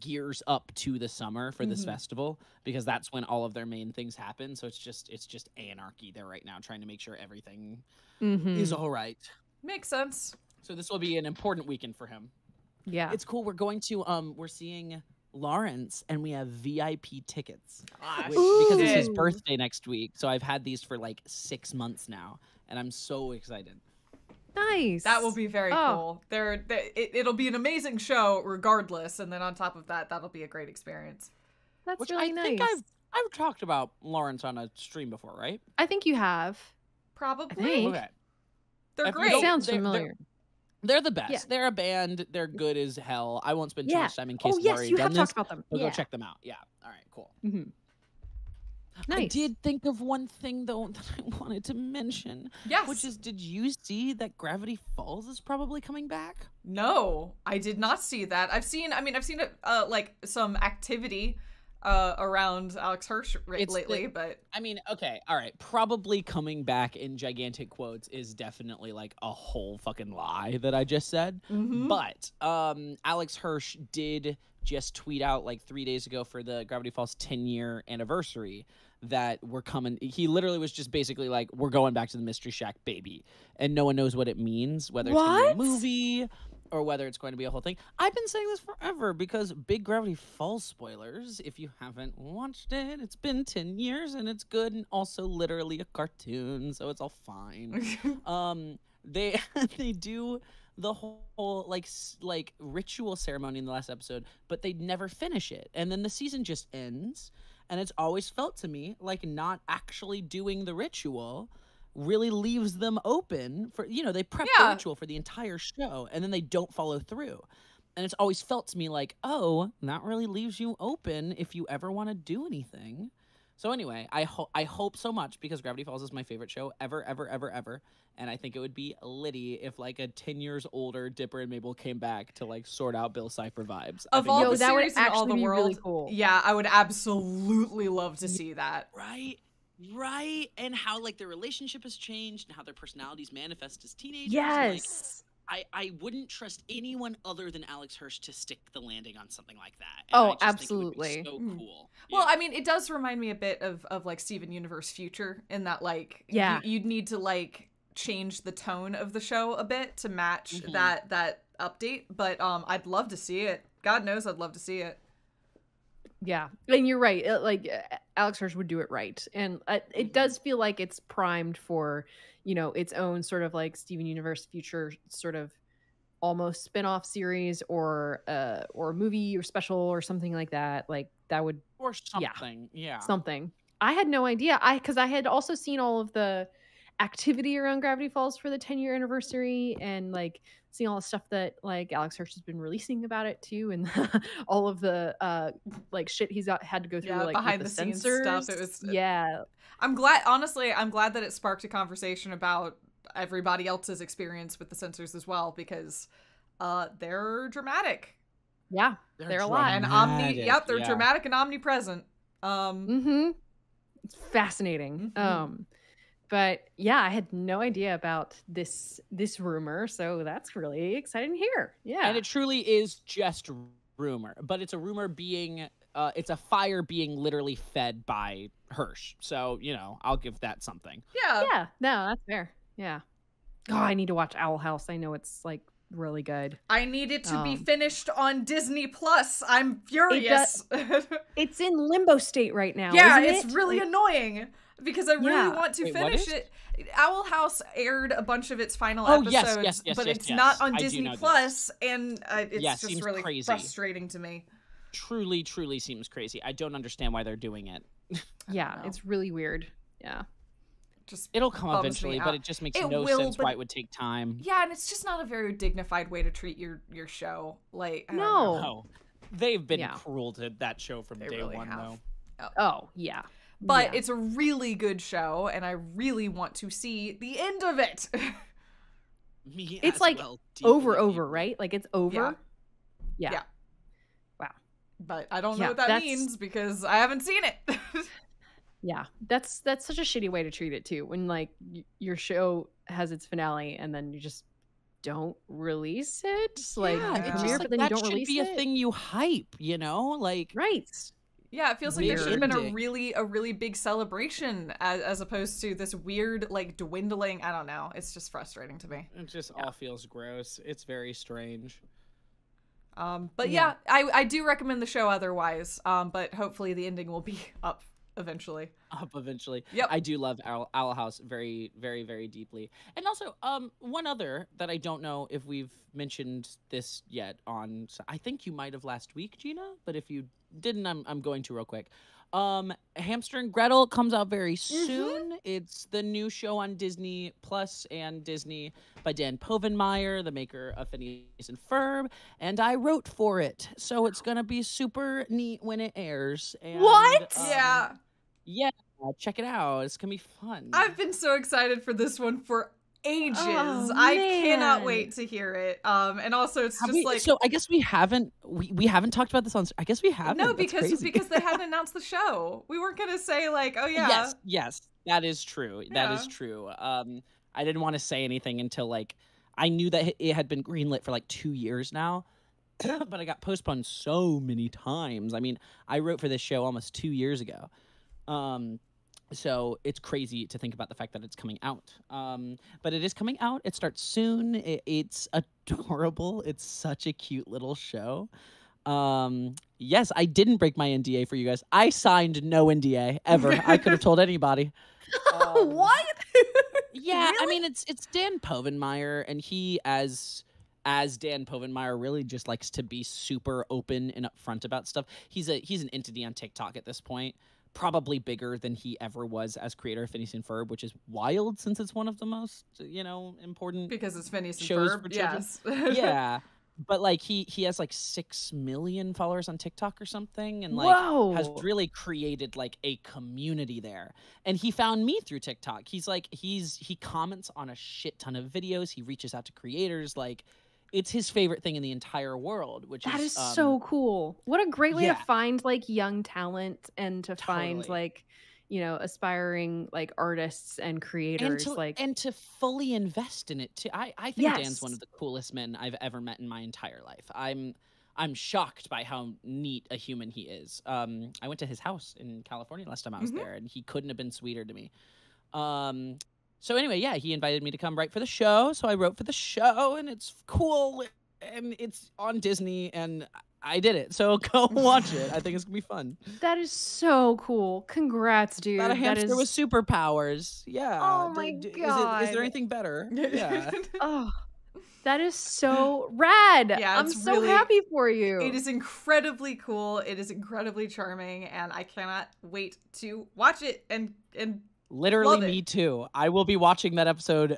gears up to the summer for this festival because that's when all of their main things happen. So it's just anarchy there right now, trying to make sure everything is all right. Makes sense. So this will be an important weekend for him. Yeah, it's cool. We're going to we're seeing Lawrence, and we have VIP tickets because it's his birthday next week. So I've had these for like 6 months now. And I'm so excited. Nice. That will be very cool. It'll be an amazing show regardless. And then on top of that, that'll be a great experience. That's really nice. I think I've talked about Lawrence on a stream before, right? I think you have. Probably. Okay. They're great. Sounds familiar. They're the best. Yeah. They're a band. They're good as hell. I won't spend too much time in case you've already done this. Talked about them. We'll go check them out. Yeah. All right, cool. Mm-hmm. Nice. I did think of one thing, though, that I wanted to mention. Yes. Which is, did you see that Gravity Falls is probably coming back? No, I did not see that. I've seen like some activity around Alex Hirsch lately, but... I mean, okay, all right. Probably coming back in gigantic quotes is definitely like a whole fucking lie that I just said. Mm-hmm. But Alex Hirsch did... just tweet out like 3 days ago for the Gravity Falls 10-year anniversary that we're coming. He literally was just basically like, we're going back to the Mystery Shack, baby. And no one knows what it means, whether it's going to be a movie or whether it's going to be a whole thing. I've been saying this forever because big Gravity Falls spoilers, if you haven't watched it, it's been 10 years and it's good and also literally a cartoon, so it's all fine. They do the whole like ritual ceremony in the last episode, but they never finish it. And then the season just ends, and it's always felt to me like not actually doing the ritual really leaves them open for, you know, they prep the ritual for the entire show and then they don't follow through. And it's always felt to me like, oh, that really leaves you open if you ever want to do anything. So anyway, I hope so much, because Gravity Falls is my favorite show ever, ever, ever, ever. And I think it would be litty if like a 10 years older Dipper and Mabel came back to like sort out Bill Cipher vibes. Of all the series in all the world, really cool. Yeah, I would absolutely love to see that. Right? Right? And how like their relationship has changed and how their personalities manifest as teenagers. Yes. I wouldn't trust anyone other than Alex Hirsch to stick the landing on something like that. And I just absolutely think it would be so cool. Yeah. Well, I mean, it does remind me a bit of like Steven Universe Future, in that like you'd need to like change the tone of the show a bit to match that update. But I'd love to see it. God knows I'd love to see it. Yeah, and you're right. Like Alex Hirsch would do it right, and it does feel like it's primed for, you know, its own sort of like Steven Universe Future sort of almost spin-off series or movie or special or something like that. Like that would or something, something. I had no idea. Because I had also seen all of the activity around Gravity Falls for the 10-year anniversary, and like seeing all the stuff that like Alex Hirsch has been releasing about it too, and all of the like shit he's had to go through, like behind the scenes stuff. It was I'm glad, honestly, I'm glad that it sparked a conversation about everybody else's experience with the censors as well, because they're dramatic. Yeah, they're a lot, and dramatic and omnipresent. It's fascinating. But yeah, I had no idea about this rumor, so that's really exciting to hear. Yeah, and it truly is just rumor, but it's a rumor being, it's a fire being literally fed by Hirsch. So you know, I'll give that something. Yeah, yeah, no, that's fair. Yeah. Oh, I need to watch Owl House. I know it's like really good. I need it to be finished on Disney Plus. I'm furious. It's in limbo state right now. Yeah, isn't it's really annoying. Because I really want to finish it. Owl House aired a bunch of its final episodes, but it's not on Disney Plus, and it's just really frustrating to me. Truly, truly seems crazy. I don't understand why they're doing it. Yeah, it's really weird. Yeah. Just it'll come eventually, but it just makes no sense why it would take time. Yeah, and it's just not a very dignified way to treat your show. Like, no. They've been cruel to that show from day one, though. Oh, yeah. But it's a really good show, and I really want to see the end of it. It's like over, right? Like it's over. Yeah. Wow. But I don't know what that means, because I haven't seen it. That's such a shitty way to treat it too. When like your show has its finale and then you just don't release it. Like it's weird, but then you don't release it. That should be a thing you hype. You know, like right. Yeah, it feels like there should have been a really big celebration as opposed to this weird, like, dwindling. I don't know. It's just frustrating to me. It just all feels gross. It's very strange. But I do recommend the show otherwise. But hopefully the ending will be up eventually. Yep. I do love Owl House very, very, very deeply. And also, one other that I don't know if we've mentioned this yet on. I think you might have last week, Gina, but if you didn't, I'm going to real quick. Hamster and Gretel comes out very soon. It's the new show on Disney Plus and Disney by Dan Povenmire, the maker of Phineas and Ferb, and I wrote for it, so it's gonna be super neat when it airs. And, yeah, check it out. It's gonna be fun. I've been so excited for this one for ages. I cannot wait to hear it. And also it's so I guess we haven't talked about this on, I guess we haven't. No, because they hadn't announced the show. We weren't gonna say like, oh yeah. Yes, that is true. Yeah. That is true. I didn't want to say anything until like I knew that it had been greenlit for like 2 years now. But I got postponed so many times. I mean, I wrote for this show almost 2 years ago. So it's crazy to think about the fact that it's coming out. But it is coming out. It starts soon. It's adorable. It's such a cute little show. Yes, I didn't break my NDA for you guys. I signed no NDA ever. I could have told anybody. What? Yeah, really? I mean, it's Dan Povenmire, and he, as as Dan Povenmire really just likes to be super open and upfront about stuff. He's an entity on TikTok at this point, probably bigger than he ever was as creator of Phineas and Ferb, which is wild since it's one of the most, you know, important because it's Phineas and Ferb. Yes. Yeah. But like he has like 6 million followers on TikTok or something, and like Whoa. Has really created like a community there. And he found me through TikTok. He comments on a shit ton of videos. He reaches out to creators. Like, it's his favorite thing in the entire world, which that is so cool. What a great way to find like young talent and to find like, you know, aspiring like artists and creators, and to fully invest in it too. I think Dan's one of the coolest men I've ever met in my entire life. I'm shocked by how neat a human he is. I went to his house in California last time I was there, and he couldn't have been sweeter to me. So anyway, yeah, he invited me to come write for the show, so I wrote for the show, and it's cool, and it's on Disney, and I did it, so go watch it. I think it's gonna be fun. That is so cool. Congrats, dude. About a hamster with superpowers. Yeah. Oh my god. Is there anything better? Yeah. Oh, that is so rad. Yeah, I'm so happy for you. It is incredibly cool. It is incredibly charming, and I cannot wait to watch it and. Literally, me too. I will be watching that episode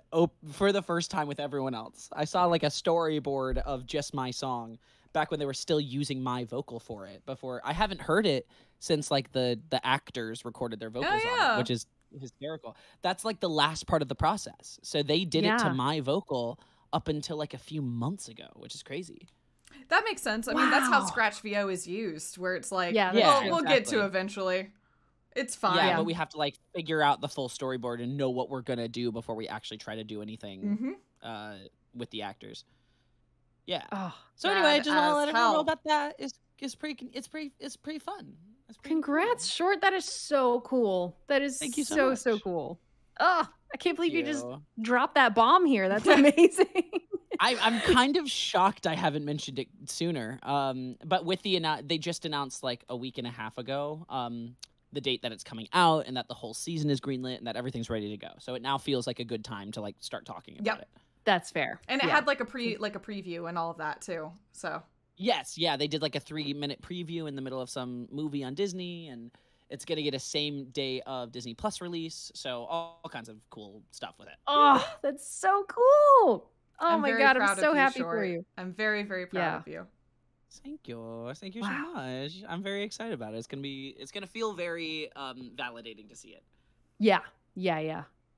for the first time with everyone else. I saw like a storyboard of just my song back when they were still using my vocal for it before. I haven't heard it since like the actors recorded their vocals on it, which is hysterical. That's like the last part of the process. So they did it to my vocal up until like a few months ago, which is crazy. That makes sense. I mean, that's how Scratch VO is used, where it's like, we'll get to eventually. It's fine. Yeah, but we have to like figure out the full storyboard and know what we're going to do before we actually try to do anything with the actors. Yeah. Oh, so anyway, I just want to let everyone know about that. It's pretty fun. It's pretty Congrats, cool. Short. That is so cool. That is so cool. Oh, I can't believe you just dropped that bomb here. That's amazing. I'm kind of shocked I haven't mentioned it sooner. But with they just announced like a week and a half ago the date that it's coming out, and that the whole season is greenlit, and that everything's ready to go. So it now feels like a good time to like start talking about it. That's fair. And it had like a preview and all of that too. So they did like a 3-minute preview in the middle of some movie on Disney, and it's gonna get a same day of Disney Plus release. So all kinds of cool stuff with it. Oh, that's so cool! Oh my god, I'm so happy for you. I'm very, very proud of you. Thank you so much. I'm very excited about it. It's gonna feel very validating to see it. Yeah.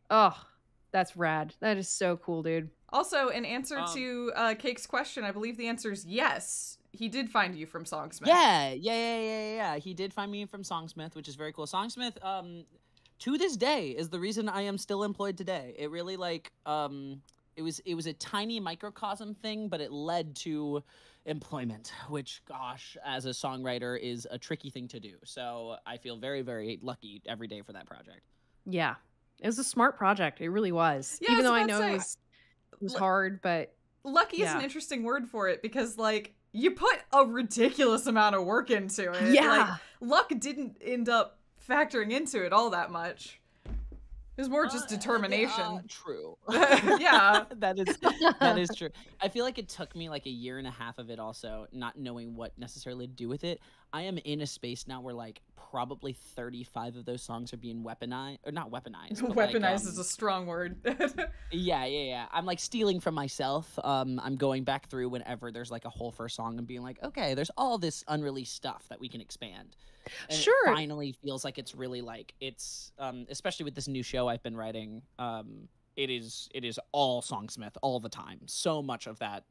Oh, that's rad. That is so cool, dude. Also, in answer to Cake's question, I believe the answer is yes. He did find you from Songsmith. Yeah. He did find me from Songsmith, which is very cool. Songsmith, to this day, is the reason I am still employed today. It really like it was a tiny microcosm thing, but it led to employment, which, gosh, as a songwriter is a tricky thing to do. So I feel very, very lucky every day for that project. Yeah, it was a smart project. It really was. Yeah, even though I know it was hard, but lucky is an interesting word for it, because like you put a ridiculous amount of work into it. Yeah, like, luck didn't end up factoring into it all that much. It was more just determination. True. Yeah. That is true. I feel like it took me like a year and a half of it also, not knowing what necessarily to do with it. I am in a space now where like probably 35 of those songs are being weaponized. Or not weaponized. Weaponized like, is a strong word. Yeah. I'm like stealing from myself. I'm going back through whenever there's like a whole first song and being like, okay, there's all this unreleased stuff that we can expand. And it finally feels like it's really like it's especially with this new show I've been writing, it is all Songsmith all the time. So much of that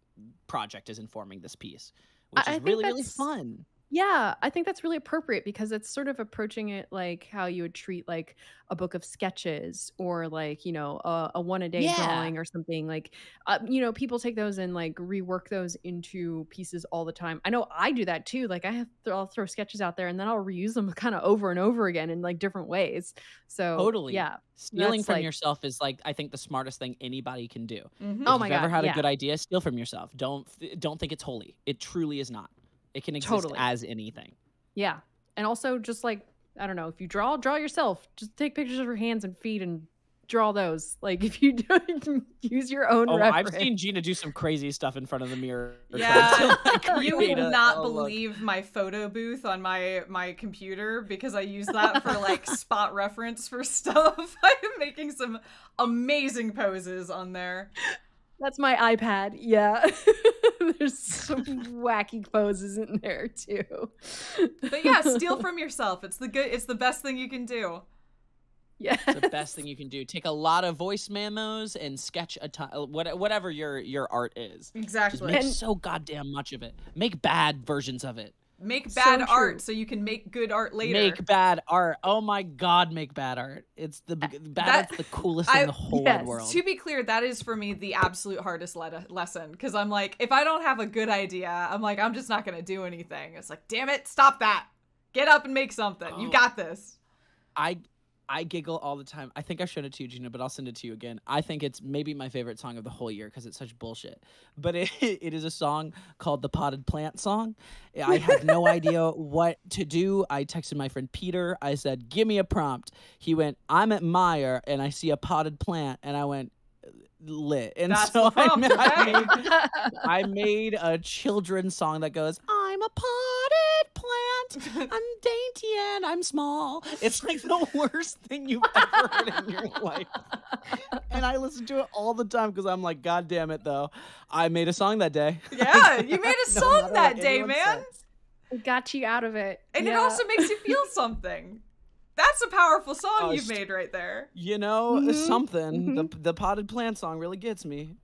project is informing this piece, which is really, really fun. Yeah, I think that's really appropriate, because it's sort of approaching it like how you would treat like a book of sketches, or like, you know, a one-a-day drawing or something. Like, you know, people take those and like rework those into pieces all the time. I know I do that too. Like I'll throw sketches out there and then I'll reuse them kind of over and over again in like different ways. So totally, yeah. Stealing from yourself is like, I think, the smartest thing anybody can do. Oh my god! If you've ever had a good idea, steal from yourself. Don't think it's holy. It truly is not. It can exist as anything. Yeah. And also just like, I don't know, if you draw yourself. Just take pictures of your hands and feet and draw those. Like, if you don't use your own reference. I've seen Gina do some crazy stuff in front of the mirror. Yeah, you would not believe my photo booth on my computer, because I use that for like spot reference for stuff. I'm making some amazing poses on there. That's my iPad. Yeah. There's some wacky poses in there too. But yeah, steal from yourself. It's the best thing you can do. Yeah, it's the best thing you can do. Take a lot of voice memos and sketch a ton, whatever your art is. Exactly. Just make so goddamn much of it. Make bad versions of it. Make bad art so you can make good art later. Make bad art. Oh my God, make bad art. It's the bad art's the coolest in the whole world. To be clear, that is for me the absolute hardest lesson, because I'm like, if I don't have a good idea, I'm like, I'm just not gonna do anything. It's like, damn it, stop that. Get up and make something. Oh. You got this. I giggle all the time. I think I showed it to you, Gina, but I'll send it to you again. I think it's maybe my favorite song of the whole year because it's such bullshit. But it is a song called The Potted Plant Song. I had no idea what to do. I texted my friend Peter. I said, give me a prompt. He went, I'm at Meijer and I see a potted plant. And I went, lit. And that's so I made a children's song that goes, I'm a potted plant, I'm dainty and I'm small. It's like the worst thing you've ever heard in your life. And I listen to it all the time because I'm like, God damn it, though. I made a song that day. Yeah, you made a song that day, man. It got you out of it. And it also makes you feel something. That's a powerful song you've made right there. You know, something. The potted plant song really gets me.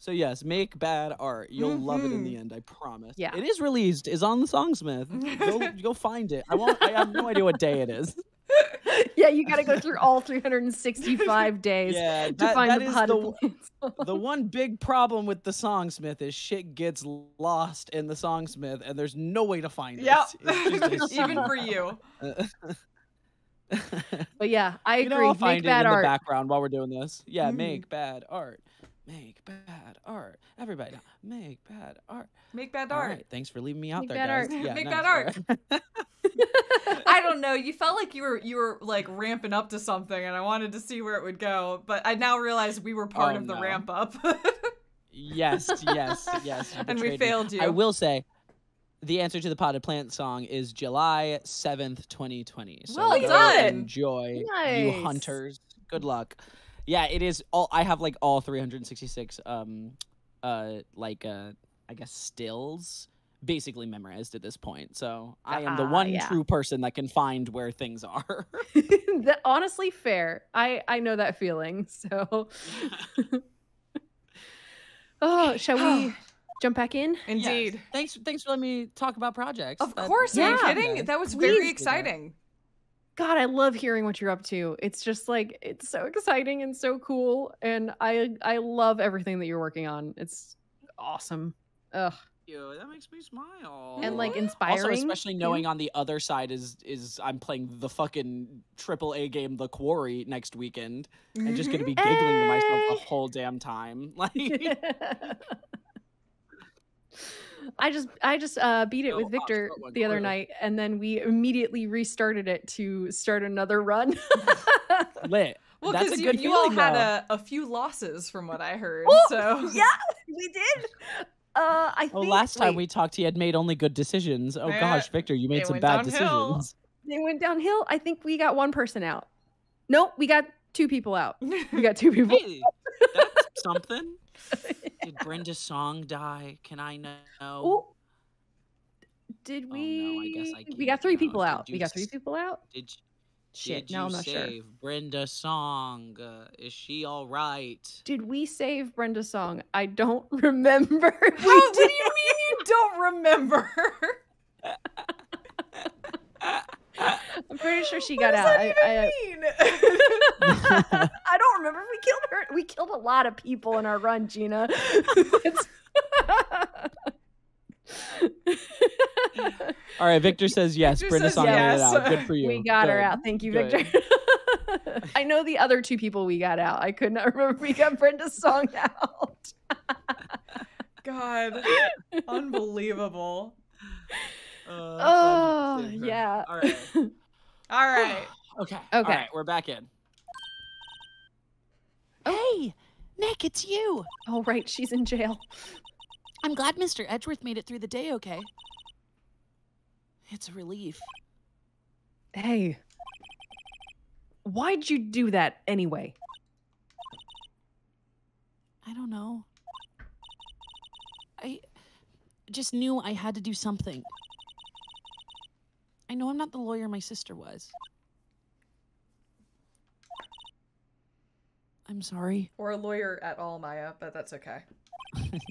So yes, make bad art. You'll love it in the end, I promise. Yeah. It is released. It's on the Songsmith. Go find it. I have no idea what day it is. Yeah, you got to go through all 365 days to find the potted plant song. The one big problem with the Songsmith is shit gets lost in the Songsmith, and there's no way to find it. Yep. Even for you. But yeah, I agree. I'll find it in the background while we're doing this. Yeah, make bad art. Make bad art. Everybody, make bad art. Make bad art. All right, thanks for leaving me out there, guys. Yeah, make bad art. I don't know. You felt like you were like ramping up to something, and I wanted to see where it would go. But I now realize we were part of the ramp up. Yes. And we failed you. I will say, the answer to the potted plant song is July 7th, 2020. So well done. Enjoy, you hunters. Good luck. Yeah, it is all. I have like all 366. I guess stills basically memorized at this point. So I am the one true person that can find where things are. Honestly, fair. I know that feeling. So, shall we? Jump back in. Indeed. Yes. Thanks for letting me talk about projects. Of course. Are you kidding? That was very exciting. God, I love hearing what you're up to. It's just like, it's so exciting and so cool. And I love everything that you're working on. It's awesome. Ugh. You. That makes me smile. And like inspiring. Also, especially knowing on the other side is I'm playing the fucking AAA game The Quarry next weekend. And just gonna be giggling to myself the whole damn time. Like I just beat it with Victor the other night, and then we immediately restarted it to start another run. Lit. Well, because you all had a few losses from what I heard. Oh, so yeah, we did. Last time we talked, he had made only good decisions. Oh gosh, Victor, you made some bad decisions. They went downhill. I think we got one person out. Nope, we got two people out. We got two people. Hey, that's something. Did Brenda Song die? Can I know? Ooh. Did we? Oh, no, I guess I can't. We got three people out. We got three people out. Shit, now I'm not sure. Did you save Brenda Song? Is she all right? Did we save Brenda Song? I don't remember. What do you mean you don't remember? I'm pretty sure she got out. I mean? I don't remember if we killed her. We killed a lot of people in our run, Gina. All right, Victor says yes. Brenda Song got out. Good for you. We got her out. Thank you, Victor. I know the other two people we got out. I could not remember. We got Brenda Song out. God, unbelievable. Yeah. All right. Okay. All right. We're back in. Hey, Nick, it's you. Oh, right. She's in jail. I'm glad Mr. Edgeworth made it through the day okay. It's a relief. Hey, why'd you do that anyway? I don't know. I just knew I had to do something. I know I'm not the lawyer my sister was. I'm sorry. Or a lawyer at all, Maya, but that's okay.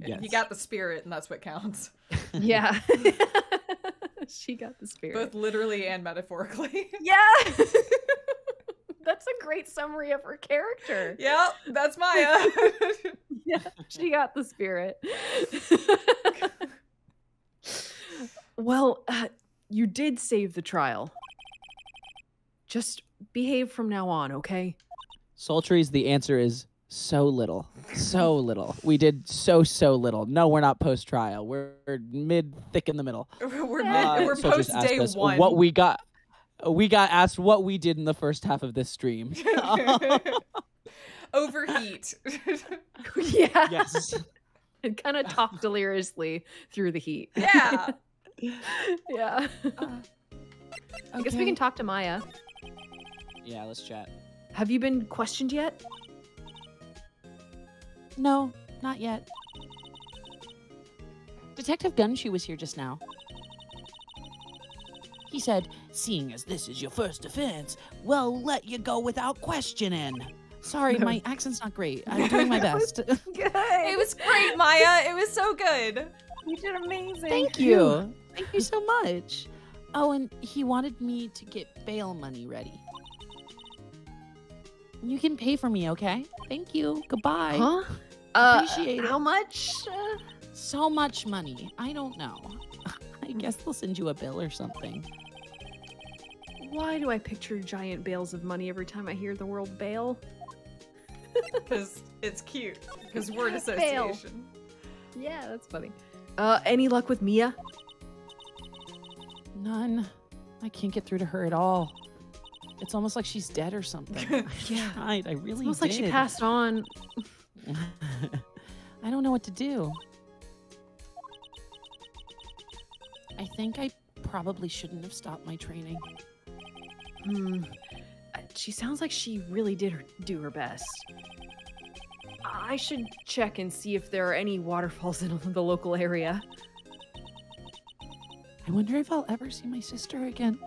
Yes. You got the spirit, and that's what counts. Yeah. She got the spirit. Both literally and metaphorically. Yeah. That's a great summary of her character. Yep, that's Maya. Yeah, she got the spirit. Well, you did save the trial. Just behave from now on, okay? Sultry's the answer is so little. So little. We did so little. No, we're not post-trial. We're mid-thick in the middle. We're post-day one. What we got... We got asked what we did in the first half of this stream. Overheat. Yeah. Yes. And kind of talk deliriously through the heat. Yeah. Yeah. I guess we can talk to Maya. Yeah, let's chat. Have you been questioned yet? No, not yet. Detective Gumshoe was here just now. He said, seeing as this is your first offense, we'll let you go without questioning. Sorry, my accent's not great. I'm doing my best. It was great, Maya. It was so good. You did amazing. Thank you. Thank you so much. Oh, and he wanted me to get bail money ready. You can pay for me, okay? Thank you. Goodbye. Huh? Appreciate it. How much? So much money. I don't know. I guess they'll send you a bill or something. Why do I picture giant bales of money every time I hear the word bail? Because it's cute. Because word association. Bail. Yeah, that's funny. Any luck with Mia? None. I can't get through to her at all. It's almost like she's dead or something. Yeah, I really did. Almost like she passed on. I don't know what to do. I think I probably shouldn't have stopped my training. She sounds like she really did do her best. I should check and see if there are any waterfalls in the local area. I wonder if I'll ever see my sister again.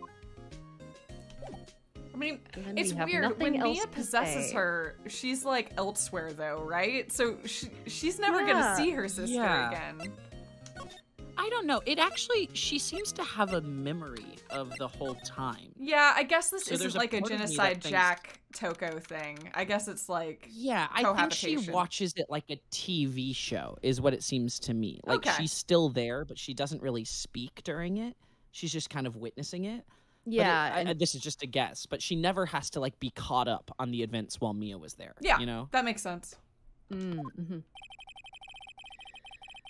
I mean, it's weird. When Mia possesses her, she's like elsewhere though, right? So she's never gonna see her sister again. I don't know. It actually, she seems to have a memory of the whole time. Yeah, I guess this isn't like a genocide Jack Toko thing. I guess it's like cohabitation. I think she watches it like a TV show is what it seems to me. Like she's still there, but she doesn't really speak during it. She's just kind of witnessing it. Yeah. But this is just a guess, but she never has to like be caught up on the events while Mia was there. Yeah, you know? That makes sense. Mm-hmm.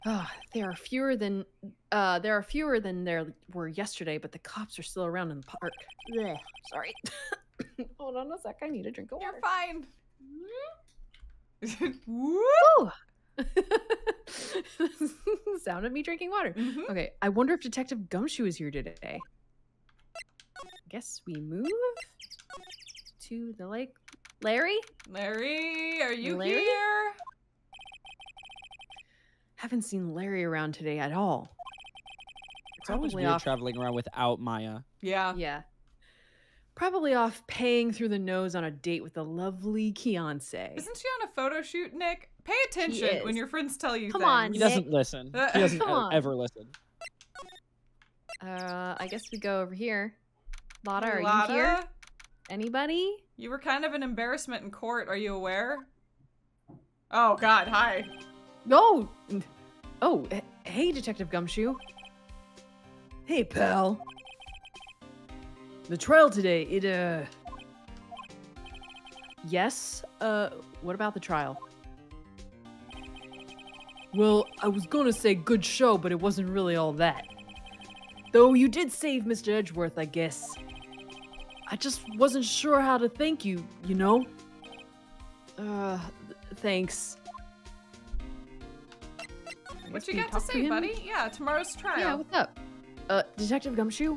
Oh, there are fewer than there were yesterday, but the cops are still around in the park. Ugh, sorry. Hold on a sec. I need a drink of water. You're fine. Woo! Sound of me drinking water. Mm-hmm. Okay, I wonder if Detective Gumshoe is here today. I guess we move to the lake. Larry? Larry, are you here? Haven't seen Larry around today at all. It's always weird traveling around without Maya. Yeah. Yeah. Probably off paying through the nose on a date with the lovely Keonce. Isn't she on a photo shoot, Nick? Pay attention when your friends tell you things. Come on, Nick. He doesn't listen. He doesn't ever listen. I guess we go over here. Lotta, are you here? Anybody? You were kind of an embarrassment in court. Are you aware? Oh, God. Hi. No. Oh, hey, Detective Gumshoe. Hey, pal. The trial today, Yes? What about the trial? Well, I was gonna say good show, but it wasn't really all that. Though you did save Mr. Edgeworth, I guess. I just wasn't sure how to thank you, you know? Thanks. What you got to say, buddy? Yeah, tomorrow's trial. Yeah, what's up? Detective Gumshoe?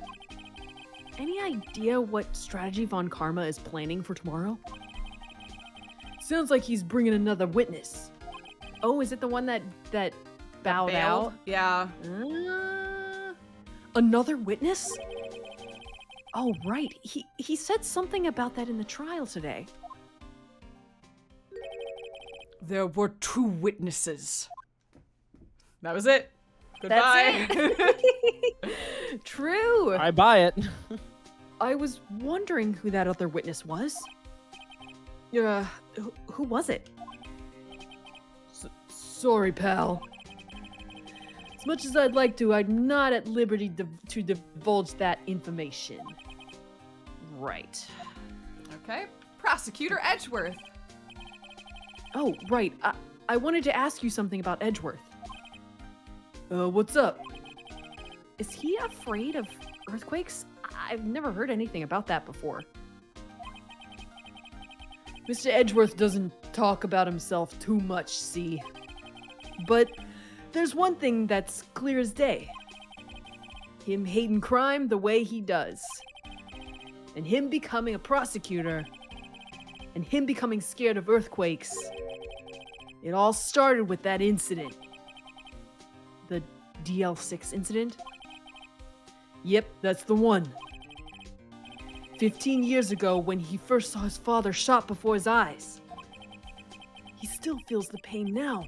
Any idea what strategy Von Karma is planning for tomorrow? Sounds like he's bringing another witness. Oh, is it the one that bowed out? Yeah. Another witness? Oh, right. He said something about that in the trial today. There were two witnesses. That was it. Goodbye. That's it. True. I buy it. I was wondering who that other witness was. Who was it? Sorry, pal. As much as I'd like to, I'm not at liberty to divulge that information. Right. Okay. Prosecutor Edgeworth. Oh, right. I wanted to ask you something about Edgeworth. What's up? Is he afraid of earthquakes? I've never heard anything about that before. Mr. Edgeworth doesn't talk about himself too much, see? But there's one thing that's clear as day. Him hating crime the way he does. And him becoming a prosecutor. And him becoming scared of earthquakes. It all started with that incident. The DL-6 incident? Yep, that's the one. 15 years ago, when he first saw his father shot before his eyes. He still feels the pain now.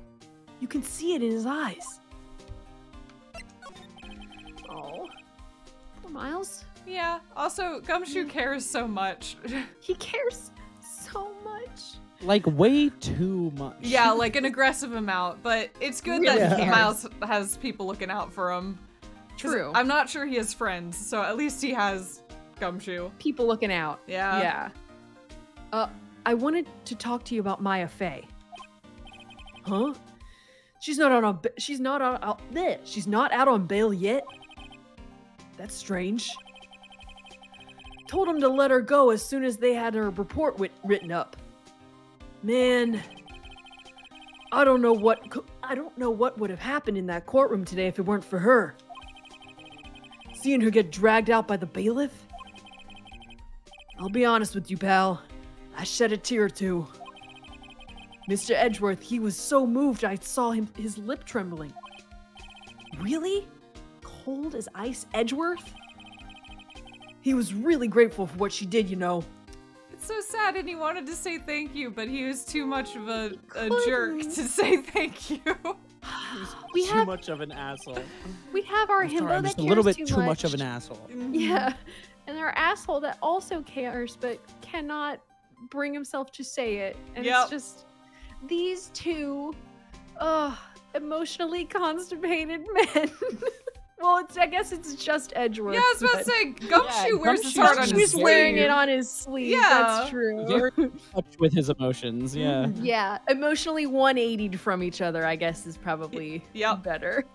You can see it in his eyes. Oh. Poor Miles? Yeah, also, Gumshoe cares so much. He cares so much. Like, way too much. Yeah, like an aggressive amount, but it's good that Miles has people looking out for him. True. I'm not sure he has friends, so at least he has Gumshoe. People looking out. Yeah. Yeah. I wanted to talk to you about Maya Faye. Huh? She's not out on bail yet. That's strange. Told him to let her go as soon as they had her report written up. Man, I don't know what would have happened in that courtroom today if it weren't for her. Seeing her get dragged out by the bailiff? I'll be honest with you, pal. I shed a tear or two. Mr. Edgeworth, he was so moved I saw his lip trembling. Really? Cold as ice, Edgeworth? He was really grateful for what she did, you know. So sad, and he wanted to say thank you, but he was too much of a jerk to say thank you. Too much of an asshole. We have our himbo that cares too much. A little bit too much of an asshole. Yeah, and our asshole that also cares but cannot bring himself to say it. And it's just these two emotionally constipated men. Well, I guess it's just Edgeworth. Yeah, I was about to say, Gumshoe wears his heart on his sleeve. He's wearing it on his sleeve. Yeah. That's true. Very touched with his emotions, yeah. Yeah, emotionally 180'd from each other, I guess, is probably better.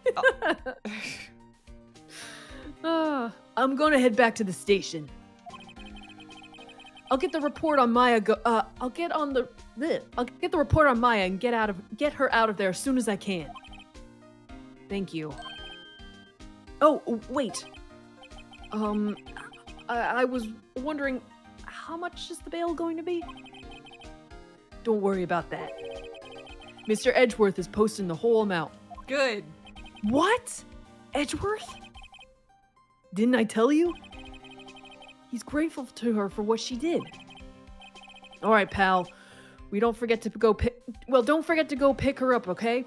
I'm going to head back to the station. I'll get the report on Maya. I'll get the report on Maya and get her out of there as soon as I can. Thank you. Oh, wait. I was wondering, how much is the bail going to be? Don't worry about that. Mr. Edgeworth is posting the whole amount. Good. What? Edgeworth? Didn't I tell you? He's grateful to her for what she did. All right, pal. Don't forget to go pick her up, okay?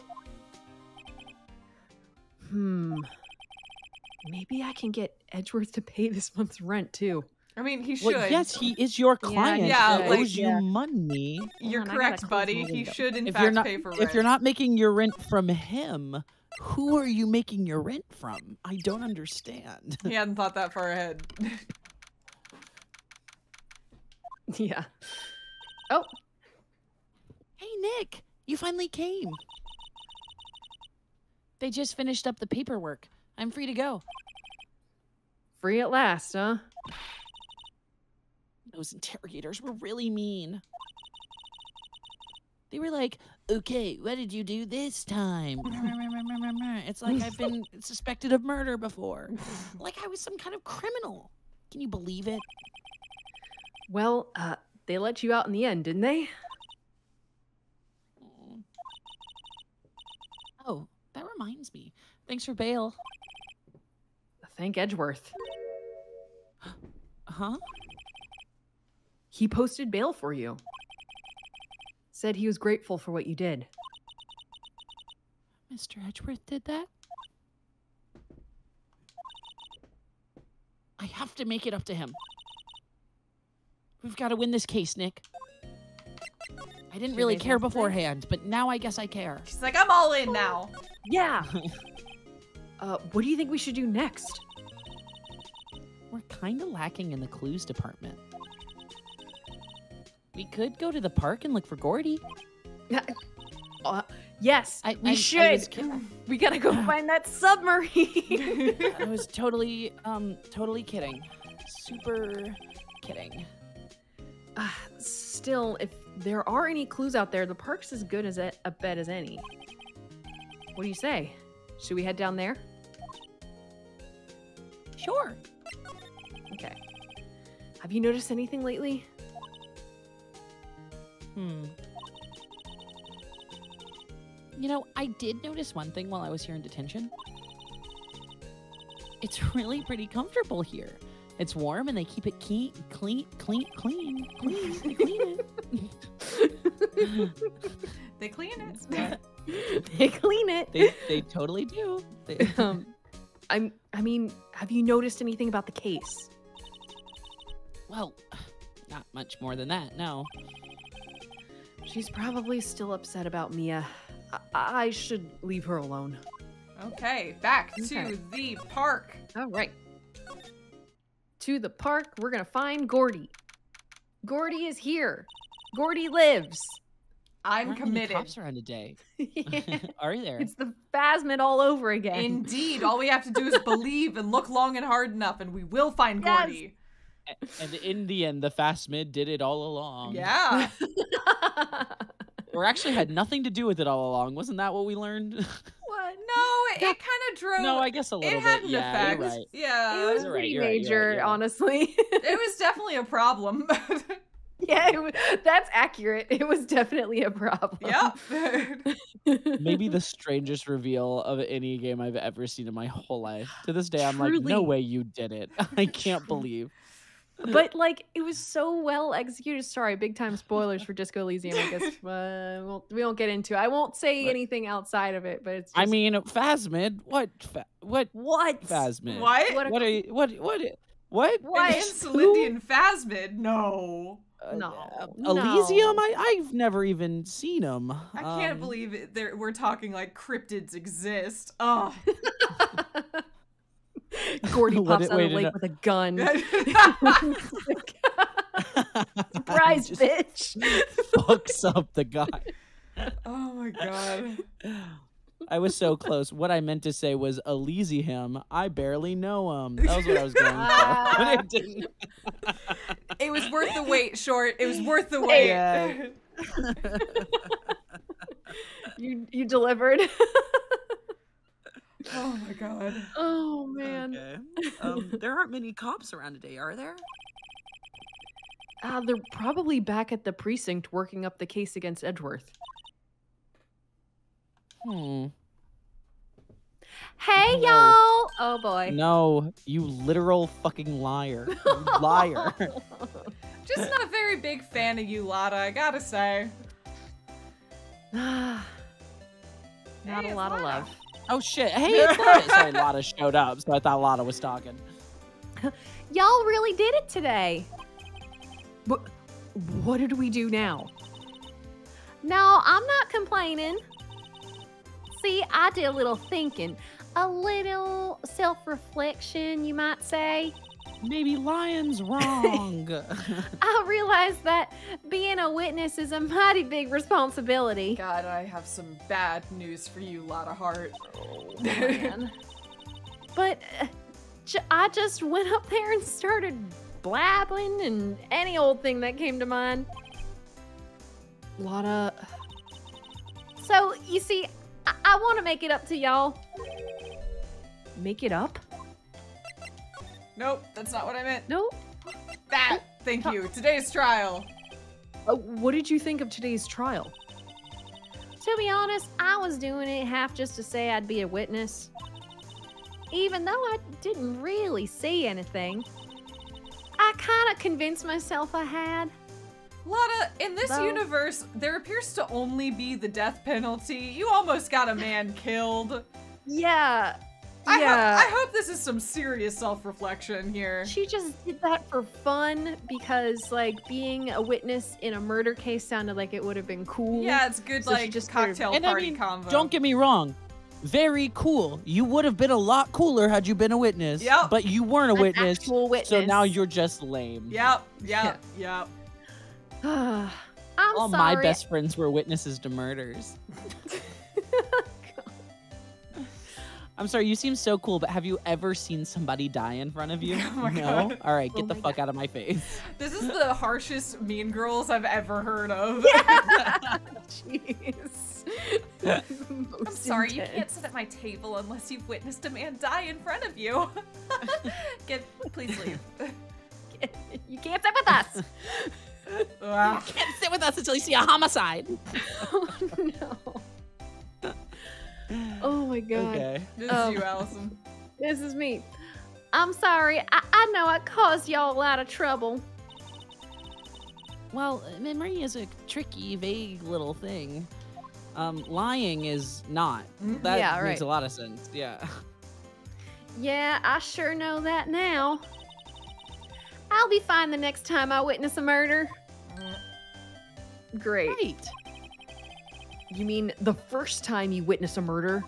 Maybe I can get Edgeworth to pay this month's rent, too. I mean, he should. Well, yes, he is your client. Yeah, he owes you money. You're correct, buddy. He should, in fact, pay for rent. If you're not making your rent from him, who are you making your rent from? I don't understand. He hadn't thought that far ahead. Yeah. Oh. Hey, Nick. You finally came. They just finished up the paperwork. I'm free to go. Free at last, huh? Those interrogators were really mean. They were like, okay, what did you do this time? It's like I've been suspected of murder before. Like I was some kind of criminal. Can you believe it? Well, they let you out in the end, didn't they? Oh, that reminds me. Thanks for bail. Thank Edgeworth. Huh? He posted bail for you. Said he was grateful for what you did. Mr. Edgeworth did that? I have to make it up to him. We've got to win this case, Nick. I didn't really care beforehand, but now I guess I care. She's like, I'm all in now. Yeah. What do you think we should do next? We're kind of lacking in the clues department. We could go to the park and look for Gordy. Yes, we should. We gotta go find that submarine. I was totally, totally kidding. Super kidding. Still, if there are any clues out there, the park's as good as a bet as any. What do you say? Should we head down there? Sure. Okay. Have you noticed anything lately? You know, I did notice one thing while I was here in detention. It's really pretty comfortable here. It's warm and they keep it clean. They clean it. They clean it. They totally do. I mean, have you noticed anything about the case? Well, not much more than that, no. She's probably still upset about Mia. I should leave her alone. Okay, back to the park. All right. To the park, we're gonna find Gordy. Gordy is here. Gordy lives. I'm committed. Cops around today. Are there? It's the Phasmid all over again. Indeed. All we have to do is believe and look long and hard enough, and we will find Gordy. And in the end, the Phasmid did it all along. Yeah. Or actually had nothing to do with it all along. Wasn't that what we learned? What? No, it kind of drove. No, I guess a little bit. It had an effect. You're right. Yeah. It was pretty major, honestly. It was definitely a problem. Yeah, that's accurate. It was definitely a problem. Yep. Maybe the strangest reveal of any game I've ever seen in my whole life. To this day, I'm like, no way you did it. I can't believe. But, like, it was so well executed. Sorry, big time spoilers for Disco Elysium, I guess. We won't get into it. I won't say anything outside of it, but it's just... I mean, Phasmid? What? Phasmid? What? An Insulindian Phasmid? No. No. Elysium? I've never even seen them. I can't believe it. We're talking like cryptids exist. Oh. Gordy pops out of the lake with a gun. Surprise, bitch! Fucks up the guy. Oh my god. I was so close. What I meant to say was Elysium. I barely know him. That was what I was going for. But it didn't. It was worth the wait, Short. It was worth the wait. Yeah. You delivered. Oh my god. Oh man. Okay. There aren't many cops around today, are there? They're probably back at the precinct working up the case against Edgeworth. Hey y'all! Oh boy. No, you literal fucking liar. You liar. Just not a very big fan of you, Lotta, I gotta say. Not a lot of love. Oh shit, hey, it's Lotta. Sorry, Lotta showed up, so I thought Lotta was talking. Y'all really did it today. But what did we do now? No, I'm not complaining. See, I did a little thinking. A little self-reflection, you might say. Maybe lying's wrong. I realized that being a witness is a mighty big responsibility. God, I have some bad news for you, Lotta Hart. Oh, man. But I just went up there and started blabbing and any old thing that came to mind. Lotta, So, you see, I want to make it up to y'all. Make it up? Nope, that's not what I meant. Nope. That, thank you. Today's trial. What did you think of today's trial? To be honest, I was doing it half just to say I'd be a witness. Even though I didn't really see anything, I kind of convinced myself I had. Lotta, in this universe, there appears to only be the death penalty. You almost got a man killed. Yeah. I hope this is some serious self-reflection here. She just did that for fun because, like, being a witness in a murder case sounded like it would have been cool. Yeah, it's good, so like, just cocktail party convo. Don't get me wrong. Very cool. You would have been a lot cooler had you been a witness. Yep. But you weren't a witness, so now you're just lame. Yep. I'm All sorry. My best friends were witnesses to murders. I'm sorry, you seem so cool, but have you ever seen somebody die in front of you? Oh no? All right, get the fuck out of my face. This is the harshest Mean Girls I've ever heard of. Yeah. Jeez. I'm sorry, you can't sit at my table unless you've witnessed a man die in front of you. Please leave. You can't sit with us. Wow. You can't sit with us until you see a homicide. Oh, no. Oh my god. Okay. This is you, Allison. This is me. I'm sorry. I know I caused y'all a lot of trouble. Well, memory is a tricky, vague little thing. Lying is not. That makes a lot of sense. Yeah. Yeah, I sure know that now. I'll be fine the next time I witness a murder. Great. Right. You mean the first time you witness a murder?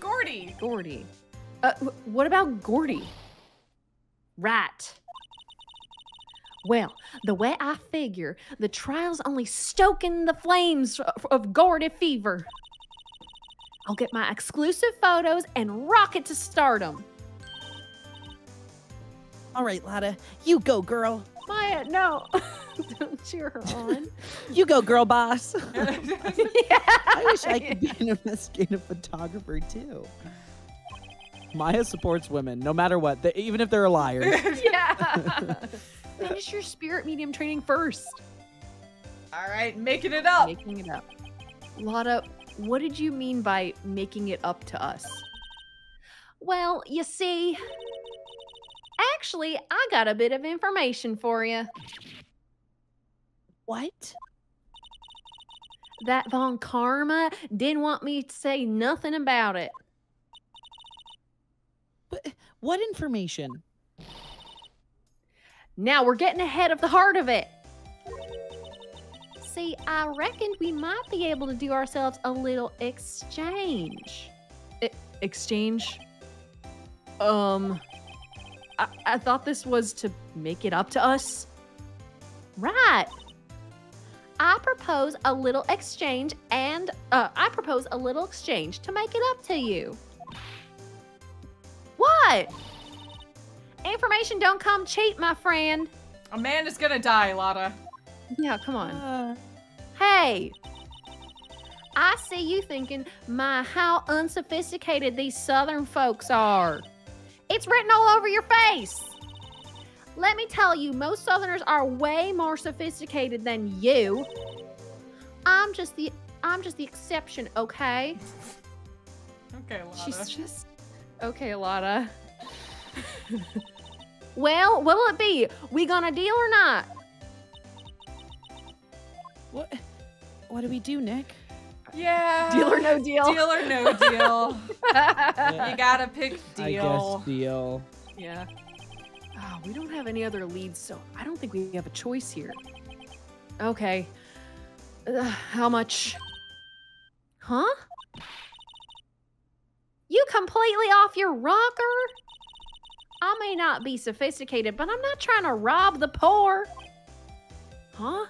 Gordy! Gordy. What about Gordy? Right. Well, the way I figure, the trial's only stoking the flames of Gordy fever. I'll get my exclusive photos and rocket to stardom. All right, Lotta, you go, girl. Maya, no. Don't cheer her on. You go, girl boss. Yeah. I wish I could be an investigative photographer, too. Maya supports women, no matter what, even if they're a liar. Yeah. Finish your spirit medium training first. All right, making it up. Making it up. Lotta, what did you mean by making it up to us? Well, you see, actually, I got a bit of information for you. What? That Von Karma didn't want me to say nothing about it. But what information? Now we're getting ahead of the heart of it. See, I reckon we might be able to do ourselves a little exchange. Exchange? I thought this was to make it up to us. Right. I propose a little exchange to make it up to you. What? Information don't come cheap, my friend. A man is gonna die, Lotta. Yeah, come on. Hey, I see you thinking, my, how unsophisticated these Southern folks are. It's written all over your face. Let me tell you, most Southerners are way more sophisticated than you. I'm just the exception, okay? Okay, Lotta. Okay, Lotta. Well, what'll it be? We gonna deal or not? What do we do, Nick? Yeah. Deal or no deal? Deal or no deal. Yeah. You gotta pick deal. I guess deal. Yeah. Oh, we don't have any other leads, so I don't think we have a choice here. Okay. How much? Huh? You completely off your rocker? I may not be sophisticated, but I'm not trying to rob the poor. Huh?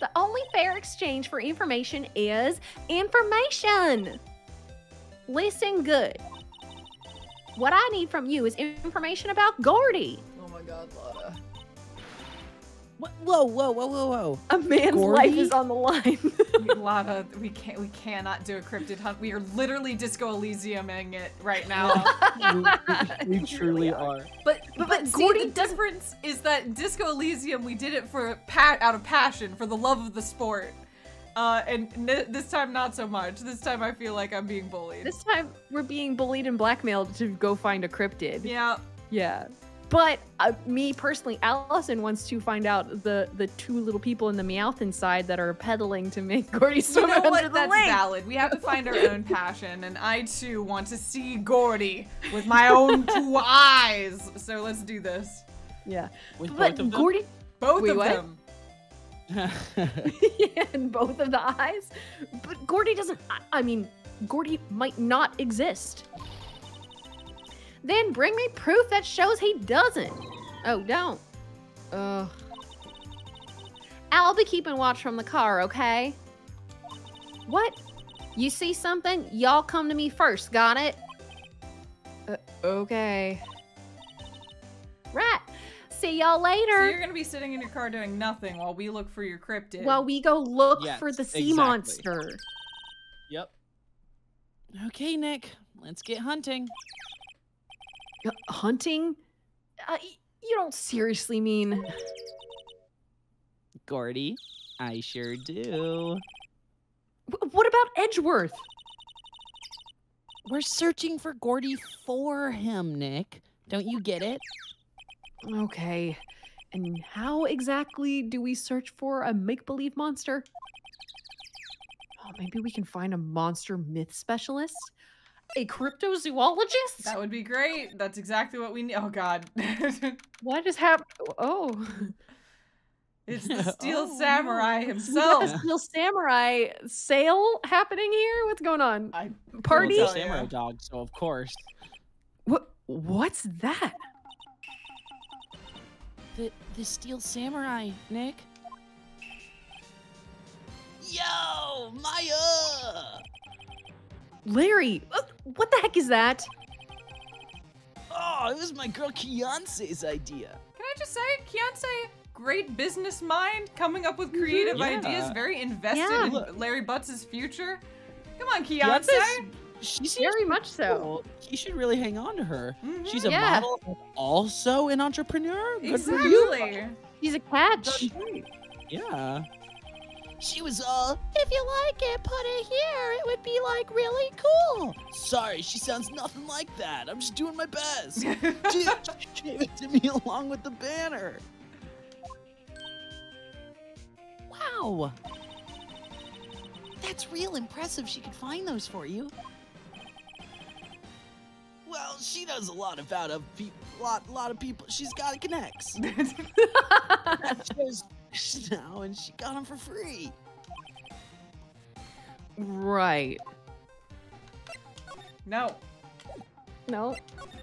The only fair exchange for information is information. Listen good. What I need from you is information about Gordy. Oh my god, Lotta. What? Whoa, whoa, whoa, whoa, whoa! A man's life is on the line. Lotta, we cannot do a cryptid hunt. We are literally Disco Elysiuming it right now. we truly are. But Gordy, the difference is that Disco Elysium, we did it for out of passion, for the love of the sport. And this time, not so much. This time, I feel like I'm being bullied. This time, we're being bullied and blackmailed to go find a cryptid. Yeah. Yeah. But me personally, Allison wants to find out the two little people in the Meowth side that are peddling to make Gordy swim under the lake. You know what? That's valid. We have to find our own passion, and I too want to see Gordy with my own two eyes. So let's do this. Yeah. With both of them? Gordy, both of them. Yeah, and both of the eyes. But Gordy doesn't. I mean, Gordy might not exist. Then bring me proof that shows he doesn't. Oh, don't. Ugh. I'll be keeping watch from the car, okay? What? You see something? Y'all come to me first, got it? Okay. Right. See y'all later. So you're gonna be sitting in your car doing nothing while we look for your cryptid. While we go look for the sea monster. Yep. Okay, Nick. Let's get hunting. Hunting? You don't seriously mean... Gordy, I sure do. What about Edgeworth? We're searching for Gordy for him, Nick. Don't you get it? Okay. And how exactly do we search for a make-believe monster? Oh, maybe we can find a monster myth specialist? A cryptozoologist? That would be great. That's exactly what we need. Oh, God. What just happened? Oh. It's the Steel Samurai himself. We got the Steel Samurai sale happening here? What's going on? Party? It's a samurai dog, so of course. What's that? The Steel Samurai, Nick. Yo, Maya! Larry, what the heck is that? Oh, it was my girl Kiance's idea. Can I just say, Kiance, great business mind, coming up with creative ideas, very invested in Larry Butz's future. Come on, Kiance. She's very much so. You should really hang on to her. Mm-hmm. She's a model, and also an entrepreneur. Good for you. She's a catch. Yeah. She was all, if you like it, put it here. It would be, like, really cool. Sorry, she sounds nothing like that. I'm just doing my best. Dude, she gave it to me along with the banner. Wow. That's real impressive she could find those for you. Well, she knows a lot about a lot of people. She's got connects. Now, and she got him for free. Right. No. No.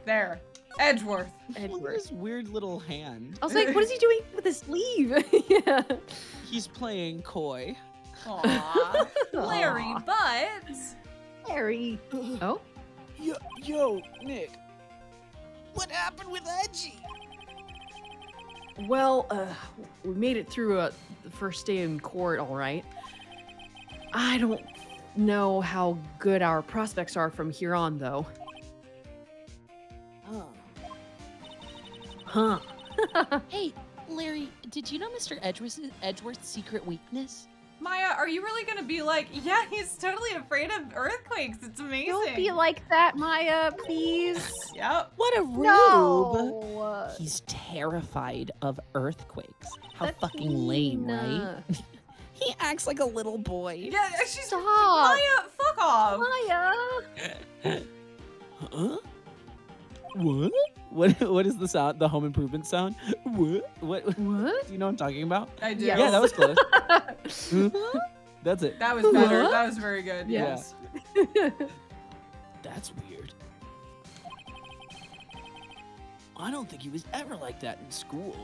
There. Edgeworth. Edgeworth. His weird little hand. I was like, what is he doing with his sleeve? Yeah. He's playing coy. Aww. Larry Butz. Larry. Oh. Yo, Nick. What happened with Edgy? Well, we made it through the first day in court, all right. I don't know how good our prospects are from here on, though. Huh. Hey, Larry, did you know Mr. Edgeworth's secret weakness? Maya, are you really gonna be like, yeah, he's totally afraid of earthquakes. It's amazing. Don't be like that, Maya, please. Yep. What a rube. No. He's terrified of earthquakes. How That's fucking lame, right? He acts like a little boy. Yeah, she's Maya, fuck off. Maya. Huh? What? What is the sound? The home improvement sound? What? Do you know what I'm talking about? I do. Yes. Yeah, that was close. That's it. That was better. That was very good. Yes. Yeah. That's weird. I don't think he was ever like that in school.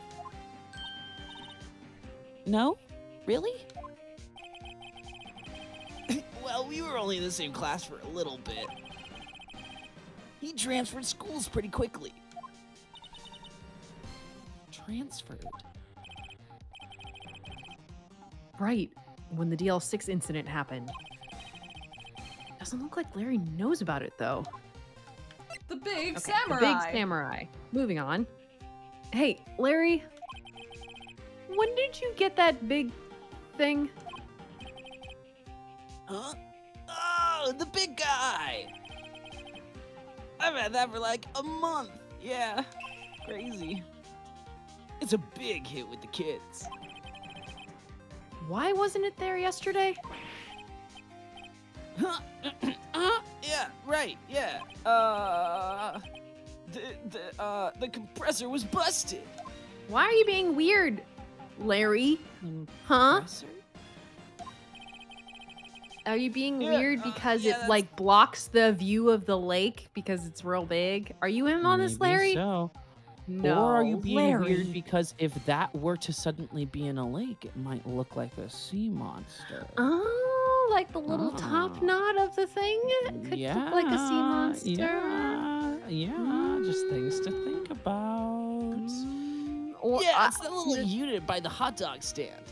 No? Really? Well, we were only in the same class for a little bit. He transferred schools pretty quickly. Transferred? right when the DL-6 incident happened. Doesn't look like Larry knows about it, though. The big samurai. The big samurai. Moving on. Hey, Larry, when did you get that big thing? Huh? Oh, the big guy! I've had that for like a month. Yeah, crazy. It's a big hit with the kids. Why wasn't it there yesterday? Huh? Yeah, right, yeah. The compressor was busted. Why are you being weird, Larry? Huh? Are you being weird because it like blocks the view of the lake because it's real big? Are you in on this, Larry? So. No. Or are you being weird because if that were to suddenly be in a lake, it might look like a sea monster. Oh, like the little top knot of the thing? It could look like a sea monster. Just things to think about. Or, it's that little unit by the hot dog stand.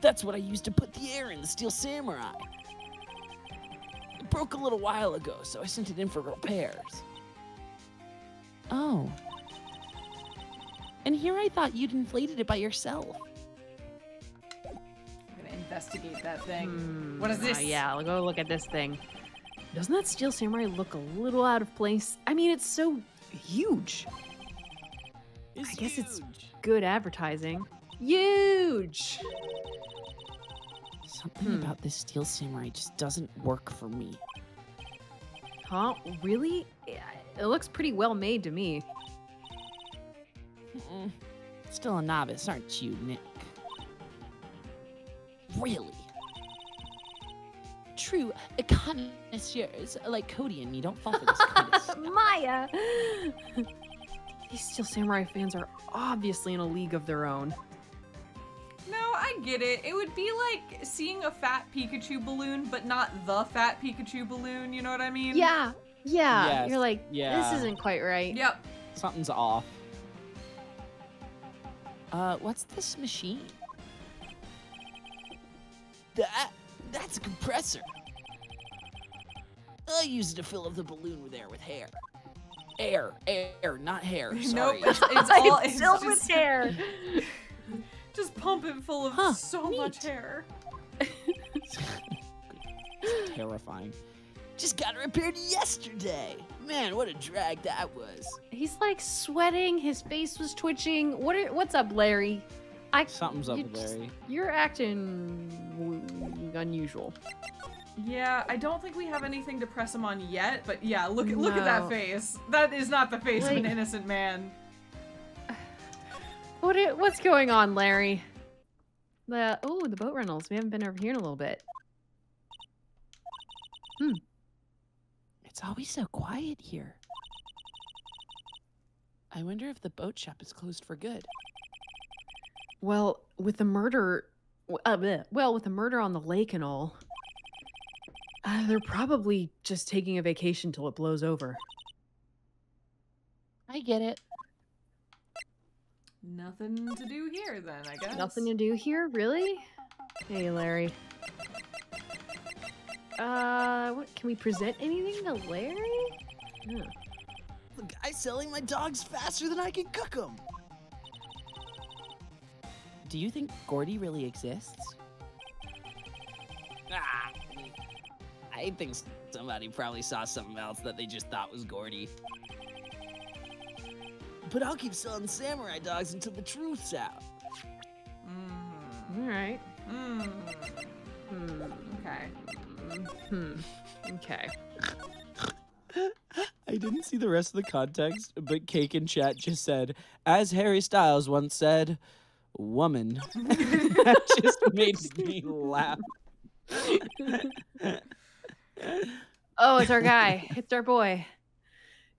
That's what I used to put the air in the Steel Samurai. It broke a little while ago, so I sent it in for repairs. Oh. And here I thought you'd inflated it by yourself. I'm gonna investigate that thing. What is this? Yeah, I'll go look at this thing. Doesn't that Steel Samurai look a little out of place? I mean, it's so huge. It's I guess huge. It's good advertising. Huge! Something about this Steel Samurai just doesn't work for me. Huh? Really? It looks pretty well made to me. Still a novice, aren't you, Nick? Really? True connoisseurs like Cody and me don't fall for this kind of stuff. Maya! These Steel Samurai fans are obviously in a league of their own. No, I get it. It would be like seeing a fat Pikachu balloon, but not the fat Pikachu balloon, you know what I mean? Yeah, yeah. Yes. You're like, this isn't quite right. Yep. Something's off. What's this machine? That's a compressor. I use it to fill up the balloon with air Air, not hair, sorry. Nope, it's all it's filled with hair. Just pump it full of so much hair. It's terrifying. Just got it repaired yesterday. Man, what a drag that was. He's like sweating. His face was twitching. What's up, Larry? Something's up, Larry. You're acting unusual. Yeah, I don't think we have anything to press him on yet, but yeah, look at that face. That is not the face of an innocent man. What's going on, Larry? The boat rentals. We haven't been over here in a little bit. It's always so quiet here. I wonder if the boat shop is closed for good. Well, with the murder... with the murder on the lake and all... they're probably just taking a vacation till it blows over. I get it. Nothing to do here, then, I guess. Nothing to do here? Really? Hey, Larry. What? Can we present anything to Larry? Huh. The guy's selling my dogs faster than I can cook them. Do you think Gordy really exists? I think somebody probably saw something else that they just thought was Gordy. But I'll keep selling samurai dogs until the truth's out. All right. Okay. Okay. I didn't see the rest of the context, but Cake in chat just said, as Harry Styles once said, woman. That just made me laugh. Oh, it's our guy. It's our boy.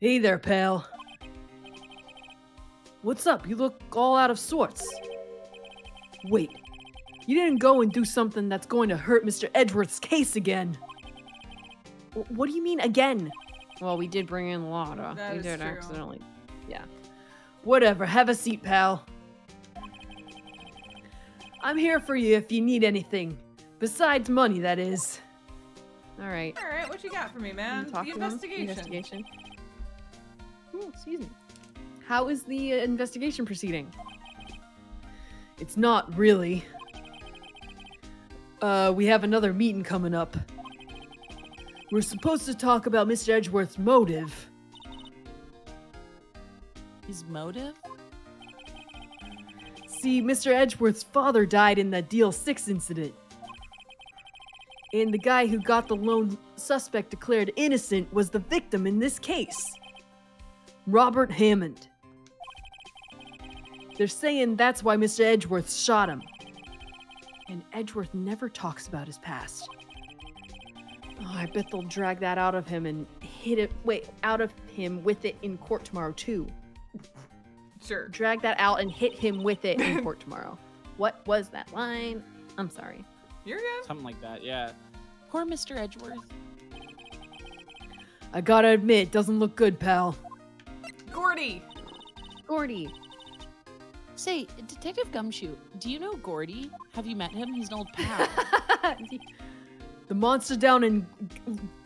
Hey there, pal. What's up? You look all out of sorts. Wait, you didn't go and do something that's going to hurt Mr. Edgeworth's case again. What do you mean again? Well, we did bring in Lotta. We did accidentally. Yeah. Whatever. Have a seat, pal. I'm here for you if you need anything. Besides money, that is. Alright. Alright, what you got for me, man? The investigation. Ooh, excuse me. How is the investigation proceeding? It's not really. We have another meeting coming up. We're supposed to talk about Mr. Edgeworth's motive. His motive? See, Mr. Edgeworth's father died in that DL-6 incident. And the guy who got the lone suspect declared innocent was the victim in this case. Robert Hammond. They're saying that's why Mr. Edgeworth shot him. And Edgeworth never talks about his past. Oh, I bet they'll drag that out of him and hit it, out of him with it in court tomorrow too. Sure. Drag that out and hit him with it in court tomorrow. What was that line? I'm sorry. You're good. Something like that, yeah. Poor Mr. Edgeworth. I gotta admit, doesn't look good, pal. Gordy! Gordy. Say, Detective Gumshoe, do you know Gordy? Have you met him? He's an old pal. The monster down in...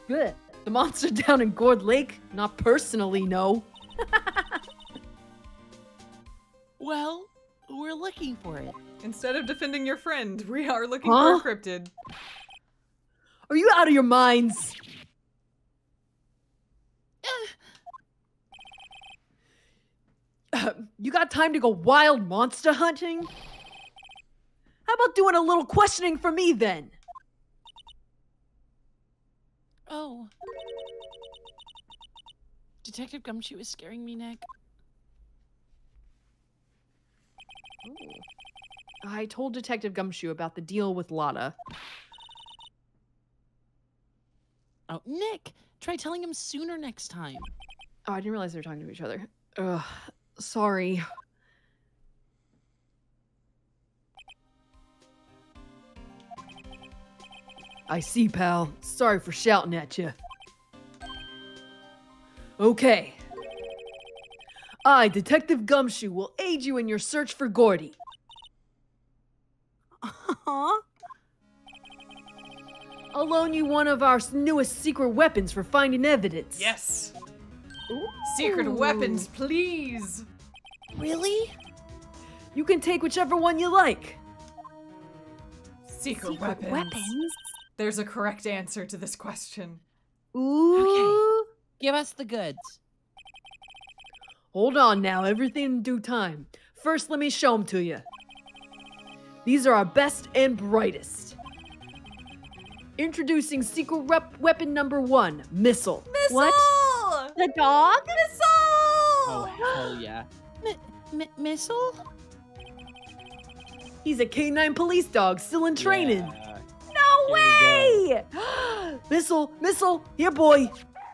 The monster down in Gourd Lake? Not personally, no. Well, we're looking for it. Instead of defending your friend, we are looking for a cryptid. Are you out of your minds? You got time to go wild monster hunting? How about doing a little questioning for me then? Oh. Detective Gumshoe is scaring me, Nick. Ooh. I told Detective Gumshoe about the deal with Lotta. Oh, Nick! Try telling him sooner next time. Oh, I didn't realize they were talking to each other. Ugh, sorry. I see, pal. Sorry for shouting at you. Okay. I, Detective Gumshoe, will aid you in your search for Gordy. Aww. I'll loan you one of our newest secret weapons for finding evidence. Yes. Ooh. Secret weapons, please. Really? You can take whichever one you like. Secret weapons? There's a correct answer to this question. Ooh. Okay. Give us the goods. Hold on now, everything in due time. First, let me show them to you. These are our best and brightest. Introducing secret weapon number 1, Missile. Missile! What? The dog? Missile! Oh, hell yeah. Missile? He's a K-9 police dog, still in training. Yeah. No way! Missile, Missile, here boy.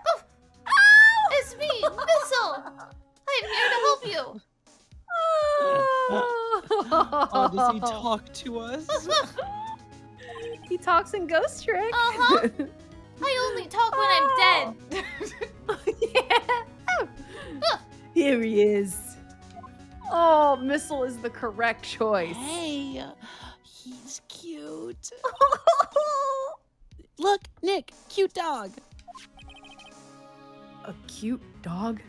Oh, oh. It's me, Missile. I'm here to help you. Oh, does he talk to us? He talks in Ghost Trick. Uh-huh. I only talk when I'm dead. Yeah. Here he is. Oh, Missile is the correct choice. Hey, he's cute. Look, Nick, cute dog. A cute dog?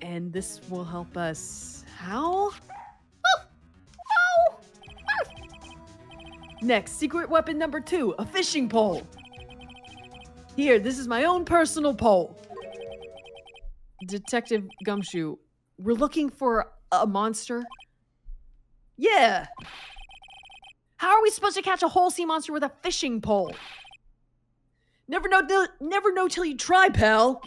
And this will help us... how? Oh! Oh! Oh! Next, secret weapon number 2, a fishing pole. Here, this is my own personal pole. Detective Gumshoe, we're looking for a monster? Yeah! How are we supposed to catch a whole sea monster with a fishing pole? Never know till you try, pal.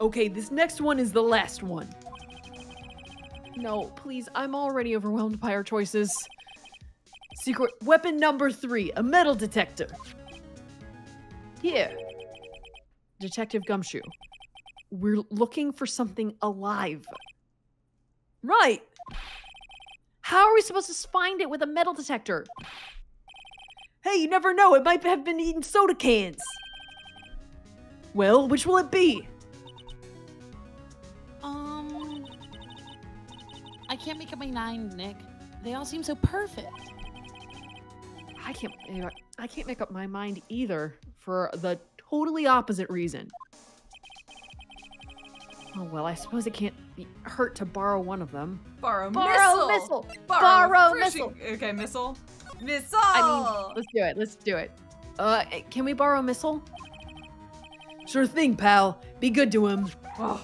Okay, this next one is the last one. No, please, I'm already overwhelmed by our choices. Secret weapon number 3, a metal detector. Here. Detective Gumshoe, we're looking for something alive. Right. How are we supposed to find it with a metal detector? Hey, you never know, it might have been eating soda cans. Well, which will it be? I can't make up my mind, Nick. They all seem so perfect. I can't make up my mind either, for the totally opposite reason. Oh, well, I suppose it can't hurt to borrow one of them. Borrow missile! Borrow missile! Okay, missile. Missile! I mean, let's do it. Can we borrow missile? Sure thing, pal. Be good to him. Oh!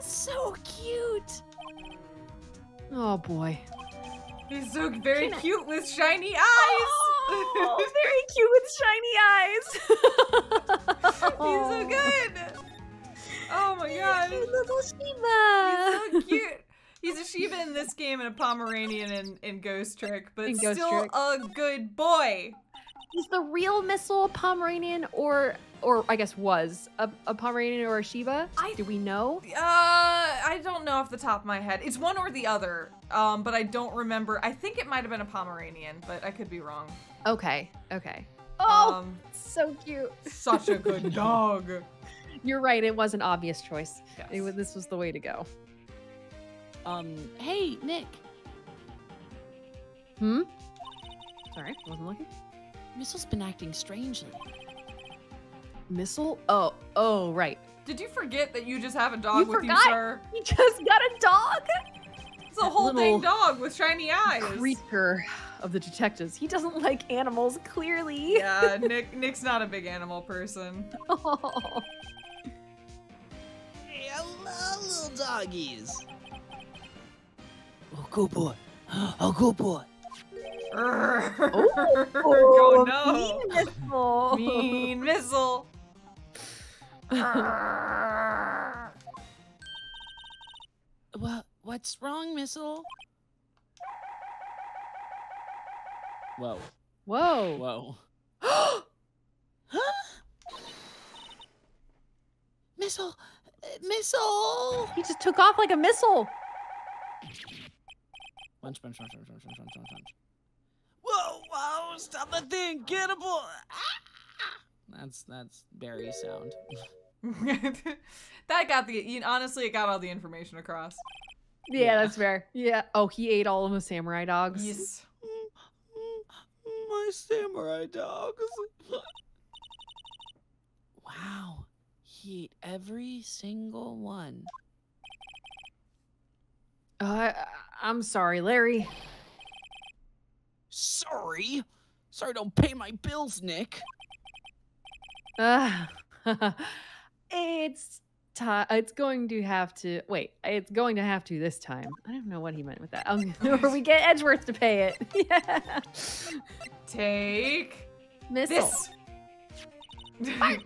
So cute! Oh, boy. He's so very cute with shiny eyes! Oh, very cute with shiny eyes! He's so good! Oh my god! He's a little Shiba! He's so cute! He's a Shiba in this game and a Pomeranian in Ghost Trick, but still a good boy! Is the real Missile Pomeranian or I guess was a Pomeranian or a Shiba? Do we know? I don't know off the top of my head. It's one or the other, but I don't remember. I think it might have been a Pomeranian, but I could be wrong. Okay. Oh, so cute. Such a good dog. You're right. It was an obvious choice. Yes. This was the way to go. Hey, Nick. Hmm? Sorry, wasn't looking. Missile's been acting strangely. Missile? Oh, right. Did you forget that you just have a dog with you, sir? You just got a dog? It's a whole dang dog with shiny eyes. Creature of the detectives. He doesn't like animals, clearly. Yeah, Nick's not a big animal person. Oh. Hey, I love little doggies. Oh, good boy. Oh, good boy. Oh no! Mean missile. What's wrong, missile? Whoa! Huh? Missile! He just took off like a missile. Punch! Whoa, stop that thing, get a ball. Ah! That's Barry sound. That got honestly, it got all the information across. Yeah, that's fair. Yeah. Oh, he ate all of the samurai dogs. Yes. My samurai dogs. Wow. He ate every single one. I'm sorry, Larry. Sorry, don't pay my bills, Nick. It's going to have to wait. It's going to have to this time. I don't know what he meant with that. Or we get Edgeworth to pay it. Yeah. Take missile. This.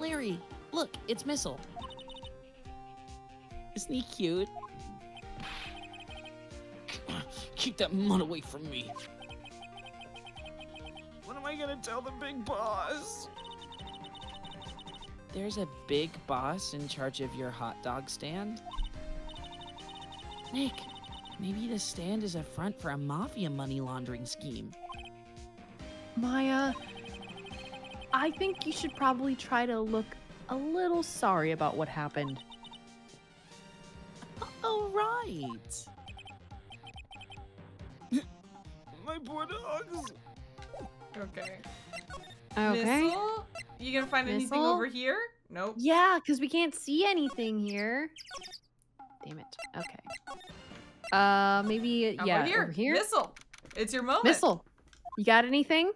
Larry, look, it's missile. Isn't he cute? Keep that mud away from me. What am I gonna tell the big boss? There's a big boss in charge of your hot dog stand. Nick, maybe the stand is a front for a mafia money laundering scheme. Maya, I think you should probably try to look a little sorry about what happened. Oh, right. My poor dogs. Okay. Missile? You gonna find anything over here? Nope. Yeah, because we can't see anything here. Damn it. Okay. Maybe, over here. Missile. It's your moment. Missile. You got anything?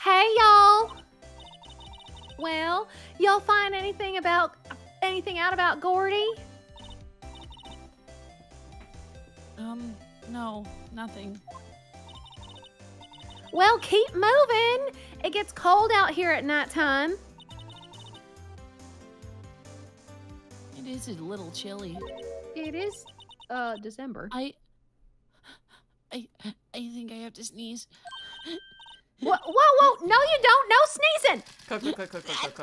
Hey, y'all. Well, y'all find anything out about Gordy? No, nothing. Well, keep moving. It gets cold out here at nighttime. It is a little chilly. It is December. I think I have to sneeze. Whoa! No, you don't. No sneezing. Click.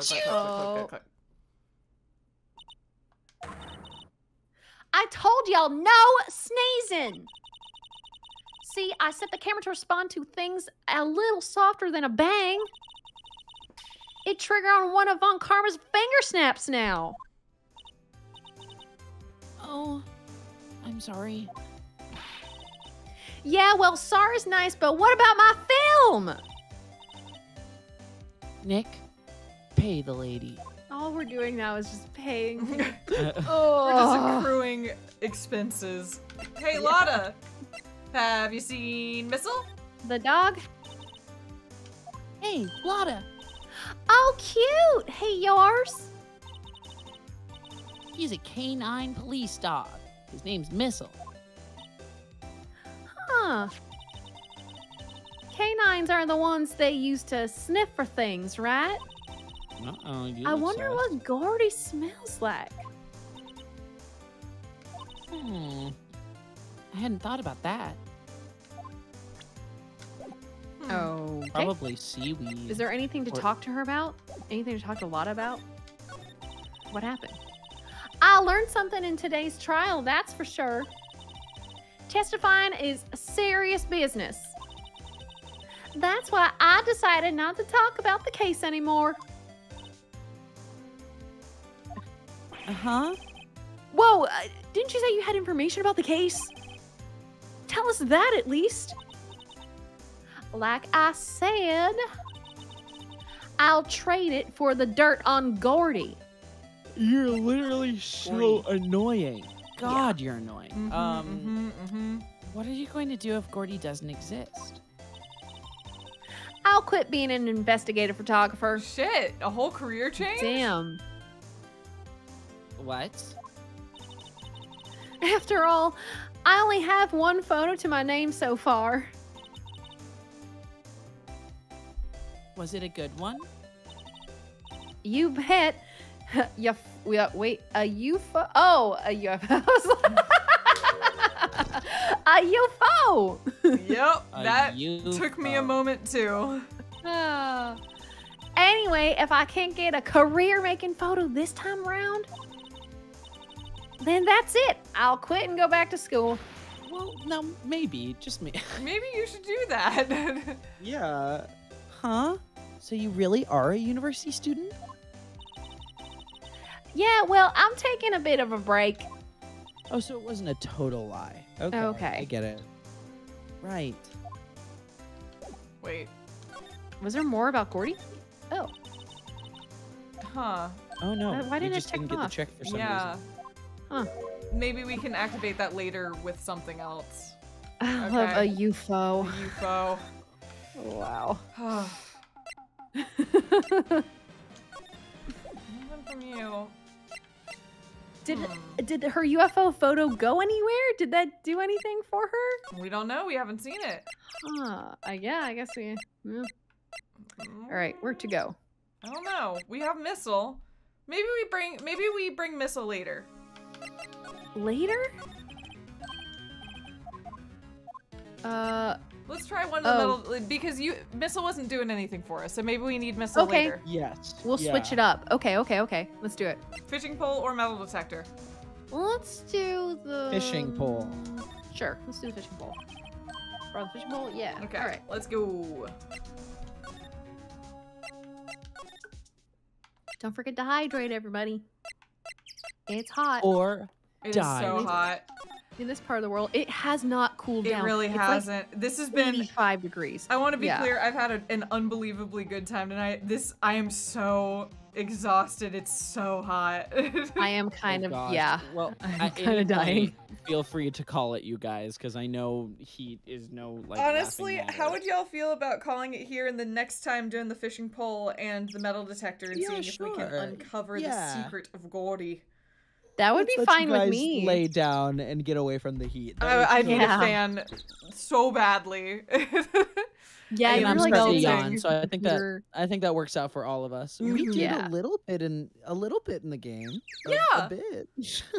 I told y'all no sneezing. See, I set the camera to respond to things a little softer than a bang. a trigger on one of Von Karma's finger snaps now. Oh, I'm sorry. Yeah, well, sorry's nice, but what about my film? Nick, pay the lady. All we're doing now is just paying. We're just accruing expenses. Hey, Lotta, have you seen Missile? The dog? Hey, Lotta. Oh, cute. Hey, yours? He's a canine police dog. His name's Missile. Huh. Canines are the ones they use to sniff for things, right? Uh-oh, I wonder what Gordy smells like. Hmm. I hadn't thought about that. Oh. Okay. Probably seaweed. Is there anything to talk to her about? Anything to talk to Lotta about? What happened? I learned something in today's trial, that's for sure. Testifying is serious business. That's why I decided not to talk about the case anymore. Uh-huh. Whoa, didn't you say you had information about the case? Tell us that at least. Like I said, I'll trade it for the dirt on Gordy. You're literally so annoying. God, you're annoying. Mm-hmm, what are you going to do if Gordy doesn't exist? I'll quit being an investigative photographer. Shit, a whole career change? Damn. What? After all, I only have one photo to my name so far. Was it a good one? You bet. A UFO! Yep, that took me a moment too. Anyway, if I can't get a career-making photo this time around, then that's it. I'll quit and go back to school. Well, no, maybe, just me. Maybe you should do that. Yeah. Huh? So you really are a university student? Yeah, well, I'm taking a bit of a break. Oh, so it wasn't a total lie. Okay, I get it. Right. Wait. Was there more about Gordy? Oh. Huh. Oh, no. Why didn't it check off? We just didn't get the check for some reason. Huh. Maybe we can activate that later with something else. I love a UFO. A UFO. Wow. Nothing from you. Did her UFO photo go anywhere? Did that do anything for her? We don't know. We haven't seen it. Huh. Yeah, I guess we... All right, where to go? I don't know. We have Missile. Maybe we bring Missile later. Later? Let's try one of the middle, because Missile wasn't doing anything for us, so maybe we need Missile later. Yes. We'll switch it up. Okay. Let's do it. Fishing pole or metal detector? Let's do the... Fishing pole. Sure, let's do the fishing pole. Or the fishing pole? Yeah. Okay, all right. Let's go. Don't forget to hydrate, everybody. It's hot. Or die. It is so hot. In this part of the world, it has not cooled down. It really hasn't. Like, this has been 85 degrees. I want to be clear. I've had an unbelievably good time tonight. I am so exhausted. It's so hot. I am kind of Well, I'm kind of dying. Feel free to call it, you guys, because I know heat is no like. Honestly, how would y'all feel about calling it here and the next time doing the fishing pole and the metal detector and seeing if we can uncover the secret of Gordy? That would be fine with me. Lay down and get away from the heat. I need a fan so badly. Yeah, and I'm really on, so I think that works out for all of us. We did a little bit in the game. Yeah, a bit.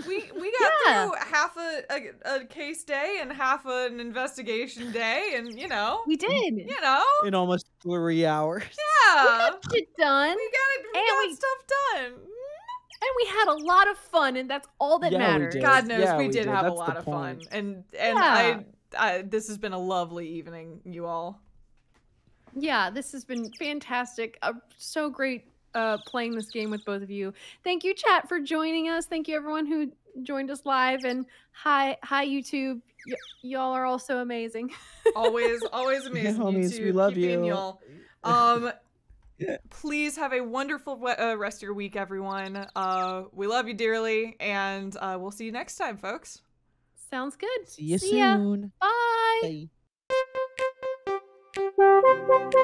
We got through half a case day and half an investigation day, and you know we did. You know, in almost 3 hours. Yeah, we got shit done. We got stuff done. And we had a lot of fun, and that's all that matters. God knows we did have a lot of fun. And I this has been a lovely evening, you all. Yeah, this has been fantastic. So great playing this game with both of you. Thank you, chat, for joining us. Thank you, everyone who joined us live. And hi YouTube. Y'all are also amazing. always amazing. Yeah, homies, YouTube. We love you. Keep y'all. Yeah. Please have a wonderful rest of your week, everyone. We love you dearly, and we'll see you next time, folks. Sounds good. See you soon. Bye. Bye.